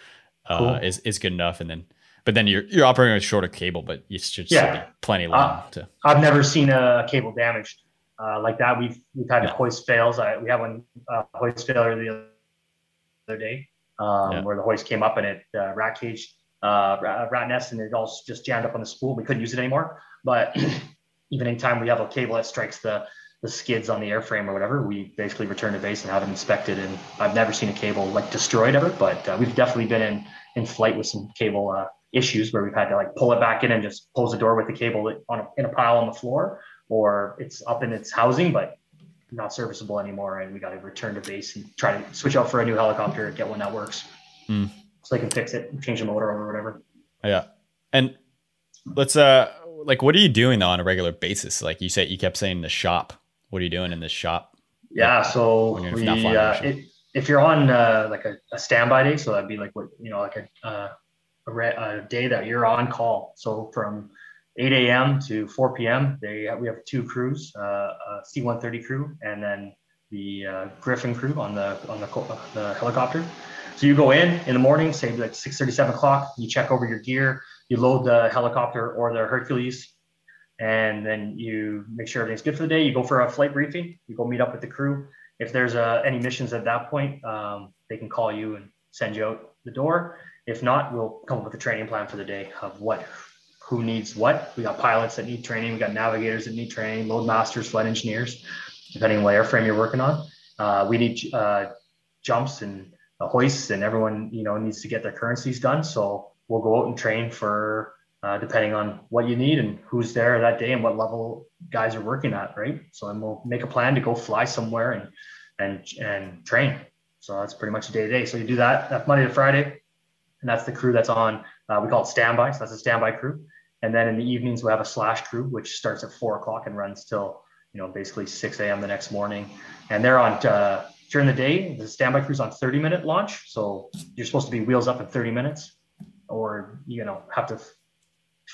uh, cool. is, is good enough. And then, but then you're, you're operating with shorter cable, but you should yeah. be plenty long. Uh, to. I've never seen a cable damaged. Uh, like that, we've we've had yeah. hoist fails. I, we had one uh, hoist failure the other day um, yeah. where the hoist came up and it uh, rat cage, uh, rat, rat nest, and it all just jammed up on the spool. We couldn't use it anymore. But even anytime we have a cable that strikes the the skids on the airframe or whatever, we basically return to base and have it inspected. And I've never seen a cable like destroyed ever, but uh, we've definitely been in in flight with some cable uh, issues where we've had to like pull it back in and just close the door with the cable on a, in a pile on the floor. Or it's up in its housing, but not serviceable anymore. And we got to return to base and try to switch out for a new helicopter and get one that works. Mm. So they can fix it, change the motor or whatever. Yeah. And let's, uh, like, what are you doing though on a regular basis? Like you said, you kept saying the shop, what are you doing in the shop? Yeah. Like, so we, uh, it, if you're on uh, like a, a standby day, so that'd be like, what, you know, like a, uh, a, re a day that you're on call. So from eight A M to four P M They we have two crews, uh, a C one thirty crew and then the uh, Griffin crew on the on the, uh, the helicopter. So you go in in the morning, say like six thirty, seven o'clock. You check over your gear, you load the helicopter or the Hercules, and then you make sure everything's good for the day. You go for a flight briefing. You go meet up with the crew. If there's uh, any missions at that point, um, they can call you and send you out the door. If not, we'll come up with a training plan for the day of what. Who needs what? We got pilots that need training. We got navigators that need training, load masters, flight engineers, depending on what airframe you're working on. Uh, we need uh, jumps and uh, hoists, and everyone you know needs to get their currencies done. So we'll go out and train for uh, depending on what you need and who's there that day and what level guys are working at, right? So then we'll make a plan to go fly somewhere and and and train. So that's pretty much a day to day. So you do that that Monday to Friday, and that's the crew that's on. Uh, we call it standby. So that's a standby crew. And then in the evenings, we have a slash crew, which starts at four o'clock and runs till, you know, basically six A M the next morning. And they're on, uh, during the day, the standby crew's on thirty minute launch. So you're supposed to be wheels up in thirty minutes or, you know, have to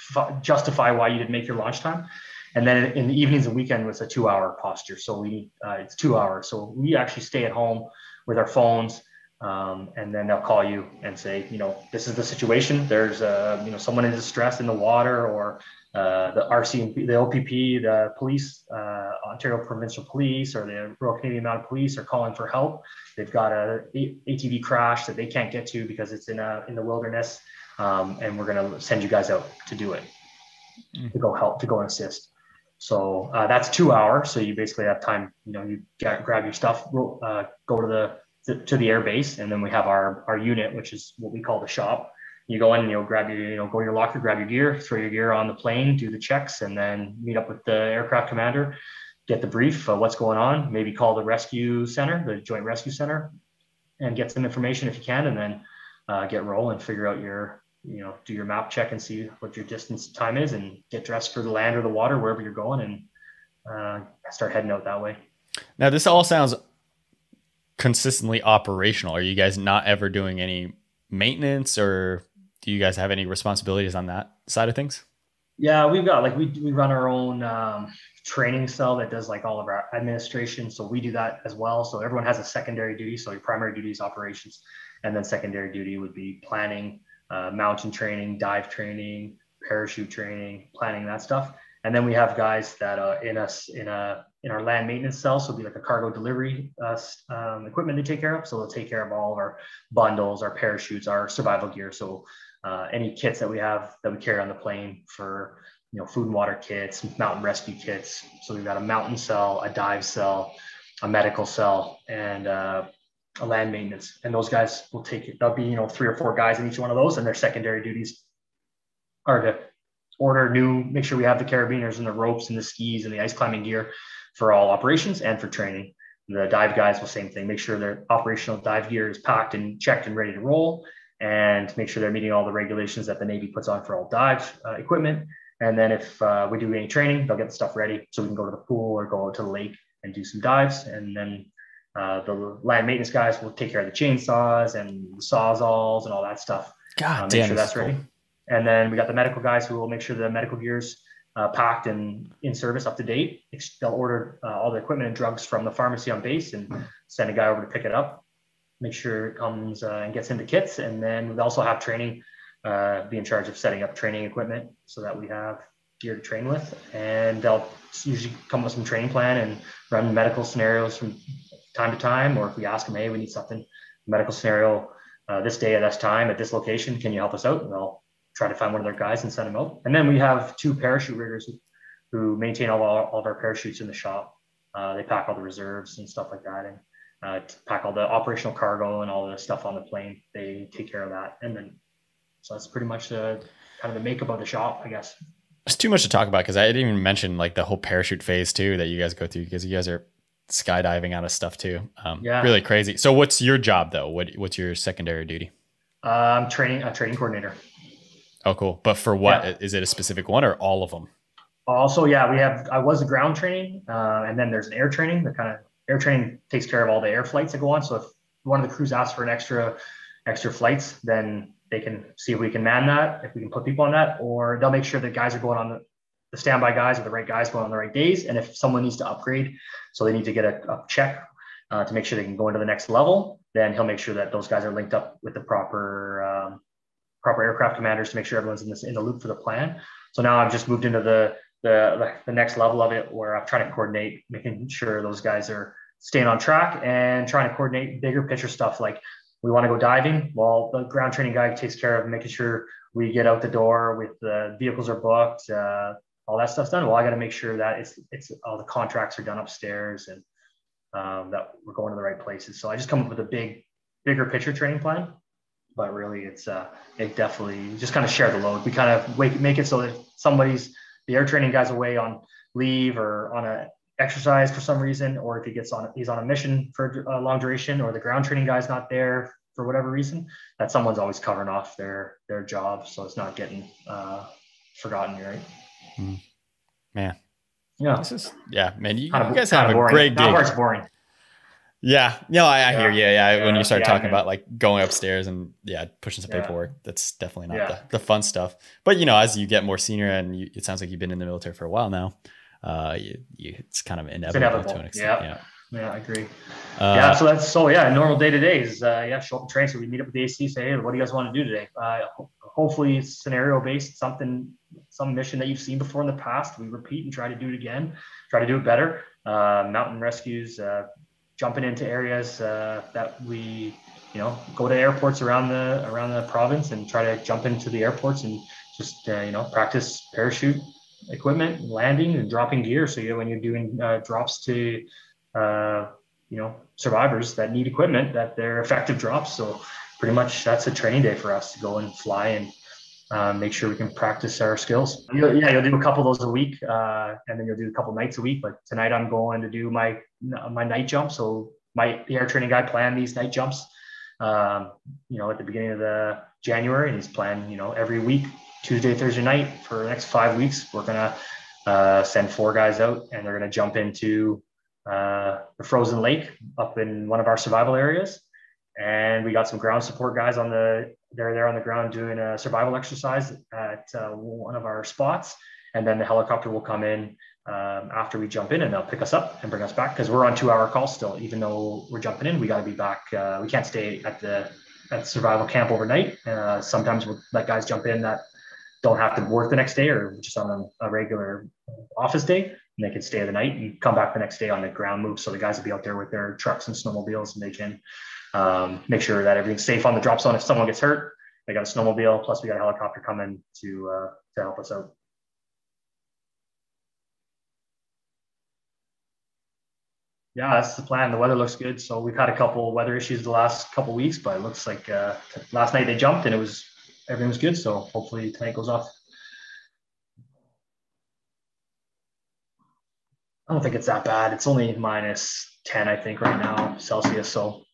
f justify why you didn't make your launch time. And then in the evenings and weekend was a two hour posture. So we, uh, it's two hours. So we actually stay at home with our phones. Um, and then they'll call you and say, you know, this is the situation. There's, uh, you know, someone in distress in the water or uh, the R C M P, the O P P, the police, uh, Ontario Provincial Police or the Royal Canadian Mounted Police are calling for help. They've got a A T V crash that they can't get to because it's in a, in the wilderness. Um, and we're going to send you guys out to do it, to go help, to go and assist. So uh, that's two hours. So you basically have time, you know, you get, grab your stuff, uh, go to the to the air base. And then we have our, our unit, which is what we call the shop. You go in and you'll grab your, you know, go to your locker, grab your gear, throw your gear on the plane, do the checks, and then meet up with the aircraft commander, get the brief of what's going on, maybe call the rescue center, the joint rescue center, and get some information if you can, and then uh, get rolling, figure out your, you know, do your map check and see what your distance time is and get dressed for the land or the water, wherever you're going, and uh, start heading out that way. Now, this all sounds consistently operational. Are you guys not ever doing any maintenance, or do you guys have any responsibilities on that side of things? Yeah, we've got like, we, we run our own um, training cell that does like all of our administration. So we do that as well. So everyone has a secondary duty. So your primary duty is operations, and then secondary duty would be planning, uh, mountain training, dive training, parachute training, planning that stuff. And then we have guys that uh, in us in a in our land maintenance cell, so it'll be like a cargo delivery uh, um, equipment to take care of. So they'll take care of all of our bundles, our parachutes, our survival gear. So uh, any kits that we have that we carry on the plane for, you know, food and water kits, mountain rescue kits. So we've got a mountain cell, a dive cell, a medical cell, and uh, a land maintenance. And those guys will take it. There'll be, you know, three or four guys in each one of those, and their secondary duties are to order new, make sure we have the carabiners and the ropes and the skis and the ice climbing gear for all operations and for training. The dive guys will same thing, make sure their operational dive gear is packed and checked and ready to roll, and make sure they're meeting all the regulations that the Navy puts on for all dive uh, equipment. And then if uh, we do any training, they'll get the stuff ready so we can go to the pool or go out to the lake and do some dives. And then uh, the land maintenance guys will take care of the chainsaws and the sawzalls and all that stuff. God uh, make damn, sure that's cool. Ready. And then we got the medical guys who will make sure the medical gear's uh, packed and in service, up to date. They'll order uh, all the equipment and drugs from the pharmacy on base and send a guy over to pick it up, make sure it comes uh, and gets into kits. And then we also have training, uh, be in charge of setting up training equipment so that we have gear to train with. And they'll usually come with some training plan and run medical scenarios from time to time. Or if we ask them, hey, we need something, medical scenario uh, this day at this time at this location, can you help us out? And they'll try to find one of their guys and send them out. And then we have two parachute riggers who, who maintain all, all, all of our parachutes in the shop. Uh, they pack all the reserves and stuff like that, and uh, pack all the operational cargo and all the stuff on the plane. They take care of that. And then, so that's pretty much the kind of the makeup of the shop, I guess. It's too much to talk about, because I didn't even mention like the whole parachute phase too that you guys go through, because you guys are skydiving out of stuff too. Um, yeah. Really crazy. So what's your job though? What, what's your secondary duty? I'm um, training, a training coordinator. Oh, cool. But for what? Yeah. Is it a specific one or all of them? Also, yeah, we have, I was a ground training, uh, and then there's an air training. The kind of air training takes care of all the air flights that go on. So if one of the crews asks for an extra, extra flights, then they can see if we can man that, if we can put people on that, or they'll make sure that guys are going on the, the standby guys or the right guys going on the right days. And if someone needs to upgrade, so they need to get a, a check uh, to make sure they can go into the next level, then he'll make sure that those guys are linked up with the proper, um, proper aircraft commanders to make sure everyone's in this in the loop for the plan. So now I've just moved into the, the, the next level of it, where I'm trying to coordinate, making sure those guys are staying on track and trying to coordinate bigger picture stuff. Like we want to go diving. Well, the ground training guy takes care of making sure we get out the door with the vehicles are booked, uh, all that stuff's done. Well, I got to make sure that it's, it's all the contracts are done upstairs and um, that we're going to the right places. So I just come up with a big, bigger picture training plan. But really, it's uh, it definitely just kind of share the load. We kind of wake, make it so that somebody's, the air training guy's away on leave or on a exercise for some reason, or if he gets on, he's on a mission for a long duration, or the ground training guy's not there for whatever reason, that someone's always covering off their their job, so it's not getting uh, forgotten, right? Mm. Man, yeah, this is yeah, man. You, kind of, you guys kind have of a great day. That part's boring. Yeah, no, I, I yeah. hear you. Yeah, yeah, when you start yeah, talking man. about like going upstairs and yeah, pushing some yeah. paperwork, that's definitely not yeah. the, the fun stuff. But you know, as you get more senior and you, it sounds like you've been in the military for a while now, uh, you, you, it's kind of inevitable, inevitable. to an extent. Yeah, yeah, yeah I agree. Uh, yeah, so that's so yeah, normal day to day is uh, yeah, show up and train. So we meet up with the A C, say, hey, what do you guys want to do today? Uh, hopefully scenario based, something, some mission that you've seen before in the past. We repeat and try to do it again, try to do it better. Uh, mountain rescues. Uh, jumping into areas uh, that we, you know, go to airports around the around the province and try to jump into the airports and just, uh, you know, practice parachute equipment, landing and dropping gear. So, you know, when you're doing uh, drops to, uh, you know, survivors that need equipment, that they're effective drops. So pretty much that's a training day for us to go and fly and uh, make sure we can practice our skills. You'll, yeah, you'll do a couple of those a week uh, and then you'll do a couple nights a week. But tonight I'm going to do my my night jump. So my the air training guy planned these night jumps, um, you know, at the beginning of the January, and he's planned, you know, every week, Tuesday, Thursday night for the next five weeks, we're going to uh, send four guys out and they're going to jump into uh, the frozen lake up in one of our survival areas. And we got some ground support guys on the They're there on the ground doing a survival exercise at uh, one of our spots. And then the helicopter will come in um, after we jump in, and they'll pick us up and bring us back, because we're on two hour call still. Even though we're jumping in, we got to be back. Uh, we can't stay at the at survival camp overnight. Uh, sometimes we'll let guys jump in that don't have to work the next day, or just on a, a regular office day, and they can stay the night and come back the next day on the ground move. So the guys will be out there with their trucks and snowmobiles, and they can um, make sure that everything's safe on the drop zone. If someone gets hurt, they got a snowmobile, plus we got a helicopter coming to uh, to help us out. Yeah, that's the plan. The weather looks good. So we've had a couple weather issues the last couple weeks, but it looks like uh, last night they jumped and it was, everything was good. So hopefully tonight goes off. I don't think it's that bad. It's only minus ten, I think, right now, Celsius. So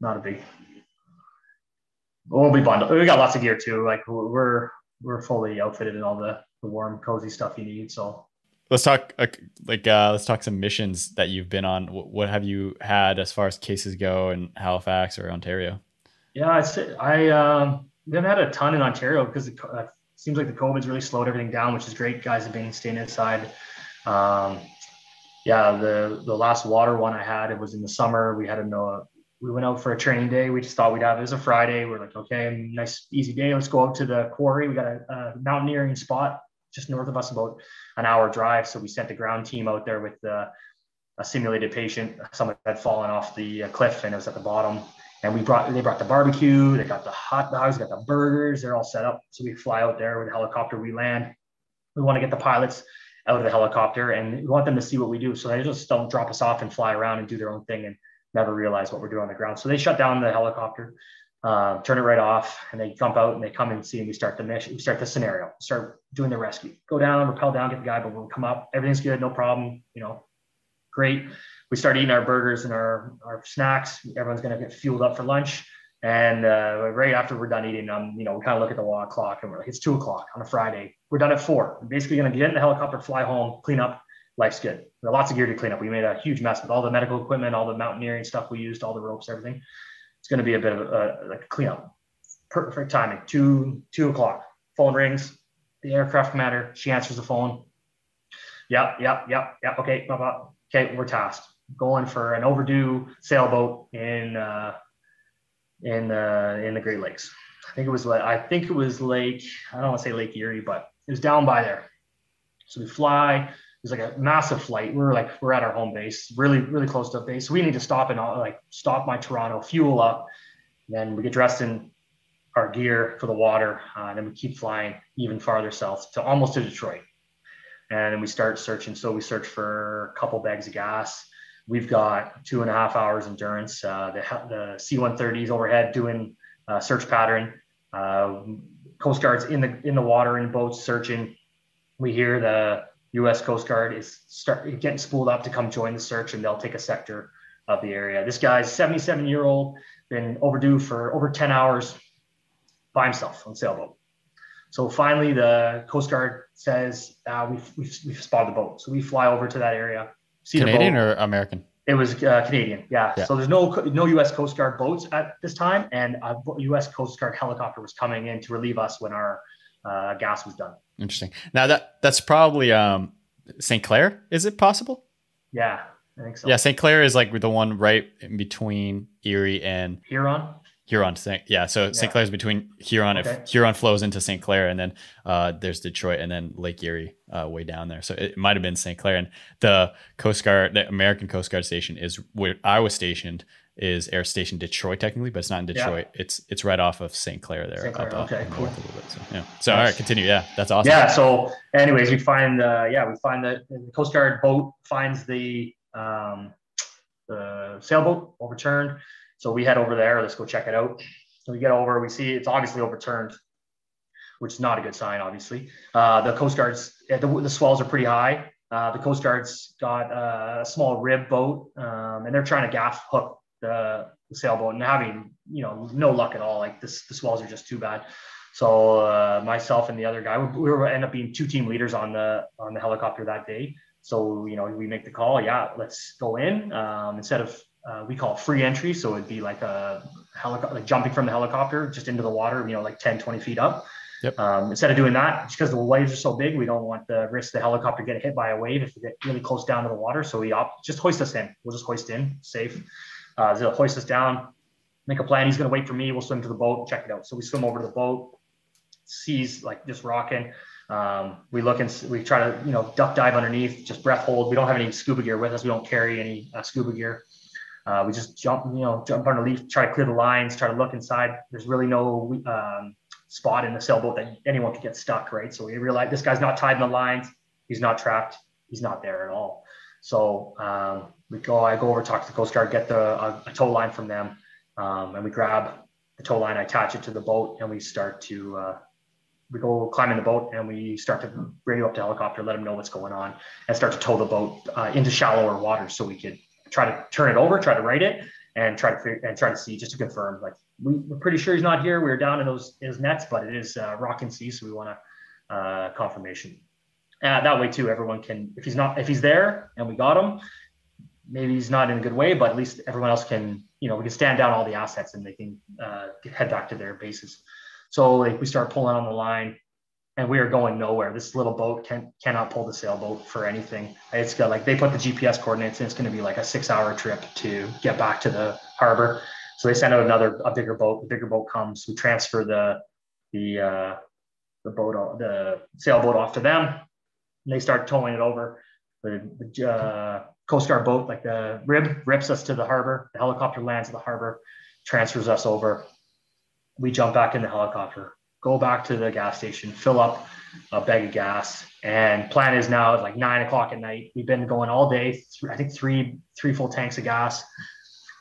not a big, we'll be bundled. We got lots of gear too. Like we're, we're fully outfitted in all the, the warm, cozy stuff you need. So let's talk like uh, let's talk some missions that you've been on. What have you had as far as cases go in Halifax or Ontario? Yeah, I I um, we haven't had a ton in Ontario because it uh, seems like the COVID's really slowed everything down, which is great. Guys have been staying inside. Um, yeah, the the last water one I had, it was in the summer. We had a no, we went out for a training day. We just thought we'd have it as a Friday. We're like, okay, nice easy day. Let's go out to the quarry. We got a, a mountaineering spot just north of us, about an hour drive. So we sent the ground team out there with uh, a simulated patient. Someone had fallen off the cliff and it was at the bottom. And we brought, they brought the barbecue, they got the hot dogs, got the burgers, they're all set up. So we fly out there with the helicopter, we land. We want to get the pilots out of the helicopter and we want them to see what we do. So they just don't drop us off and fly around and do their own thing and never realize what we're doing on the ground. So they shut down the helicopter, Uh, turn it right off, and they jump out and they come and see, and we start the mission, we start the scenario, start doing the rescue, go down, rappel down, get the guy, but we'll come up, everything's good, no problem, you know, great. We start eating our burgers and our, our snacks, everyone's going to get fueled up for lunch, and uh, right after we're done eating, um, you know, we kind of look at the clock, and we're like, it's two o'clock on a Friday, we're done at four, we're basically going to get in the helicopter, fly home, clean up, life's good. We have lots of gear to clean up, we made a huge mess with all the medical equipment, all the mountaineering stuff we used, all the ropes, everything. It's going to be a bit of a, like a cleanup. Perfect timing. Two, two o'clock. Phone rings. The aircraft commander. She answers the phone. Yep, yep, yep, yep. Okay, blah, blah. Okay, we're tasked. Going for an overdue sailboat in uh, in uh, in the Great Lakes. I think it was I think it was Lake. I don't want to say Lake Erie, but it was down by there. So we fly. It was like a massive flight. We were like, we're at our home base, really, really close to a base. So we need to stop and like stop my Toronto, fuel up. And then we get dressed in our gear for the water. Uh, and then we keep flying even farther south to almost to Detroit. And then we start searching. So we search for a couple bags of gas. We've got two and a half hours endurance. Uh, the, the C one thirty is overhead doing a search pattern. Uh, Coast Guard's in the, in the water in boats searching. We hear the U S Coast Guard is start getting spooled up to come join the search, and they'll take a sector of the area. This guy's seventy-seven year old, been overdue for over ten hours by himself on sailboat. So finally the Coast Guard says, uh, we've, we've, we've spotted the boat. So we fly over to that area. See Canadian the boat. Or American? It was uh, Canadian. Yeah. yeah. So there's no, no U S Coast Guard boats at this time. And a U S Coast Guard helicopter was coming in to relieve us when our uh, gas was done. Interesting. Now that that's probably um, Saint Clair. Is it possible? Yeah, I think so. Yeah, Saint Clair is like the one right in between Erie and Huron. Huron, yeah. So yeah. Saint Clair is between Huron. Okay. If Huron flows into Saint Clair, and then uh, there's Detroit, and then Lake Erie uh, way down there. So it might have been Saint Clair. And the Coast Guard, the American Coast Guard station, is where I was stationed. Is Air Station Detroit technically, but it's not in Detroit. Yeah. It's it's right off of Saint Clair there. Saint Clair. Up, okay, up cool. North a little bit, so, yeah. So nice. All right, continue. Yeah, that's awesome. Yeah. So, anyways, we find uh, yeah we find that the Coast Guard boat finds the um, the sailboat overturned. So we head over there. Let's go check it out. So we get over. We see it's obviously overturned, which is not a good sign. Obviously, uh, the Coast Guard's the, the swells are pretty high. Uh, the Coast Guard's got a small rib boat, um, and they're trying to gaff hook the sailboat and having, you know, no luck at all. Like this, the swells are just too bad. So uh, myself and the other guy, we, we were end up being two team leaders on the, on the helicopter that day. So, you know, we make the call. Yeah, let's go in. Um, instead of uh, we call free entry. So it'd be like a helicopter, like jumping from the helicopter just into the water, you know, like ten, twenty feet up. Yep. Um, instead of doing that, just because the waves are so big, we don't want the risk the helicopter get hit by a wave if we get really close down to the water. So we opt, just hoist us in. We'll just hoist in, safe. Uh, they'll hoist us down, make a plan. He's going to wait for me. We'll swim to the boat, check it out. So we swim over to the boat, seas like just rocking. Um, we look and we try to, you know, duck dive underneath, just breath hold. We don't have any scuba gear with us. We don't carry any uh, scuba gear. Uh, we just jump, you know, jump on a leaf, try to clear the lines, try to look inside. There's really no, um, spot in the sailboat that anyone could get stuck, right? So we realized this guy's not tied in the lines, he's not trapped, he's not there at all. So um, we go, I go over, talk to the Coast Guard, get the a, a tow line from them, um, and we grab the tow line, I attach it to the boat, and we start to, uh, we go climb in the boat, and we start to radio up the helicopter, let them know what's going on, and start to tow the boat uh, into shallower water so we could try to turn it over, try to right it, and try to and try to see, just to confirm, like, we, we're pretty sure he's not here. We were down in those his nets, but it is uh, rocking sea, so we want a uh, confirmation. Uh, that way too, everyone can, if he's not, if he's there and we got him, maybe he's not in a good way, but at least everyone else can, you know, we can stand down all the assets and they can uh, head back to their bases. So like we start pulling on the line, and we are going nowhere. This little boat can cannot pull the sailboat for anything. It's got like, they put the G P S coordinates and it's going to be like a six hour trip to get back to the harbor. So they send out another, a bigger boat, the bigger boat comes, we transfer the, the, uh, the boat, the sailboat off to them, and they start towing it over. The, the uh, Coast Guard boat, like the rib, rips us to the harbor. The helicopter lands at the harbor, transfers us over. We jump back in the helicopter, go back to the gas station, fill up a bag of gas. And plan is now at like nine o'clock at night. We've been going all day, I think three, three full tanks of gas.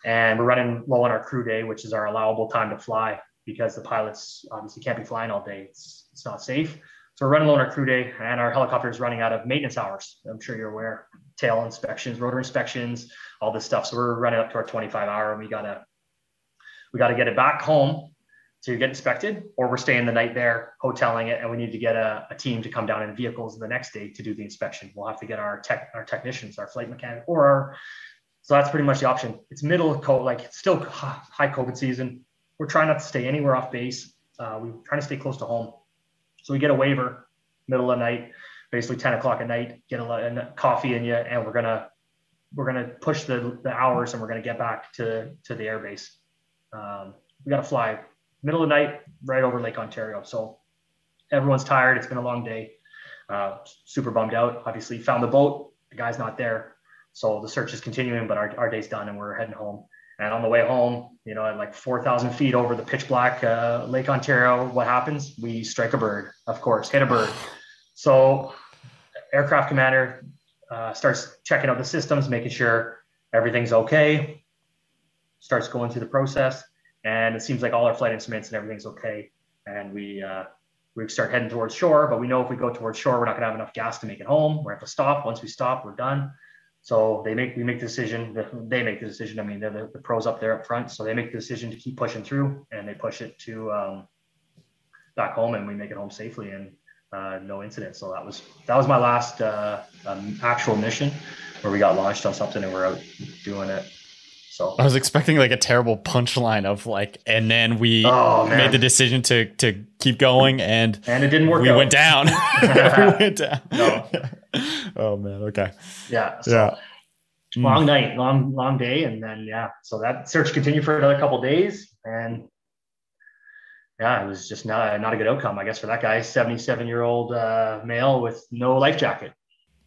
And we're running low on our crew day, which is our allowable time to fly, because the pilots obviously can't be flying all day. It's, it's not safe. So we're running low on our crew day, and our helicopter is running out of maintenance hours. I'm sure you're aware, tail inspections, rotor inspections, all this stuff. So we're running up to our twenty-five hour, and we gotta, we gotta get it back home to get inspected, or we're staying the night there, hoteling it, and we need to get a, a team to come down in vehicles the next day to do the inspection. We'll have to get our tech, our technicians, our flight mechanic, or our, so that's pretty much the option. It's middle of COVID, like it's still high COVID season. We're trying not to stay anywhere off base. Uh, we're trying to stay close to home. So we get a waiver, middle of the night, basically ten o'clock at night, get a lot of coffee in you, and we're gonna, we're gonna push the, the hours, and we're gonna get back to, to the airbase. Um, we gotta fly middle of the night, right over Lake Ontario. So everyone's tired. It's been a long day. Uh, super bummed out. Obviously found the boat. The guy's not there. So the search is continuing, but our, our day's done, and we're heading home. And on the way home, you know, at like four thousand feet over the pitch black uh, Lake Ontario, what happens? We strike a bird, of course, hit a bird. So aircraft commander uh, starts checking out the systems, making sure everything's okay, starts going through the process. And it seems like all our flight instruments and everything's okay. And we uh, we start heading towards shore, but we know if we go towards shore, we're not gonna have enough gas to make it home. We're gonna have to stop. Once we stop, we're done. So they make, we make the decision, they make the decision. I mean, they're the, the pros up there up front. So they make the decision to keep pushing through, and they push it to um, back home, and we make it home safely and uh, no incident. So that was, that was my last uh, um, actual mission where we got launched on something and we're out doing it. So I was expecting like a terrible punchline of like, and then we oh, made the decision to to keep going, and and it didn't work. We out. went down. we went down. No. Oh man. Okay. Yeah. So yeah. Long mm. night, long long day, and then yeah. So that search continued for another couple of days, and yeah, it was just not not a good outcome, I guess, for that guy, seventy-seven year old uh, male with no life jacket.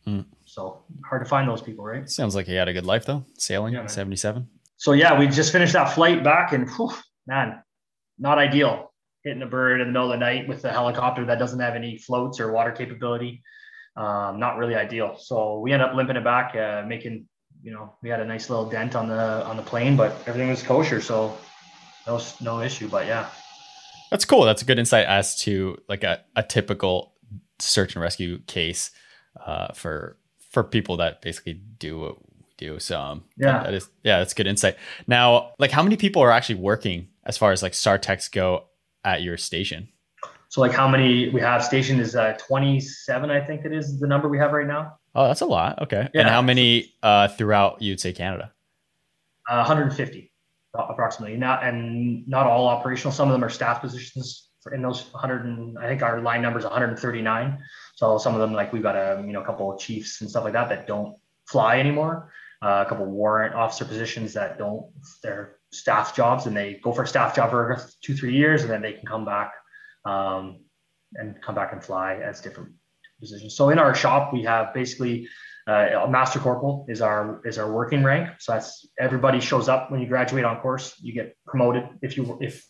Mm. So hard to find those people, right? Sounds like he had a good life though, sailing yeah, seventy-seven. So yeah, we just finished that flight back, and whew, man, not ideal. Hitting a bird in the middle of the night with a helicopter that doesn't have any floats or water capability. Um, not really ideal. So we end up limping it back, uh, making, you know, we had a nice little dent on the, on the plane, but everything was kosher. So no, no issue, but yeah. That's cool. That's a good insight as to like a, a typical search and rescue case uh, for, for people that basically do what we do. So um, yeah, that is, yeah, that's good insight. Now, like how many people are actually working as far as like S A R techs go at your station? So like how many we have stationed is uh, twenty-seven, I think it is the number we have right now. Oh, that's a lot. Okay. Yeah. And how many uh, throughout, you'd say, Canada? uh, one hundred fifty approximately. Not and not all operational. Some of them are staff positions. In those one hundred, and I think our line number is one hundred thirty-nine. So some of them, like we've got a you know a couple of chiefs and stuff like that that don't fly anymore. Uh, a couple of warrant officer positions that don't, they're staff jobs, and they go for a staff job for two, three years, and then they can come back um, and come back and fly as different positions. So in our shop, we have basically uh, master corporal is our is our working rank. So that's everybody shows up when you graduate on course. You get promoted if you if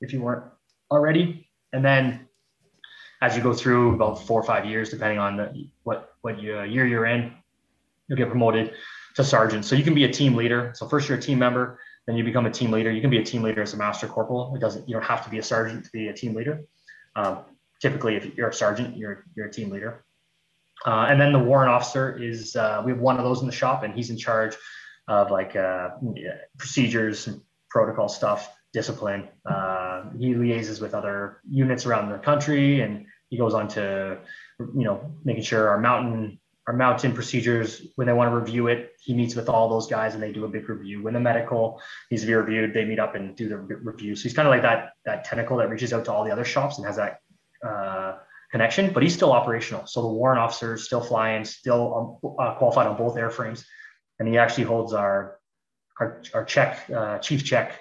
if you weren't already, and then as you go through about four or five years, depending on the, what what you, uh, year you're in, you'll get promoted to sergeant. So you can be a team leader. So first you're a team member, then you become a team leader. You can be a team leader as a master corporal. It doesn't you don't have to be a sergeant to be a team leader. Um, typically, if you're a sergeant, you're you're a team leader. Uh, and then the warrant officer is uh, we have one of those in the shop, and he's in charge of like uh, procedures, and protocol stuff, discipline. Uh, he liaises with other units around the country, and he goes on to, you know, making sure our mountain our mountain procedures, when they want to review it, he meets with all those guys and they do a big review. When the medical needs to be reviewed, they meet up and do the review. So he's kind of like that that tentacle that reaches out to all the other shops and has that uh, connection, but he's still operational. So the warrant officer is still flying, still um, uh, qualified on both airframes, and he actually holds our our, our check, uh, chief check,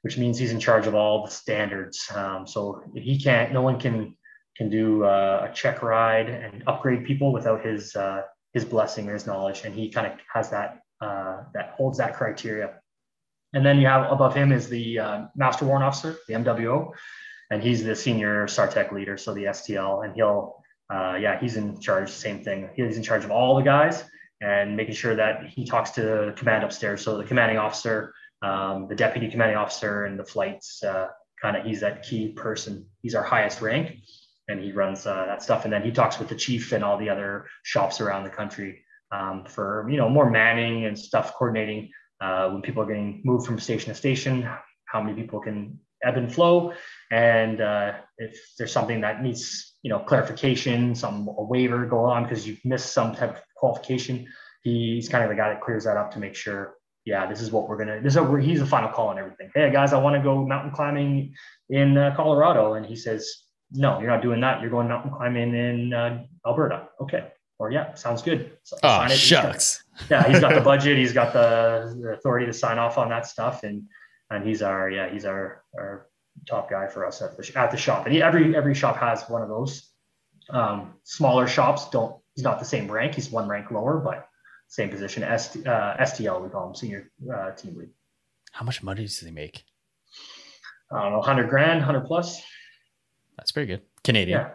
which means he's in charge of all the standards. Um, so he can't, no one can can do uh, a check ride and upgrade people without his uh, his blessing or his knowledge. And he kind of has that, uh, that holds that criteria. And then you have above him is the uh, Master Warrant Officer, the M W O, and he's the senior S A R Tech leader, so the S T L. And he'll, uh, yeah, he's in charge, same thing. He's in charge of all the guys and making sure that he talks to command upstairs. So the commanding officer, Um, the deputy commanding officer, and the flights, uh, kind of, he's that key person. He's our highest rank, and he runs uh, that stuff. And then he talks with the chief and all the other shops around the country um, for, you know, more manning and stuff, coordinating uh, when people are getting moved from station to station, how many people can ebb and flow. And uh, if there's something that needs, you know, clarification, some a waiver go on because you've missed some type of qualification, he's kind of the guy that clears that up to make sure, yeah, this is what we're gonna, this is where he's the final call on everything. Hey guys, I wanna go mountain climbing in uh, Colorado. And he says, no, you're not doing that. You're going mountain climbing in uh, Alberta. Okay, or yeah, sounds good. So oh, sign it. Shucks. He's got, yeah, he's got the budget, he's got the, the authority to sign off on that stuff. And and he's our, yeah, he's our, our top guy for us at the, at the shop. And he, every every shop has one of those. Um, smaller shops don't, he's not the same rank, he's one rank lower, but same position, S T, uh, S T L, we call him, senior uh, team lead. How much money does he make? I don't know, one hundred grand, one hundred plus. That's pretty good. Canadian. Yeah,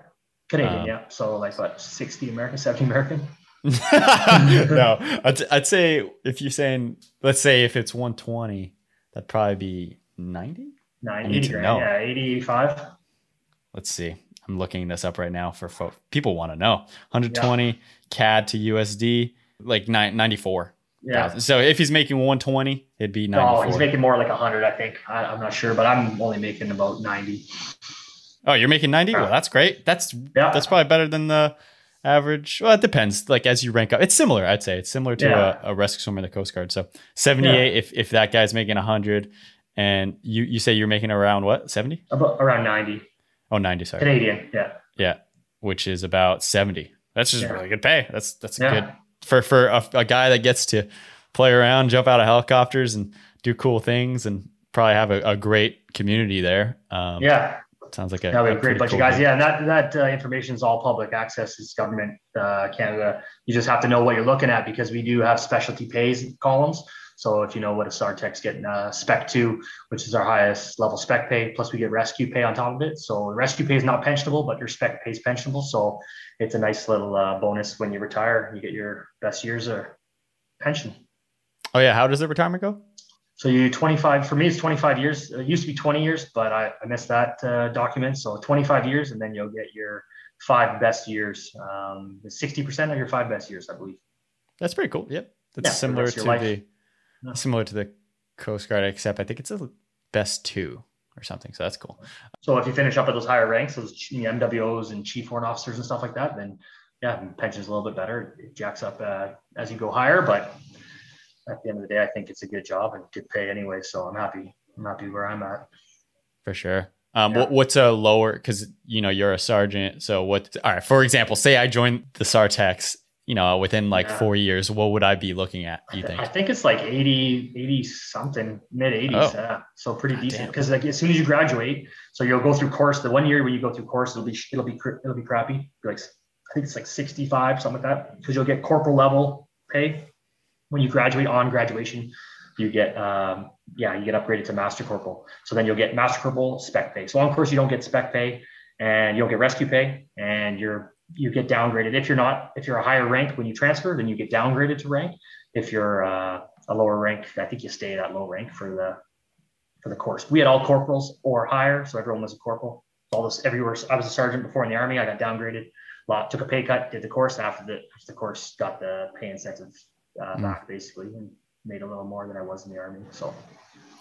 Canadian, um, yeah. So like what, sixty American, seventy American? No, I'd, I'd say if you're saying, let's say if it's one twenty, that'd probably be ninety? ninety, eighty grand, know. Yeah, eighty, eighty-five. Let's see. I'm looking this up right now for folks. People want to know. one hundred twenty yeah. C A D to U S D. Like ninety-four. Yeah. So if he's making one twenty, it'd be ninety-four. Oh, he's making more like one hundred, I think. I, I'm not sure, but I'm only making about ninety. Oh, you're making ninety? Well, that's great. That's yeah. that's probably better than the average. Well, it depends. Like as you rank up, it's similar. I'd say it's similar to yeah. a, a rescue swimmer in the Coast Guard. So seventy-eight. Yeah. If if that guy's making one hundred, and you you say you're making around what? seventy? About around ninety. Oh, ninety. Sorry. Canadian. Yeah. Yeah, which is about seventy. That's just yeah. really good pay. That's that's a yeah. good. For, for a, a guy that gets to play around, jump out of helicopters and do cool things and probably have a, a great community there. Um, yeah. Sounds like a, a great bunch cool of guys. Thing. Yeah. And that, that uh, information is all public access. It's government, uh, Canada. You just have to know what you're looking at because we do have specialty pays columns. So if you know what a S A R Tech's getting uh, spec two, which is our highest level spec pay, plus we get rescue pay on top of it. So the rescue pay is not pensionable, but your spec pay is pensionable. So it's a nice little uh, bonus when you retire. You get your best years of pension. Oh yeah, how does the retirement go? So you twenty-five. For me, it's twenty-five years. It used to be twenty years, but I, I missed that uh, document. So twenty-five years, and then you'll get your five best years. Um, sixty percent of your five best years, I believe. That's pretty cool. Yep, that's yeah, similar to life. the. Similar to the Coast Guard, except I think it's a best two or something. So that's cool. So if you finish up at those higher ranks, those M W Os and chief warrant officers and stuff like that, then yeah, pension's a little bit better. It jacks up uh, as you go higher, but at the end of the day, I think it's a good job and good pay anyway. So I'm happy. I'm happy where I'm at. For sure. Um, yeah. what, what's a lower, cause you know, you're a sergeant. So what, all right, for example, say I joined the S A R Tech, you know, within like yeah. four years, what would I be looking at? You I th- think? I think it's like eighty, eighty something, mid eighties. Oh. Yeah. So pretty God decent. Damn. Cause like as soon as you graduate, so you'll go through course, the one year when you go through course, it'll be, it'll be, it'll be crappy. Like, I think it's like sixty-five, something like that. Cause you'll get corporal level pay when you graduate. On graduation, you get, um, yeah, you get upgraded to master corporal. So then you'll get master corporal spec pay. So on course, you don't get spec pay, and you'll get rescue pay, and you're, you get downgraded. If you're not, if you're a higher rank when you transfer, then you get downgraded to rank. If you're uh, a lower rank, I think you stay at low rank for the, for the course. We had all corporals or higher. So everyone was a corporal. All this everywhere. I was a sergeant before in the Army. I got downgraded, lot, took a pay cut, did the course. After the, after the course, got the pay incentive uh, mm. back basically, and made a little more than I was in the Army. So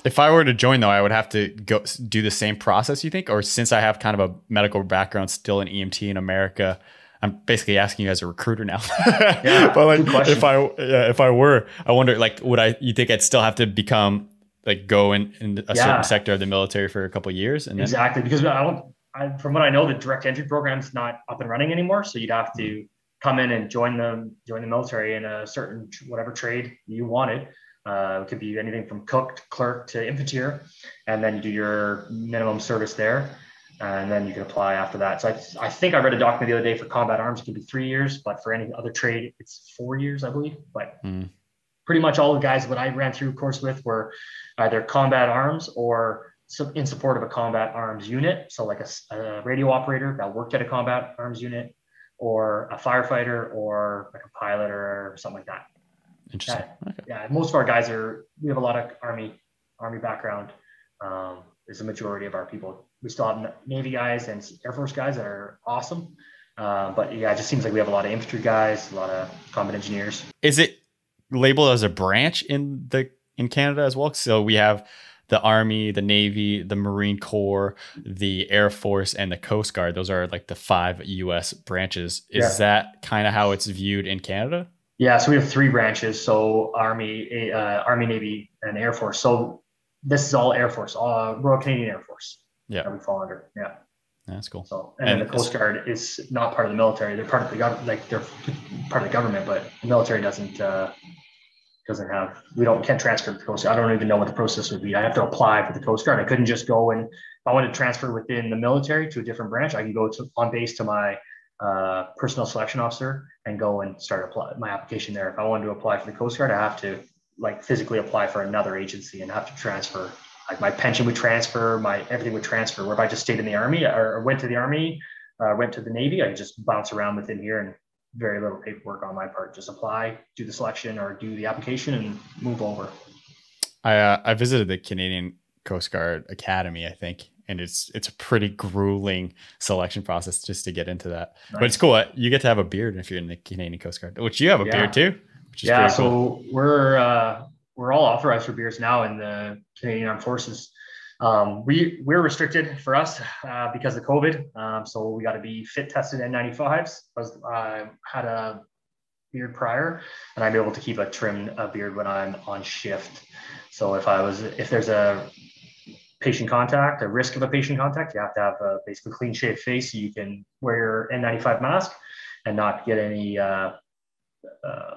if I were to join though, I would have to go do the same process, you think? Or since I have kind of a medical background, still an E M T in America, I'm basically asking you as a recruiter now. Yeah, but like if I, yeah, if I were, I wonder, like, would I, you think I'd still have to become like go in, in a yeah. certain sector of the military for a couple of years? And exactly. Then- because I don't, I, from what I know, the direct entry program's not up and running anymore. So you'd have to come in and join the, join the military in a certain, whatever trade you wanted. Uh, it could be anything from cook to clerk to infantry, and then you do your minimum service there, and then you can apply after that. So I, I think I read a document the other day for combat arms, it can be three years, but for any other trade, it's four years, I believe. But mm. pretty much all the guys that I ran through course with were either combat arms or in support of a combat arms unit. So like a, a radio operator that worked at a combat arms unit, or a firefighter, or like a pilot or something like that. Interesting. Yeah, okay. Yeah, most of our guys are, we have a lot of Army, Army background. Um, is the majority of our people. We still have Navy guys and Air Force guys that are awesome. Uh, but yeah, it just seems like we have a lot of infantry guys, a lot of combat engineers. Is it labeled as a branch in the, in Canada as well? So we have the Army, the Navy, the Marine Corps, the Air Force, and the Coast Guard. Those are like the five U S branches. Is yeah. that kind of how it's viewed in Canada? Yeah, so we have three branches. So Army, uh, Army, Navy, and Air Force. So this is all Air Force, all Royal Canadian Air Force. Yeah, that we fall under. Yeah, that's cool. So and, and then the Coast Guard is not part of the military. They're part of the gov- like they're part of the government, but the military doesn't uh, doesn't have. We don't can't transfer to the Coast Guard. I don't even know what the process would be. I have to apply for the Coast Guard. I couldn't just go and if I wanted to transfer within the military to a different branch. I can go to on base to my uh, personnel selection officer and go and start apply my application there. If I wanted to apply for the Coast Guard, I have to like physically apply for another agency and have to transfer. Like my pension would transfer, my everything would transfer. Where if I just stayed in the Army or went to the Army, uh, went to the Navy, I could just bounce around within here and very little paperwork on my part. Just apply, do the selection or do the application and move over. I uh, I visited the Canadian Coast Guard Academy, I think. And it's it's a pretty grueling selection process just to get into that. Nice. But it's cool. You get to have a beard if you're in the Canadian Coast Guard, which you have a yeah. beard too. Which is yeah, so cool. we're uh, we're all authorized for beards now in the Canadian Armed Forces. Um, we we're restricted for us uh, because of COVID. Um, so we got to be fit tested N ninety-fives. I, was, I had a beard prior, and I'm able to keep a trim a beard when I'm on shift. So if I was if there's a patient contact, a risk of a patient contact, you have to have a basically clean shaved face so you can wear your N ninety-five mask and not get any uh, uh,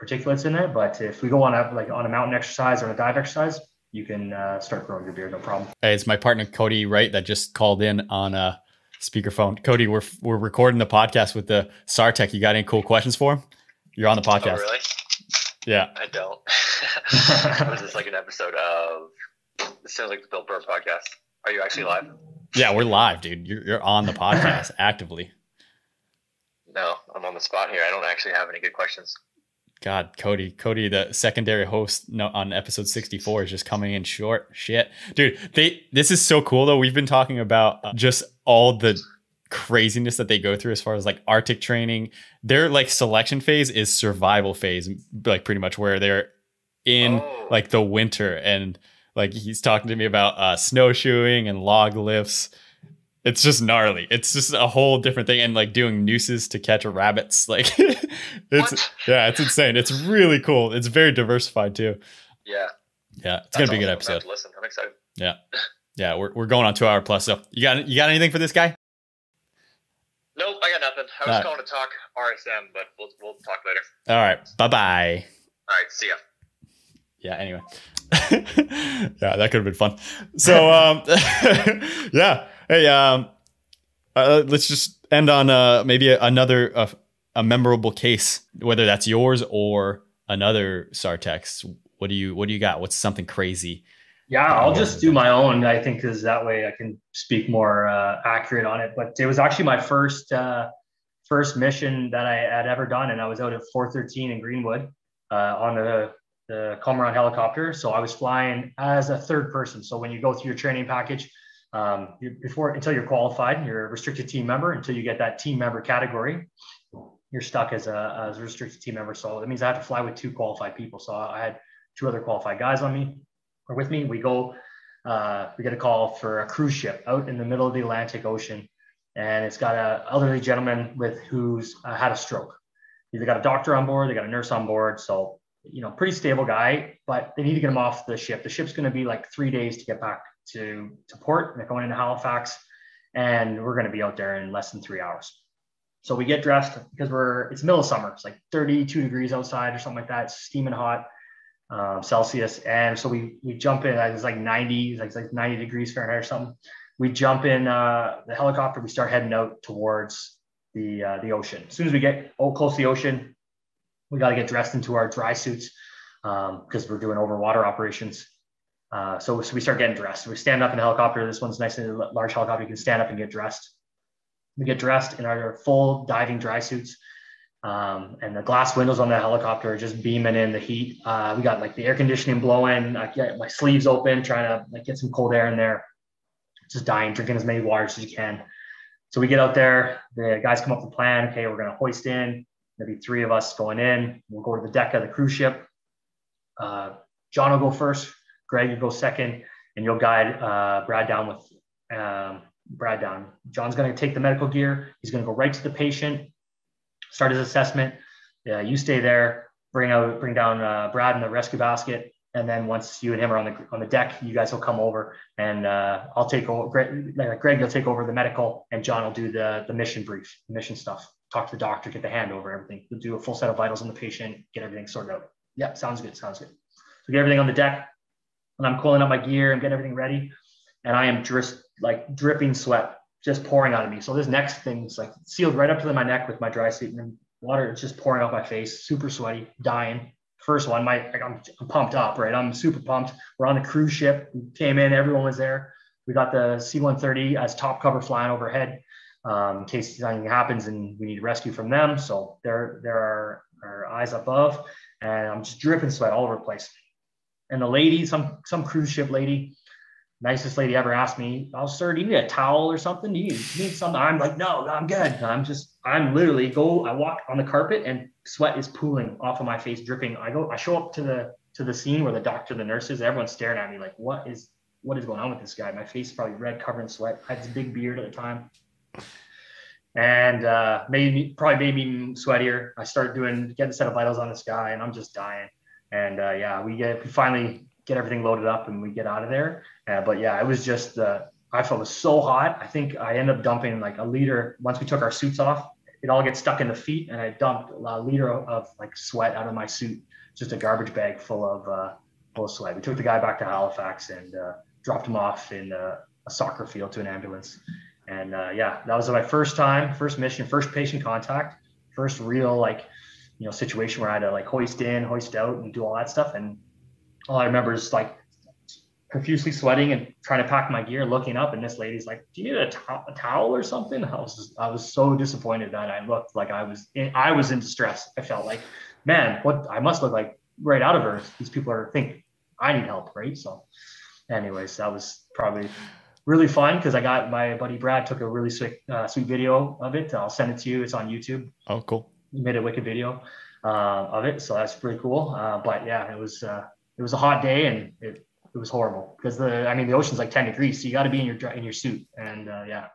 particulates in it. But if we go on a, like on a mountain exercise or a dive exercise, you can uh, start growing your beard, no problem. Hey, it's my partner, Cody Wright, that just called in on a speakerphone. Cody, we're we're recording the podcast with the S A R Tech. You got any cool questions for him? You're on the podcast. Oh, really? Yeah. I don't. Was this like an episode of... It sounds like the Bill Burr podcast. Are you actually live? Yeah, we're live, dude. You're, you're on the podcast actively. No, I'm on the spot here. I don't actually have any good questions. God, Cody, Cody, the secondary host no, on episode sixty-four is just coming in short. Shit, dude, they, this is so cool though. We've been talking about uh, just all the craziness that they go through as far as like Arctic training. Their like selection phase is survival phase, like pretty much where they're in oh. like the winter and like he's talking to me about uh, snowshoeing and log lifts. It's just gnarly. It's just a whole different thing. And like doing nooses to catch rabbits. Like it's, what? Yeah, it's insane. It's really cool. It's very diversified too. Yeah. Yeah. It's going to be a good episode. Listen, I'm excited. Yeah. Yeah. We're, we're going on two hour plus. So you got, you got anything for this guy? Nope. I got nothing. I was All calling right. to talk R S M, but we'll, we'll talk later. All right. Bye-bye. All right. See ya. Yeah. Anyway. Yeah. That could have been fun. So, um, yeah. Hey, um, uh, let's just end on uh, maybe a, another uh, a memorable case, whether that's yours or another S A R Tech's. What do you What do you got? What's something crazy? Yeah, I'll just do my own. I think because that way I can speak more uh, accurate on it. But it was actually my first uh, first mission that I had ever done, and I was out at four thirteen in Greenwood uh, on the the Cormorant helicopter. So I was flying as a third person. So when you go through your training package. Um, before until you're qualified, you're a restricted team member. Until you get that team member category, you're stuck as a, as a restricted team member. So that means I have to fly with two qualified people. So I had two other qualified guys on me or with me. We go, uh, we get a call for a cruise ship out in the middle of the Atlantic Ocean, and it's got an elderly gentleman with who's uh, had a stroke. Either got a doctor on board, they got a nurse on board. So you know, pretty stable guy, but they need to get him off the ship. The ship's going to be like three days to get back to, to port. They're going into Halifax, and we're going to be out there in less than three hours. So we get dressed because we're, it's middle of summer. It's like thirty-two degrees outside or something like that. It's steaming hot, um, Celsius. And so we, we jump in, it's like ninety, it's like, it's like ninety degrees Fahrenheit or something. We jump in uh, the helicopter. We start heading out towards the, uh, the ocean. As soon as we get oh, close to the ocean, we got to get dressed into our dry suits because um, we're doing overwater operations. Uh, so, so we start getting dressed. We stand up in a helicopter. This one's nice and large helicopter. You can stand up and get dressed. We get dressed in our full diving dry suits. Um, and the glass windows on the helicopter are just beaming in the heat. Uh, we got like the air conditioning blowing. I get my sleeves open, trying to like get some cold air in there. Just dying, drinking as many waters as you can. So we get out there. The guys come up with a plan. Okay, we're going to hoist in. There'll be three of us going in. We'll go to the deck of the cruise ship. Uh, John will go first. Greg, you go second, and you'll guide uh, Brad down with um, Brad down. John's going to take the medical gear. He's going to go right to the patient, start his assessment. Uh, you stay there, bring out, bring down uh, Brad in the rescue basket, and then once you and him are on the on the deck, you guys will come over, and uh, I'll take over. Greg, Greg, you'll take over the medical, and John will do the the mission brief, the mission stuff. Talk to the doctor, get the handover, everything. You'll do a full set of vitals on the patient, get everything sorted out. Yep, sounds good, sounds good. So get everything on the deck. And I'm coiling up my gear and getting everything ready. And I am just like dripping sweat, just pouring out of me. So this next thing's like sealed right up to my neck with my dry suit, and water is just pouring out my face, super sweaty, dying. First one, my like, I'm, I'm pumped up, right? I'm super pumped. We're on the cruise ship. We came in, everyone was there. We got the C one thirty as top cover flying overhead um, in case something happens and we need rescue from them. So there, there are our eyes above, and I'm just dripping sweat all over the place. And the lady, some some cruise ship lady, nicest lady ever, asked me, "Oh, sir, do you need a towel or something? Do you need, do you need something?" I'm like, "No, no, I'm good. I'm just, I'm literally go. I walk on the carpet, and sweat is pooling off of my face, dripping. I go, I show up to the to the scene where the doctor, the nurses, everyone's staring at me like, "What is what is going on with this guy?" My face is probably red, covered in sweat. I had this big beard at the time, and uh, made me probably made me sweatier. I started doing getting a set of vitals on this guy, and I'm just dying. And uh, yeah, we get we finally get everything loaded up, and we get out of there. Uh, but yeah, it was just uh, I felt it was so hot. I think I ended up dumping like a liter. Once we took our suits off, it all gets stuck in the feet, and I dumped a liter of, of like sweat out of my suit, just a garbage bag full of uh, full of sweat. We took the guy back to Halifax and uh, dropped him off in a, a soccer field to an ambulance. And uh, yeah, that was my first time, first mission, first patient contact, first real like. you know, situation where I had to like hoist in, hoist out, and do all that stuff. And all I remember is like profusely sweating and trying to pack my gear, looking up, and this lady's like, "Do you need a, to a towel or something?" I was just, I was so disappointed that I looked like I was in, I was in distress. I felt like, man, what I must look like right out of her. These people are thinking I need help, right? So, anyways, that was probably really fun because I got my buddy Brad took a really sweet uh, sweet video of it. I'll send it to you. It's on YouTube. Oh, cool. Made a wicked video uh, of it, so that's pretty cool. Uh, but yeah, it was uh, it was a hot day, and it, it was horrible because the I mean the ocean's like ten degrees, so you got to be in your in your suit. And uh, yeah,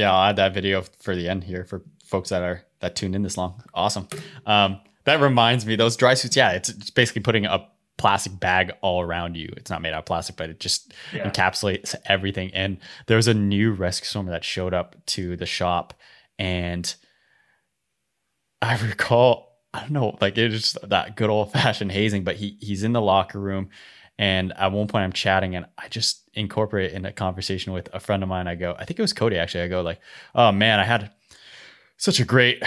Yeah, I'll add that video for the end here for folks that are that tuned in this long. Awesome. Um, that reminds me, those dry suits. Yeah, it's, it's basically putting a plastic bag all around you. It's not made out of plastic, but it just yeah. encapsulates everything. And there was a new rescue swimmer that showed up to the shop, and I recall, I don't know, like it's just that good old fashioned hazing. But he he's in the locker room, and at one point I'm chatting, and I just incorporate in a conversation with a friend of mine. I go, I think it was Cody actually. I go like, oh man, I had such a great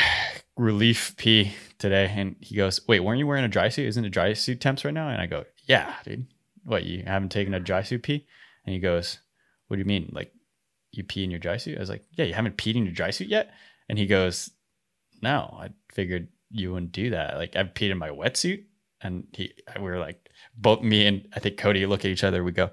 relief pee today. And he goes, wait, weren't you wearing a dry suit? Isn't a dry suit temps right now? And I go, yeah, dude, what, you haven't taken a dry suit pee? And he goes, what do you mean? Like you pee in your dry suit? I was like, yeah, you haven't peed in your dry suit yet? And he goes, no, I figured you wouldn't do that. Like I've peed in my wetsuit. And he, we were like, both me and I think Cody look at each other. We go,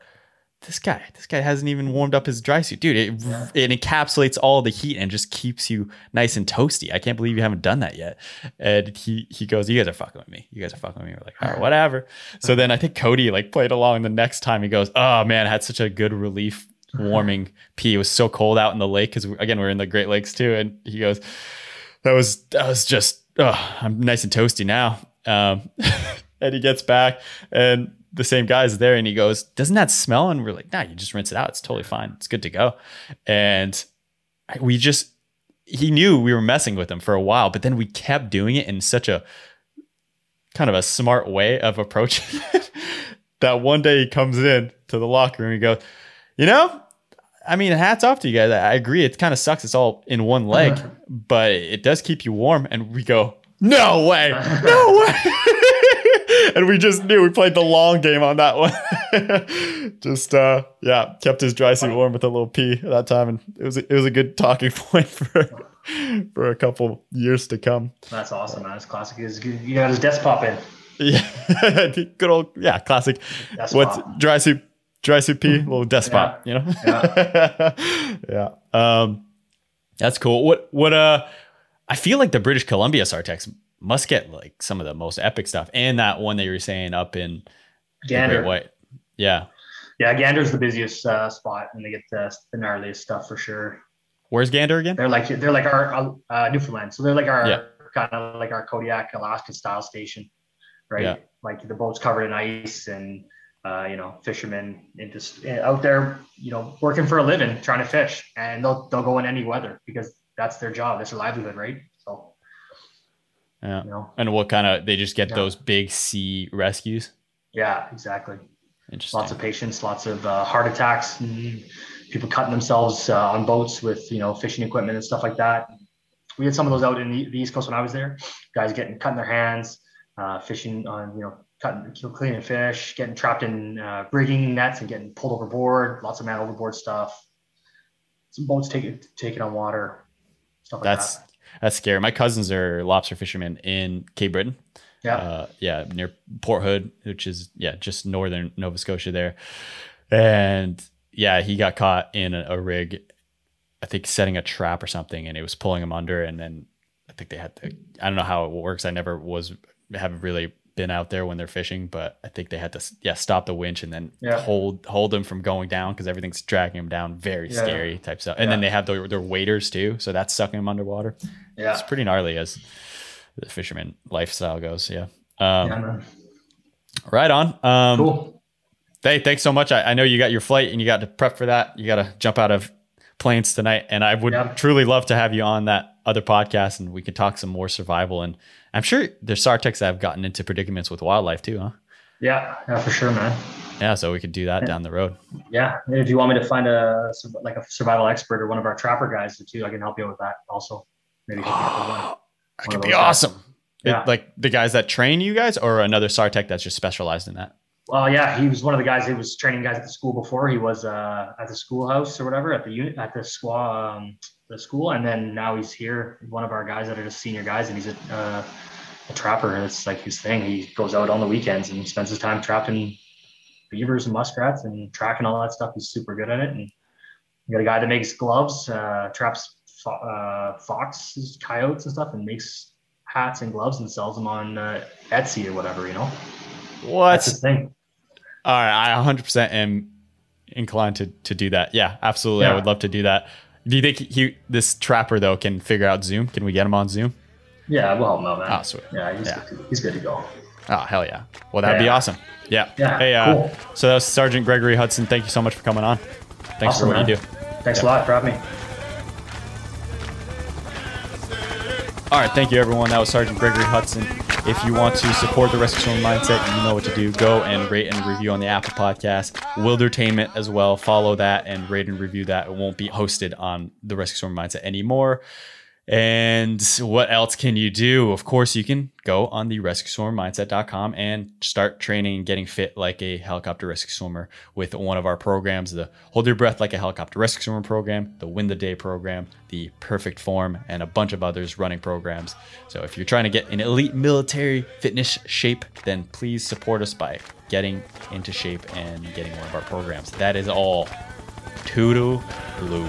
this guy, this guy hasn't even warmed up his dry suit. Dude, it, yeah. it encapsulates all the heat and just keeps you nice and toasty. I can't believe you haven't done that yet. And he, he goes, you guys are fucking with me. You guys are fucking with me. We're like, all right, whatever. So then I think Cody like played along the next time. He goes, oh man, I had such a good relief warming pee. It was so cold out in the lake. Cause we, again, we're in the Great Lakes too. And he goes, that was, that was just, oh, I'm nice and toasty now. Um, and he gets back and the same guy's there and he goes, doesn't that smell? And we're like, nah, you just rinse it out. It's totally fine. It's good to go. And we just, he knew we were messing with him for a while, but then we kept doing it in such a kind of a smart way of approaching it that one day he comes in to the locker room and he goes, you know, I mean, hats off to you guys. I agree. It kind of sucks. It's all in one leg, but it does keep you warm. And we go, no way, no way. And we just knew we played the long game on that one. Just, uh, yeah, kept his dry suit warm with a little pee at that time. And it was, it was a good talking point for, for a couple years to come. That's awesome, man. It's classic. It's good. You got his desk pop in. Yeah. Good old, yeah, classic. Desk What's pop. dry suit, dry suit pee, little desk yeah. pop, you know? Yeah. yeah. Um, that's cool. What, what, uh, I feel like the British Columbia S A R Tech must get like some of the most epic stuff, and that one that you were saying up in Gander. White. Yeah, yeah, Gander's the busiest uh, spot, and they get the, the gnarliest stuff for sure. Where's Gander again? They're like they're like our uh, Newfoundland, so they're like our yeah. kind of like our Kodiak, Alaska style station, right? Yeah. Like the boat's covered in ice, and uh, you know, fishermen and just out there, you know, working for a living, trying to fish, and they'll they'll go in any weather because that's their job, that's their livelihood, right? So. Yeah. You know? And what kind of, they just get yeah. those big sea rescues. Yeah, exactly. Interesting. Lots of patients, lots of uh, heart attacks, mm-hmm. people cutting themselves uh, on boats with, you know, fishing equipment and stuff like that. We had some of those out in the, the East Coast when I was there, guys getting, cutting their hands, uh, fishing on, you know, cutting, cleaning fish, getting trapped in uh, rigging nets and getting pulled overboard, lots of man overboard stuff. Some boats taken, taken on water, stuff like That's, that. That's scary. My cousins are lobster fishermen in Cape Breton. Yeah. Uh, yeah. Near Port Hood, which is, yeah, just northern Nova Scotia there. And yeah, he got caught in a, a rig, I think setting a trap or something, and it was pulling him under. And then I think they had to, I don't know how it works. I never was, haven't really been out there when they're fishing, but I think they had to, yeah, stop the winch and then yeah. hold, hold them from going down, cause everything's dragging them down. Very yeah. scary type stuff. And yeah. then they have their, their waders too. So that's sucking them underwater. Yeah. It's pretty gnarly as the fisherman lifestyle goes. Yeah. Um, yeah. Right on. Um, cool. Hey, thanks so much. I, I know you got your flight and you got to prep for that. You got to jump out of planes tonight. And I would yeah. truly love to have you on that other podcast, and we can talk some more survival. And I'm sure there's S A R Techs that have gotten into predicaments with wildlife too, huh? Yeah, yeah, for sure, man. Yeah, so we could do that yeah. down the road. Yeah, and if you want me to find a like a survival expert or one of our trapper guys too, I can help you with that also. Maybe one, that one could be awesome. Yeah. It, like the guys that train you guys, or another S A R Tech that's just specialized in that. Well, yeah, he was one of the guys that was training guys at the school before. He was uh, at the schoolhouse or whatever at the unit at the squaw. Um, the school, and then now he's here, one of our guys that are just senior guys, and he's a, uh, a trapper, and it's like his thing. He goes out on the weekends and spends his time trapping beavers and muskrats and tracking all that stuff. He's super good at it. And you got a guy that makes gloves, uh, traps fo uh, foxes, coyotes and stuff, and makes hats and gloves and sells them on uh, Etsy or whatever, you know. What? That's his thing. All right, I one hundred percent am inclined to to do that. Yeah, absolutely. Yeah. I would love to do that. Do you think he, this trapper though, can figure out Zoom? Can we get him on Zoom? Yeah, we'll help him out, man. Oh, sweet. Yeah, he's, yeah. Good to, he's good to go. Oh, hell yeah. Well, that'd yeah. be awesome. Yeah. yeah hey, uh, cool. So that was Sergeant Gregory Hudson. Thank you so much for coming on. Thanks awesome, for what man. you do. Thanks yeah. a lot for having me. All right, thank you, everyone. That was Sergeant Gregory Hudson. If you want to support the Rescue Swimmer Mindset, you know what to do. Go and rate and review on the Apple Podcast. Wildertainment as well. Follow that and rate and review that. It won't be hosted on the Rescue Swimmer Mindset anymore. And what else can you do? Of course, you can go on the rescue swimmer mindset dot com and start training and getting fit like a helicopter rescue swimmer with one of our programs, the Hold Your Breath Like a Helicopter Rescue Swimmer program, the Win the Day program, the Perfect Form, and a bunch of others running programs. So if you're trying to get in elite military fitness shape, then please support us by getting into shape and getting one of our programs. That is all. Toodaloo.